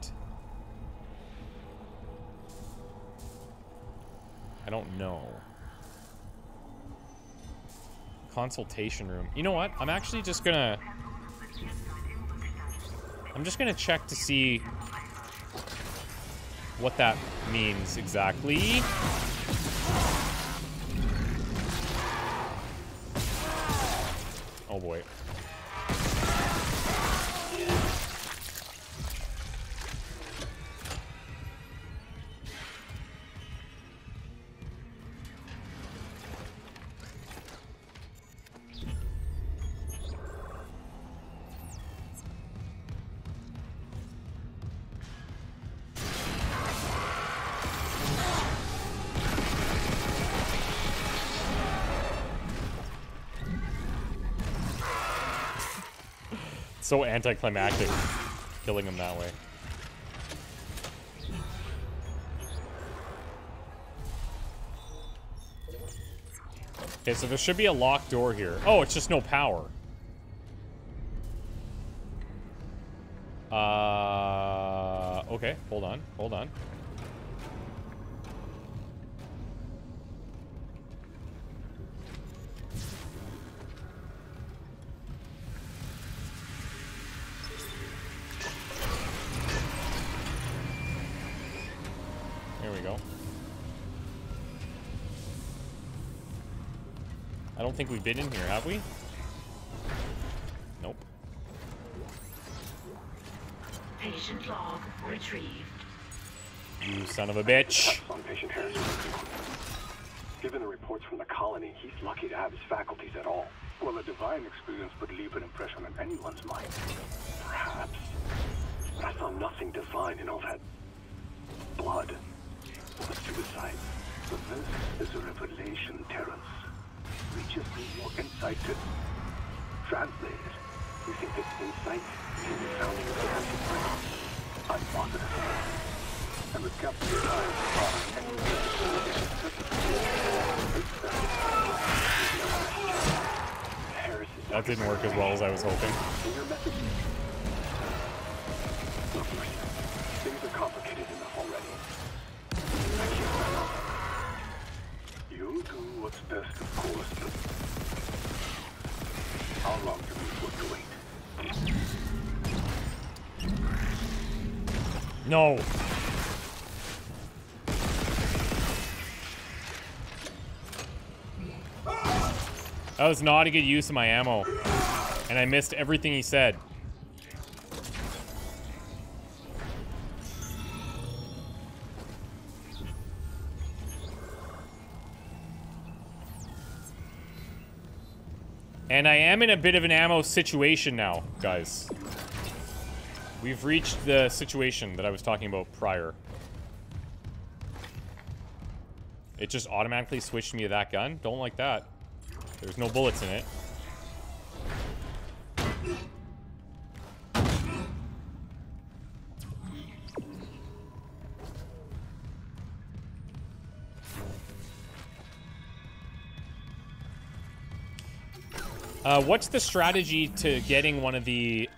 I don't know. Consultation room. You know what? I'm actually just gonna... I'm just gonna check to see what that means exactly. Oh boy. So anticlimactic, killing him that way. Okay, so there should be a locked door here. Oh, it's just no power. Okay, hold on, hold on. I don't think we've been in here, have we? Nope. Patient log retrieved. You son of a bitch. On patient Harris. Given the reports from the colony, he's lucky to have his faculties at all. Well, a divine experience would leave an impression on anyone's mind. Perhaps. But I saw nothing divine in all that blood or the suicide. But this is a revelation, Terrence. We just need more insight to translate it. We think this insight can be found in the Atlantic. I'm positive. And with Captain Ryan's product and the that didn't work as well as I was hoping. In your message, look, things are complicated enough already. I can't sign off. You do what's best, of course, but how long do we afford to wait? No. That was not a good use of my ammo. And I missed everything he said. And I am in a bit of an ammo situation now, guys. We've reached the situation that I was talking about prior. It just automatically switched me to that gun. Don't like that. There's no bullets in it. What's the strategy to getting one of the,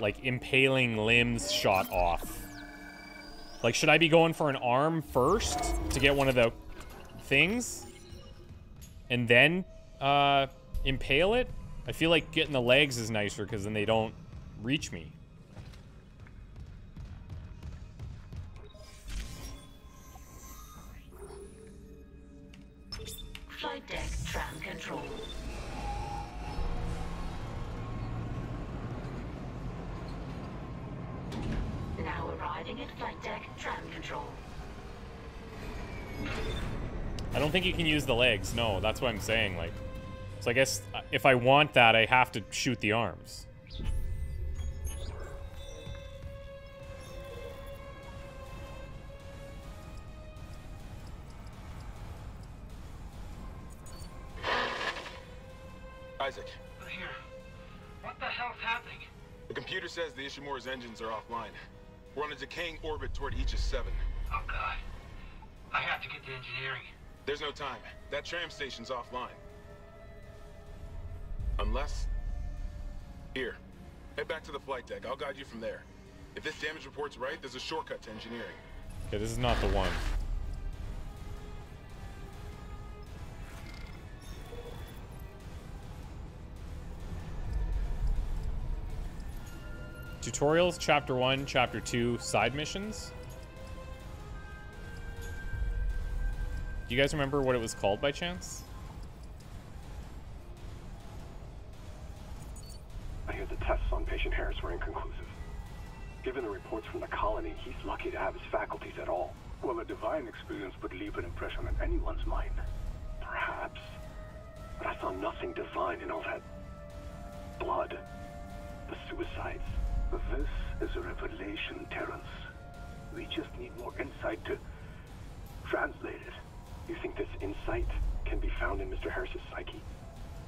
like, impaling limbs shot off? Like, should I be going for an arm first to get one of the things? And then... impale it? I feel like getting the legs is nicer because then they don't reach me. Flight deck tram control. Now arriving at flight deck tram control. I don't think you can use the legs. No, that's what I'm saying. Like, so I guess if I want that, I have to shoot the arms. Isaac. We're here. What the hell's happening? The computer says the Ishimura's engines are offline. We're on a decaying orbit toward Aegis 7. Oh, God. I have to get to engineering. There's no time. That tram station's offline. Unless... Here. Head back to the flight deck. I'll guide you from there. If this damage report's right, there's a shortcut to engineering. Okay, this is not the one. Tutorials, Chapter 1, Chapter 2, side missions. Do you guys remember what it was called by chance? I hear the tests on patient Harris were inconclusive. Given the reports from the colony, he's lucky to have his faculties at all. Well, a divine experience would leave an impression on anyone's mind. Perhaps. But I saw nothing divine in all that blood, the suicides. This is a revelation, Terrence. We just need more insight to translate it. You think this insight can be found in Mr. Harris's psyche?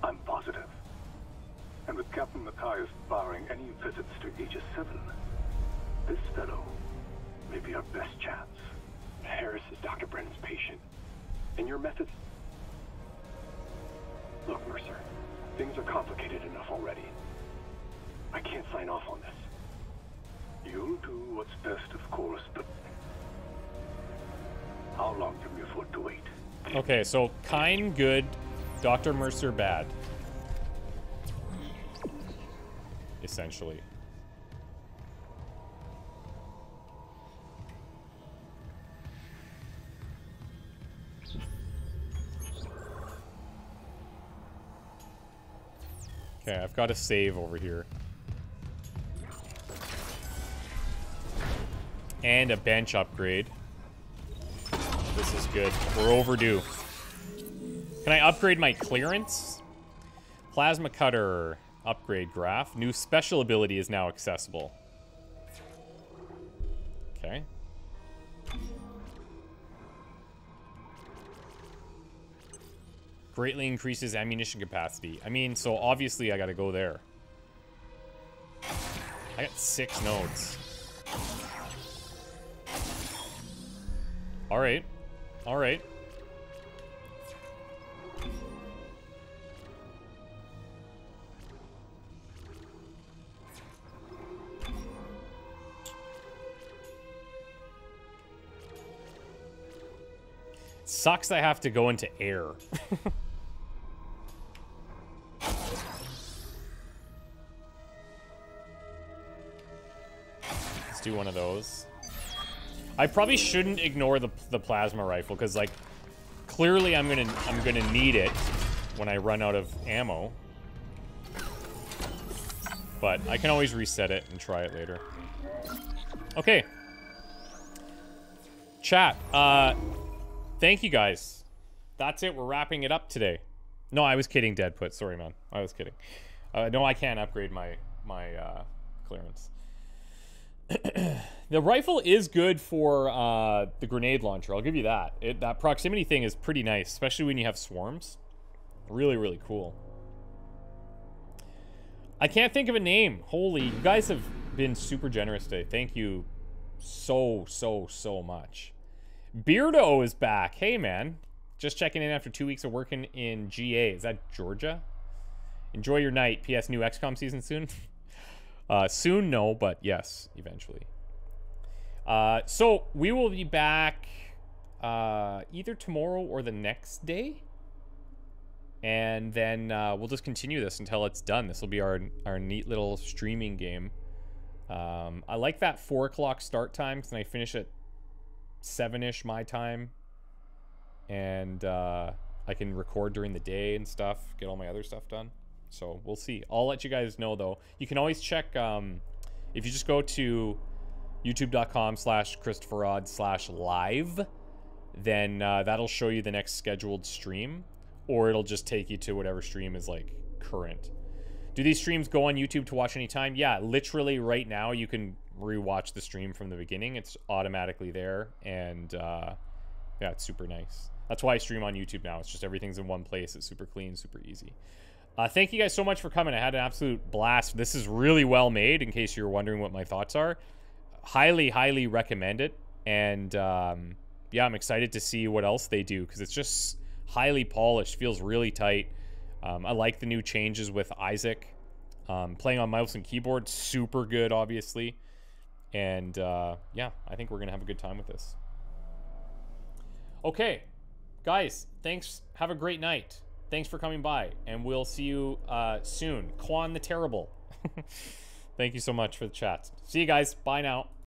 I'm positive. And with Captain Matthias barring any visits to Aegis 7, this fellow may be our best chance. Harris is Dr. Brennan's patient. And your methods... Look, Mercer, things are complicated enough already. I can't sign off on this. You'll do what's best, of course, but... How long can we afford to wait? Okay, so Kine good, Dr. Mercer bad. Essentially. Okay, I've got a save over here. And a bench upgrade. This is good. We're overdue. Can I upgrade my clearance? Plasma cutter upgrade graph. New special ability is now accessible. Okay. Greatly increases ammunition capacity. I mean, so obviously I gotta go there. I got 6 nodes. Alright. All right. Sucks I have to go into air. Let's do one of those. I probably shouldn't ignore the plasma rifle, because like clearly I'm gonna need it when I run out of ammo. But I can always reset it and try it later. Okay. Chat, thank you guys. That's it, we're wrapping it up today. No, I was kidding, Deadput. Sorry, man. I was kidding. No, I can't upgrade my clearance. The rifle is good for the grenade launcher. I'll give you that. That proximity thing is pretty nice, especially when you have swarms. Really, really cool. I can't think of a name. Holy, you guys have been super generous today. Thank you so, so, so much. Beardo is back. Hey, man. Just checking in after 2 weeks of working in GA. Is that Georgia? Enjoy your night. P.S. New XCOM season soon? Soon, no, but yes, eventually. So we will be back either tomorrow or the next day. And then we'll just continue this until it's done. This will be our neat little streaming game. I like that 4 o'clock start time, because then I finish at 7-ish my time. And I can record during the day and stuff, get all my other stuff done. So we'll see. I'll let you guys know, though. You can always check, if you just go to youtube.com/ChristopherOdd/live, then that'll show you the next scheduled stream, or it'll just take you to whatever stream is, like, current. Do these streams go on YouTube to watch anytime? Yeah, literally right now you can rewatch the stream from the beginning. It's automatically there, and yeah, it's super nice. That's why I stream on YouTube now. It's just everything's in one place. It's super clean, super easy. Thank you guys so much for coming. I had an absolute blast. This is really well made, in case you're wondering what my thoughts are. Highly, highly recommend it. And yeah, I'm excited to see what else they do, because it's just highly polished. Feels really tight. I like the new changes with Isaac. Playing on mouse and keyboard, super good, obviously. And yeah, I think we're going to have a good time with this. Okay. Guys, thanks. Have a great night. Thanks for coming by, and we'll see you soon. Quan the Terrible. Thank you so much for the chat. See you guys. Bye now.